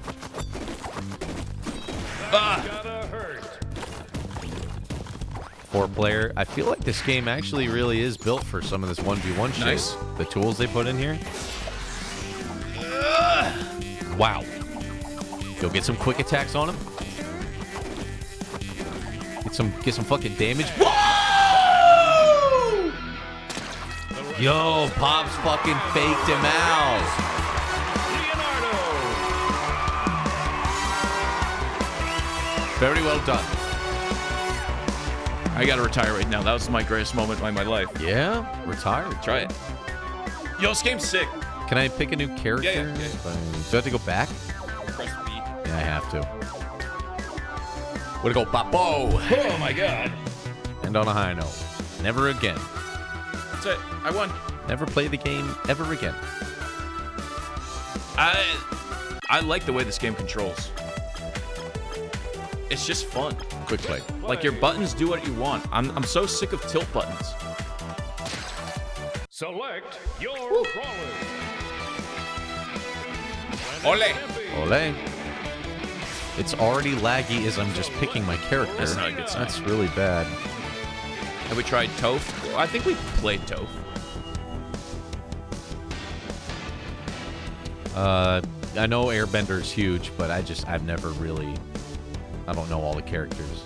Four player. I feel like this game actually really is built for some of this 1v1 shit. Nice. The tools they put in here. Wow. Go get some quick attacks on him. Get some fucking damage. Whoa! Yo, Pops fucking faked him out. Leonardo. Very well done. I gotta retire right now. That was my greatest moment in my life. Yeah, retire. Try it. Yo, this game's sick. Can I pick a new character? Yeah. Do I have to go back? Press B. Yeah, I have to. Way to go, Papo! Oh my god. And on a high note. Never again. That's it. I won. Never play the game ever again. I like the way this game controls. It's just fun. Quick play. Like your buttons do what you want. I'm so sick of tilt buttons. Select your brawler. Ole! Ole! It's already laggy as I'm just picking my character. That's not a good sign. That's really bad. Have we tried Toph? I think we played Toph. I know Airbender's huge, but I've never really... I don't know all the characters.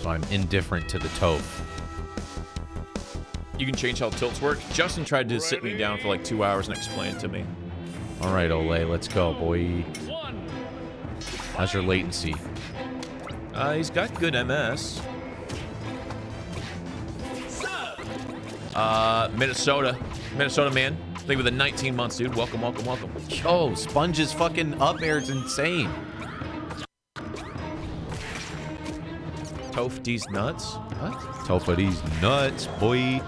So I'm indifferent to the Toph. You can change how tilts work. Justin tried to sit me down for like 2 hours and explain it to me. All right, Ole, let's go, boy. How's your latency? He's got good MS. Minnesota man. I think with the 19 months, dude. Welcome, welcome, welcome. Yo, Sponge's fucking up air is insane. Toph these nuts. What? Toph these nuts, boy.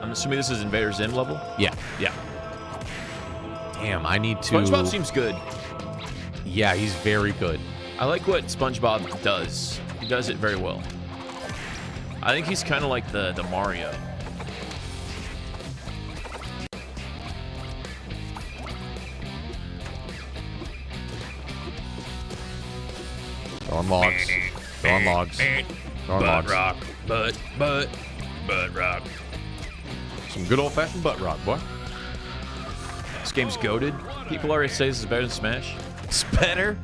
I'm assuming this is Invader Zim level? Yeah. Yeah. Damn, I need to... SpongeBob seems good. Yeah, he's very good. I like what SpongeBob does. He does it very well. I think he's kind of like the Mario. Darn logs. Darn logs. Darn logs. Butt rock. Butt rock. Some good old-fashioned butt rock, boy. This game's goated. People already say this is better than Smash. It's better.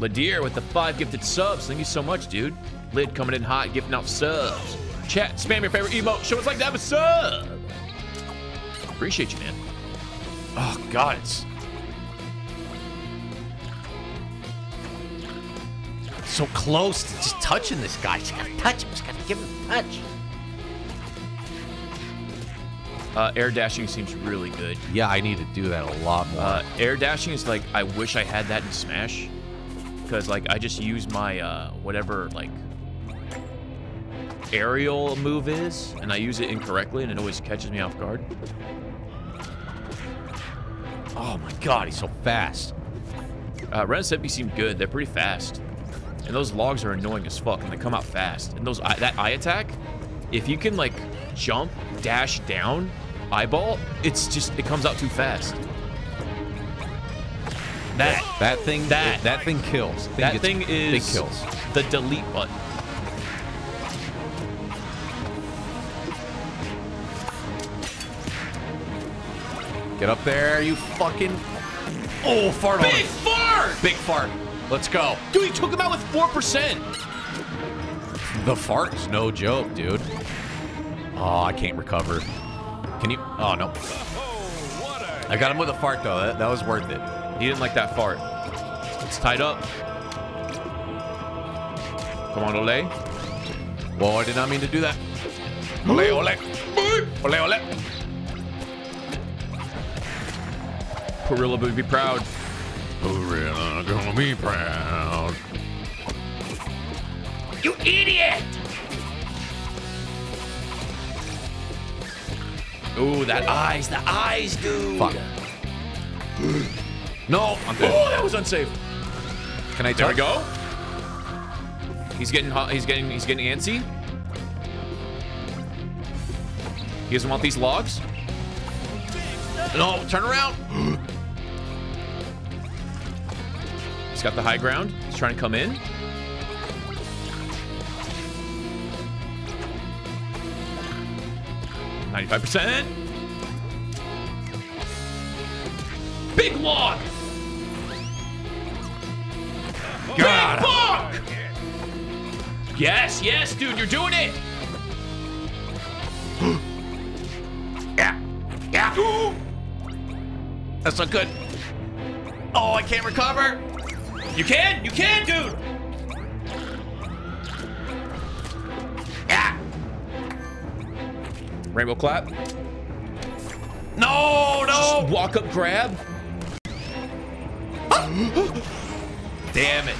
Ladier with the 5 gifted subs. Thank you so much, dude. Lid coming in hot, gifting out subs. Chat, spam your favorite emote. Show us like that with sub. Appreciate you, man. Oh, God. It's so close to just touching this guy. Just gotta touch him. Just gotta give him a touch. Air dashing seems really good. Yeah, I need to do that a lot more. Air dashing is like, I wish I had that in Smash. Because, like, I just use my, whatever, like, aerial move is, and I use it incorrectly, and it always catches me off guard. Oh my god, he's so fast. Ren and Stimpy seem good. They're pretty fast. And those logs are annoying as fuck, and they come out fast. And those that eye attack, if you can, like, jump, dash down, eyeball, it's just, it comes out too fast. That thing kills. That thing kills. The delete button. Get up there, you fucking... Oh, fart on it. Big fart! fart. Big fart. Let's go. Dude, he took him out with 4%. The fart is no joke, dude. Oh, I can't recover. Can you? Oh, no. I got him with a fart, though. That was worth it. He didn't like that fart. It's tied up. Come on, Ole. Whoa, I did not mean to do that. Ole, ole. Ole, ole. Gorilla would be proud. Gorilla gonna be proud. You idiot! Ooh, that eyes. The eyes, dude. Fuck. No, I'm dead. Oh, that was unsafe. Can I touch? There we go. He's getting hot. He's getting antsy. He doesn't want these logs. No, turn around. He's got the high ground. He's trying to come in. %. Big log. God. Big fuck. Yes, yes, dude, you're doing it. Yeah. Yeah. Ooh. That's not good. Oh, I can't recover. You can, dude. Rainbow clap. No, no. Just walk up, grab. Damn it.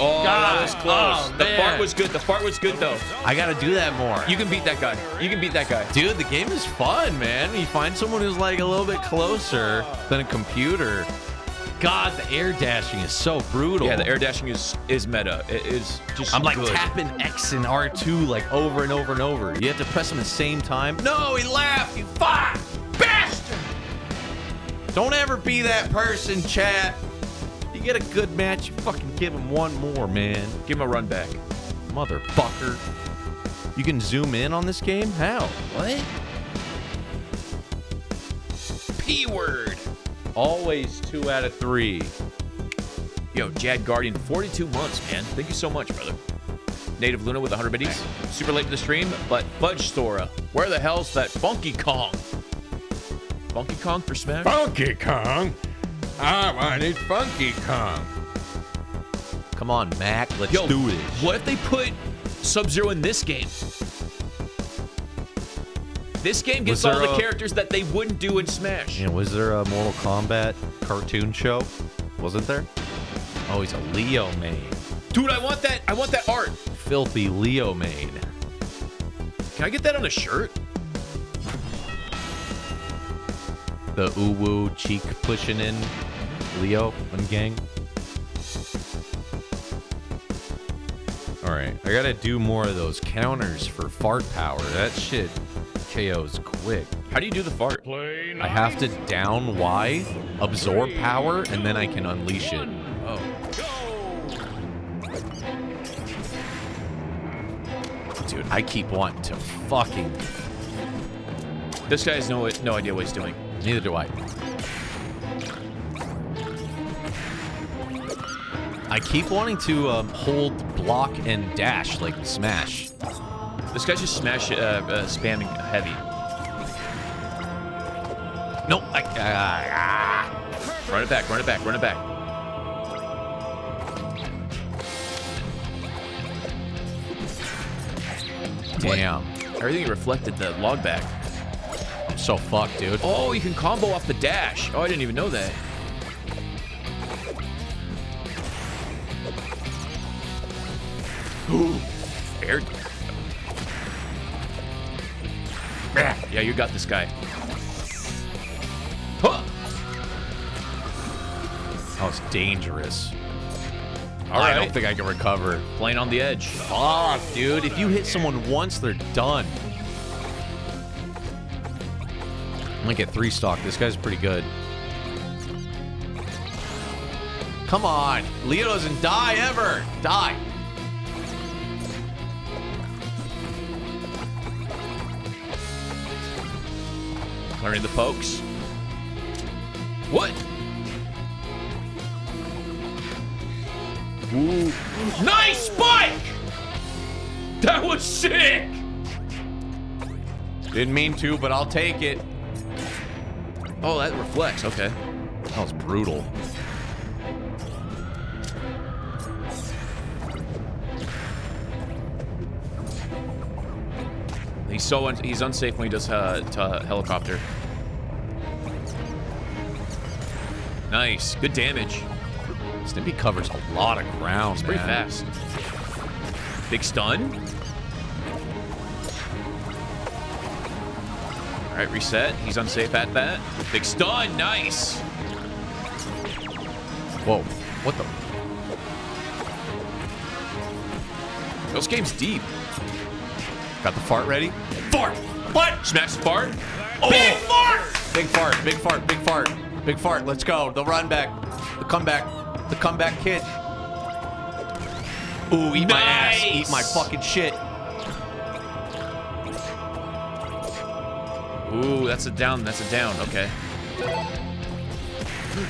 Oh, God. That was close. Oh, the fart was good. The fart was good, though. I got to do that more. You can beat that guy. You can beat that guy. Dude, the game is fun, man. You find someone who's like a little bit closer than a computer. God, the air dashing is so brutal. Yeah, the air dashing is meta. It is just I'm like good. Tapping X and R2 like over and over and over. You have to press them at the same time. No, he laughed, you fuck! Bastard! Don't ever be that person, chat. You get a good match, you fucking give him one more, man. Give him a run back. Motherfucker. You can zoom in on this game? How? What? P-word. Always 2 out of 3. Yo, Jad Guardian, 42 months, man. Thank you so much, brother. Native Luna with 100 biddies. Super late to the stream, but Fudge Sora. Where the hell's that Funky Kong? Funky Kong for Smash? Funky Kong? I want it Funky Kong. Come on, Mac. Let's do it. What if they put Sub-Zero in this game? This game gets all the characters that they wouldn't do in Smash. Yeah, was there a Mortal Kombat cartoon show? Wasn't there? Oh, he's a Leo main. Dude, I want that. I want that art. Filthy Leo main. Can I get that on a shirt? The uwu cheek pushing in Leo and gang. All right, I gotta do more of those counters for fart power. That shit. KO's quick. How do you do the fart? Nice. I have to down Y, absorb power, and then I can unleash it. Oh. Go. Dude, I keep wanting to fucking... This guy has no idea what he's doing. Neither do I. I keep wanting to hold block and dash like Smash. This guy's just spamming heavy. Nope. Run it back, run it back, run it back. Damn. Everything reflected the log back. I'm so fucked, dude. Oh, you can combo off the dash. Oh, I didn't even know that. Ooh. Air. Yeah, you got this guy. Huh. That was dangerous. All right. I don't think I can recover. Playing on the edge. Fuck, dude. If you hit someone once, they're done. I'm gonna get 3-stock. This guy's pretty good. Come on. Leo doesn't die ever. Die. Learning the pokes. What? Ooh. Nice spike! That was sick! Didn't mean to, but I'll take it. Oh, that reflects. Okay. That was brutal. He's so he's unsafe when he does helicopter. Nice, good damage. Stimpy covers a lot of ground. It's pretty fast. Big stun. All right, reset. He's unsafe at that. Big stun. Nice. Whoa! What the? This game's deep. Got the fart ready. Fart! What? Smash the fart. Oh. Big fart! Big fart! Big fart! Big fart! Big fart! Let's go! The run back! The comeback! The comeback kid! Ooh! Eat my ass! Eat my fucking shit! Ooh! That's a down! That's a down! Okay.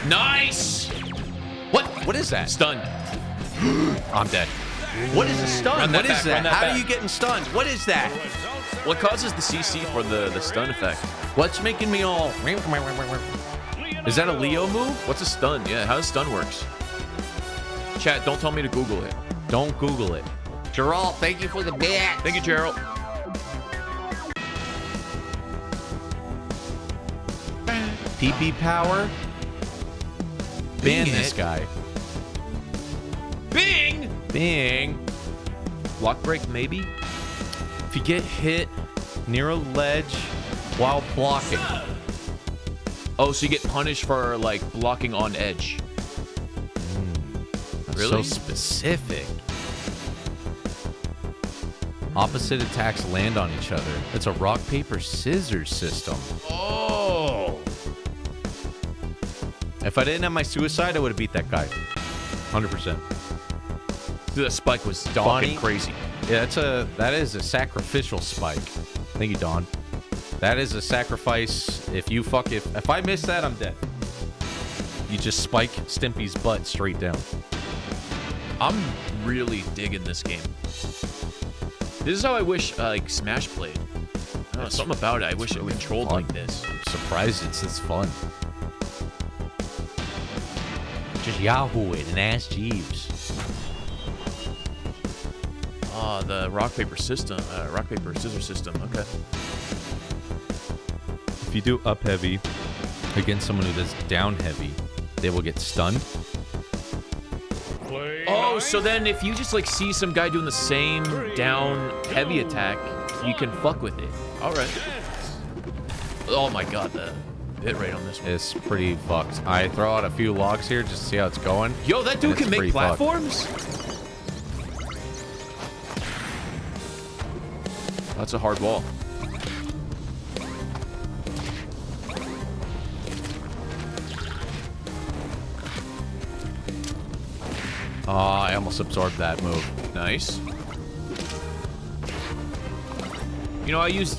Nice! What? What is that? Stun. I'm dead. What is a stun? What is that? How are you getting stunned? What is that? What causes the CC for the stun effect? What's making me all... Is that a Leo move? What's a stun? Yeah, how does stun works? Chat, don't tell me to Google it. Don't Google it. Gerald, thank you for the bat. Thank you, Gerald. PP power. Ban this guy. Bing! Bing. Block break, maybe? If you get hit near a ledge while blocking. Oh, so you get punished for, like, blocking on edge. That's really? So specific. Opposite attacks land on each other. It's a rock, paper, scissors system. Oh! If I didn't have my suicide, I would have beat that guy. 100%. Dude, that spike was fucking crazy. Yeah, that is a sacrificial spike. Thank you, Don. That is a sacrifice. If I miss that, I'm dead. You just spike Stimpy's butt straight down. I'm really digging this game. This is how I wish like Smash played. I don't know, something about it. I wish really it controlled fun. Like this. I'm surprised it's this fun. Just Yahoo it and ask Jeeves. Oh, the rock, paper, scissors system, okay. If you do up heavy against someone who does down heavy, they will get stunned. Oh, so then if you just like see some guy doing the same down heavy attack, you can fuck with it. All right. Oh my God, the hit rate on this one. It's pretty fucked. I throw out a few logs here just to see how it's going. Yo, that dude can make platforms? Fucked. That's a hard wall. Ah, I almost absorbed that move. Nice. You know, I use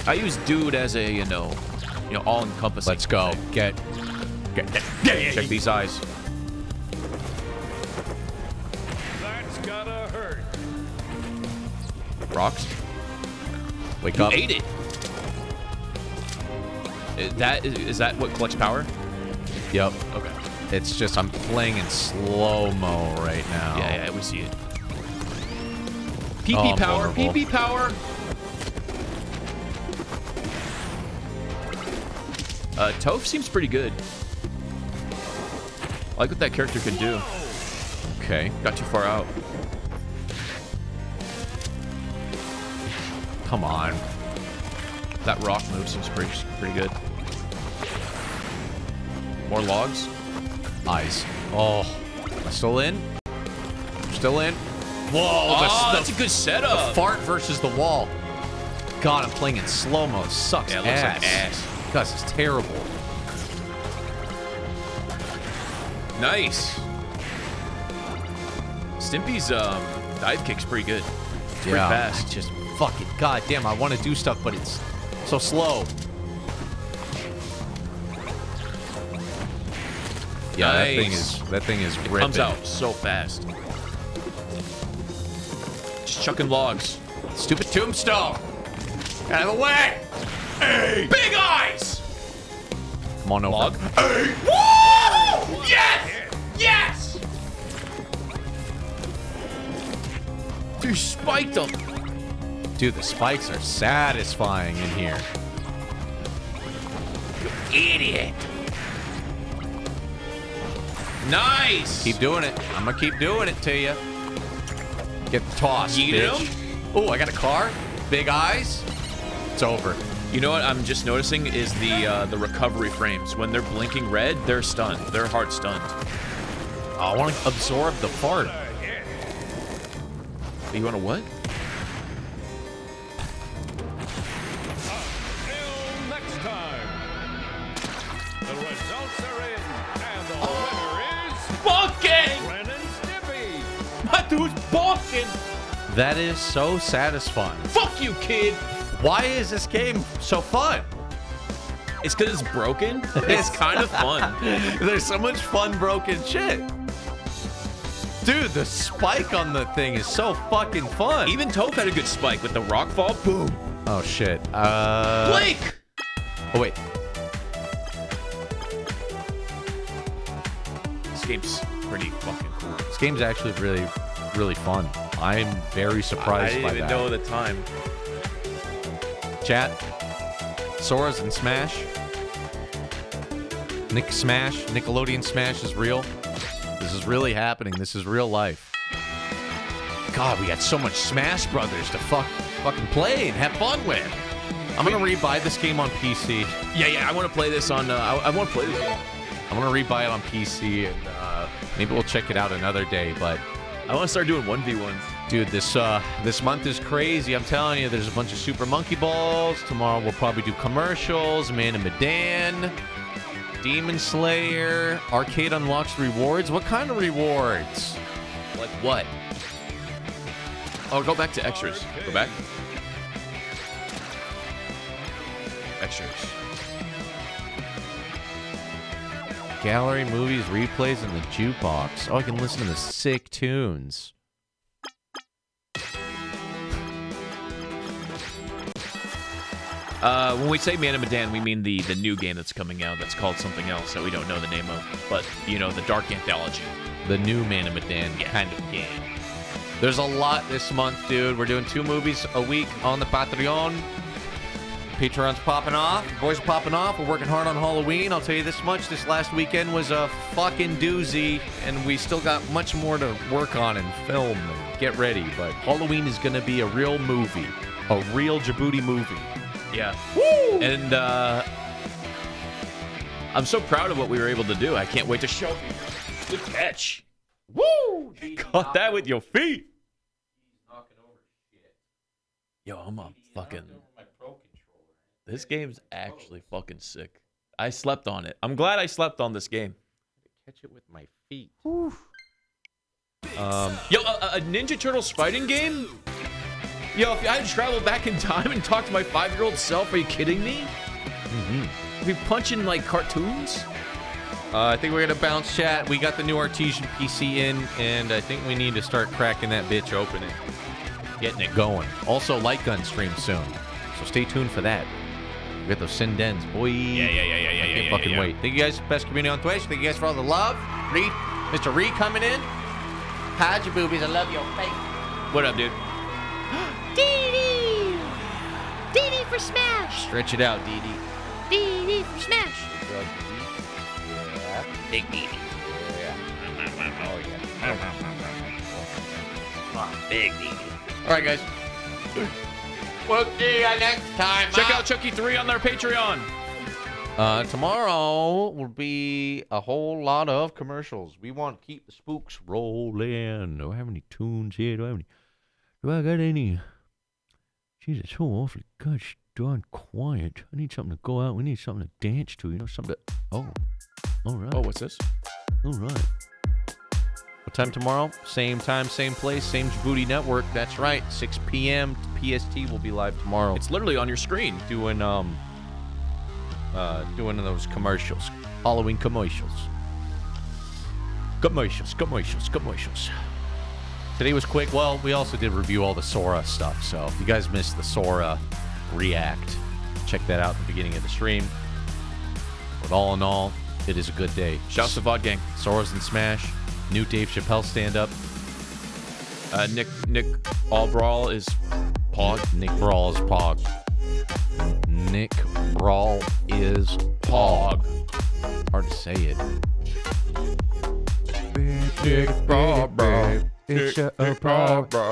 dude as a you know all encompassing. Let's go. Check these eyes. That's gotta hurt. Rocks. Wake up. Ate it. Is that what collects power? Yep. Okay. It's just I'm playing in slow-mo right now. Yeah, we see it. PP power, PP power. Toph seems pretty good. I like what that character can do. Okay. Got too far out. Come on. That rock move seems pretty good. More logs. Eyes. Oh. Am I still in? Still in. Whoa. Oh, that's a good setup. The fart versus the wall. God, I'm playing in slow-mo. Sucks ass. Yeah, it looks like ass. God, this is terrible. Nice. Stimpy's dive kick's pretty good. It's pretty fast. Just... Fucking goddamn! I want to do stuff, but it's so slow. Yeah, nice. That thing is ripping. It comes out so fast. Just chucking logs. Stupid tombstone! Out of the way! Hey. Big eyes! Come on, log. Hey. Woo! Yes! Yes! You spiked them! Dude, the spikes are satisfying in here. You idiot! Nice! Keep doing it. I'm gonna keep doing it to you. Get tossed, bitch. Oh, I got a car. Big eyes. It's over. You know what I'm just noticing is the recovery frames. When they're blinking red, they're stunned. They're hard stunned. Oh, I want to absorb the fart. You want to what? That is so satisfying. Fuck you, kid. Why is this game so fun? It's because it's broken. It's kind of fun. There's so much fun broken shit. Dude, the spike on the thing is so fucking fun. Even Toph had a good spike with the rock fall. Boom. Oh, shit. Blake! Oh, wait. This game's pretty fucking cool. This game's actually really, really fun. I'm very surprised by that. I didn't even know the time. Chat. Sora's in Smash. Nick Smash. Nickelodeon Smash is real. This is really happening. This is real life. God, we got so much Smash Brothers to fucking play and have fun with. I'm gonna rebuy this game on PC. Yeah, yeah. I want to play this on. I want to play this. I'm gonna rebuy it on PC, and maybe we'll check it out another day. But I want to start doing 1v1s. Dude, this month is crazy. I'm telling you, there's a bunch of Super Monkey Balls. Tomorrow we'll probably do commercials. Man and Medan. Demon Slayer. Arcade unlocks rewards. What kind of rewards? Like what? Oh, go back to extras. Go back. Extras. Gallery, movies, replays, and the jukebox. Oh, I can listen to the sick tunes. When we say Man and Medan, we mean the new game that's coming out that's called something else that we don't know the name of. But, you know, the Dark Anthology. The new Man and Medan kind of game. There's a lot this month, dude. We're doing 2 movies a week on the Patreon. Patreon's popping off. Boys are popping off. We're working hard on Halloween. I'll tell you this much. This last weekend was a fucking doozy, and we still got much more to work on and film and get ready. But Halloween is going to be a real movie. A real Djibouti movie. Yeah. Woo! And I'm so proud of what we were able to do. I can't wait to show you. Good catch. Woo! You caught that with your feet. He's knocking over shit. Yo, I'm a fucking... This game's actually fucking sick. I slept on it. I'm glad I slept on this game. Catch it with my feet. Yo, a Ninja Turtles fighting game? Yo, if I had to travel back in time and talk to my 5-year-old self, are you kidding me? Mm-hmm. We punching like cartoons? I think we're gonna bounce, chat. We got the new Artesian PC in, and I think we need to start cracking that bitch open and getting it going. Also, Light Gun stream soon, so stay tuned for that. We got those Sindens, boy. Yeah, I can't fucking wait. Thank you guys for the best community on Twitch. Thank you guys for all the love. Reed, Mr. Reed coming in. Hide your boobies. I love your face. What up, dude? DD! DD for Smash! Stretch it out, DD. DD for Smash! Yeah. Big DD. Yeah. Oh, yeah. Oh, big DD. All right, guys. We'll see you next time. Check out Chucky 3 on their Patreon. Tomorrow will be a whole lot of commercials. We want to keep the spooks rolling. Do I have any tunes here? Do I got any? Jeez, it's so awfully gosh darn quiet. I need something to go out. We need something to dance to. You know, something to... Oh, all right. Oh, what's this? All right. What time tomorrow? Same time, same place, same Djibouti network. That's right. 6 p.m. PST will be live tomorrow. It's literally on your screen. Doing doing those commercials. Halloween commercials. Today was quick. Well, we also did review all the Sora stuff, so if you guys missed the Sora react, check that out at the beginning of the stream. But all in all, it is a good day. Shouts to VOD Gang. Sora's in Smash. New Dave Chappelle stand-up. Nick Allbrawl is Pog. Nick Brawl is Pog. Nick Brawl is Pog. Hard to say it. Nick Brawl, bro. It's your Brawl, bro.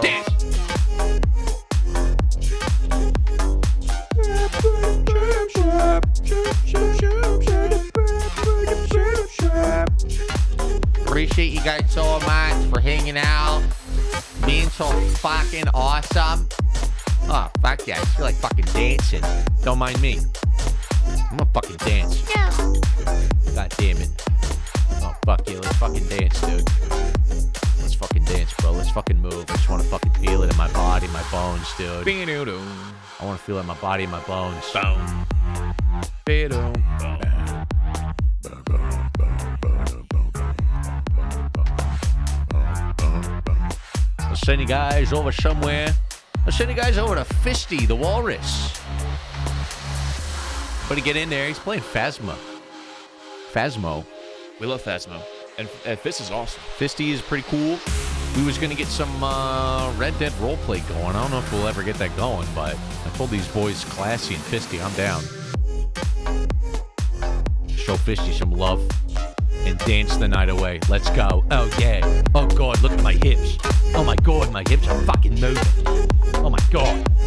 Appreciate you guys so much for hanging out, being so fucking awesome. Oh, fuck yeah, I feel like fucking dancing. Don't mind me. I'm gonna fucking dance. No. God damn it. Oh, fuck yeah, let's fucking dance, dude. Let's fucking dance, bro. Let's fucking move. I just wanna fucking feel it in my body, my bones, dude. I wanna feel it in my body, my bones. Boom. I'll send you guys over somewhere. I'll send you guys over to Fisty the Walrus. But to get in there, he's playing Phasma. Phasmo. We love Phasmo. And Fist is awesome. Fisty is pretty cool. We was going to get some Red Dead roleplay going. I don't know if we'll ever get that going, but I told these boys Classy and Fisty, I'm down. Show Fisty some love and dance the night away. Let's go. Oh, yeah. Oh, God, look at my hips. Oh, my God, my hips are fucking moving. Oh, my God.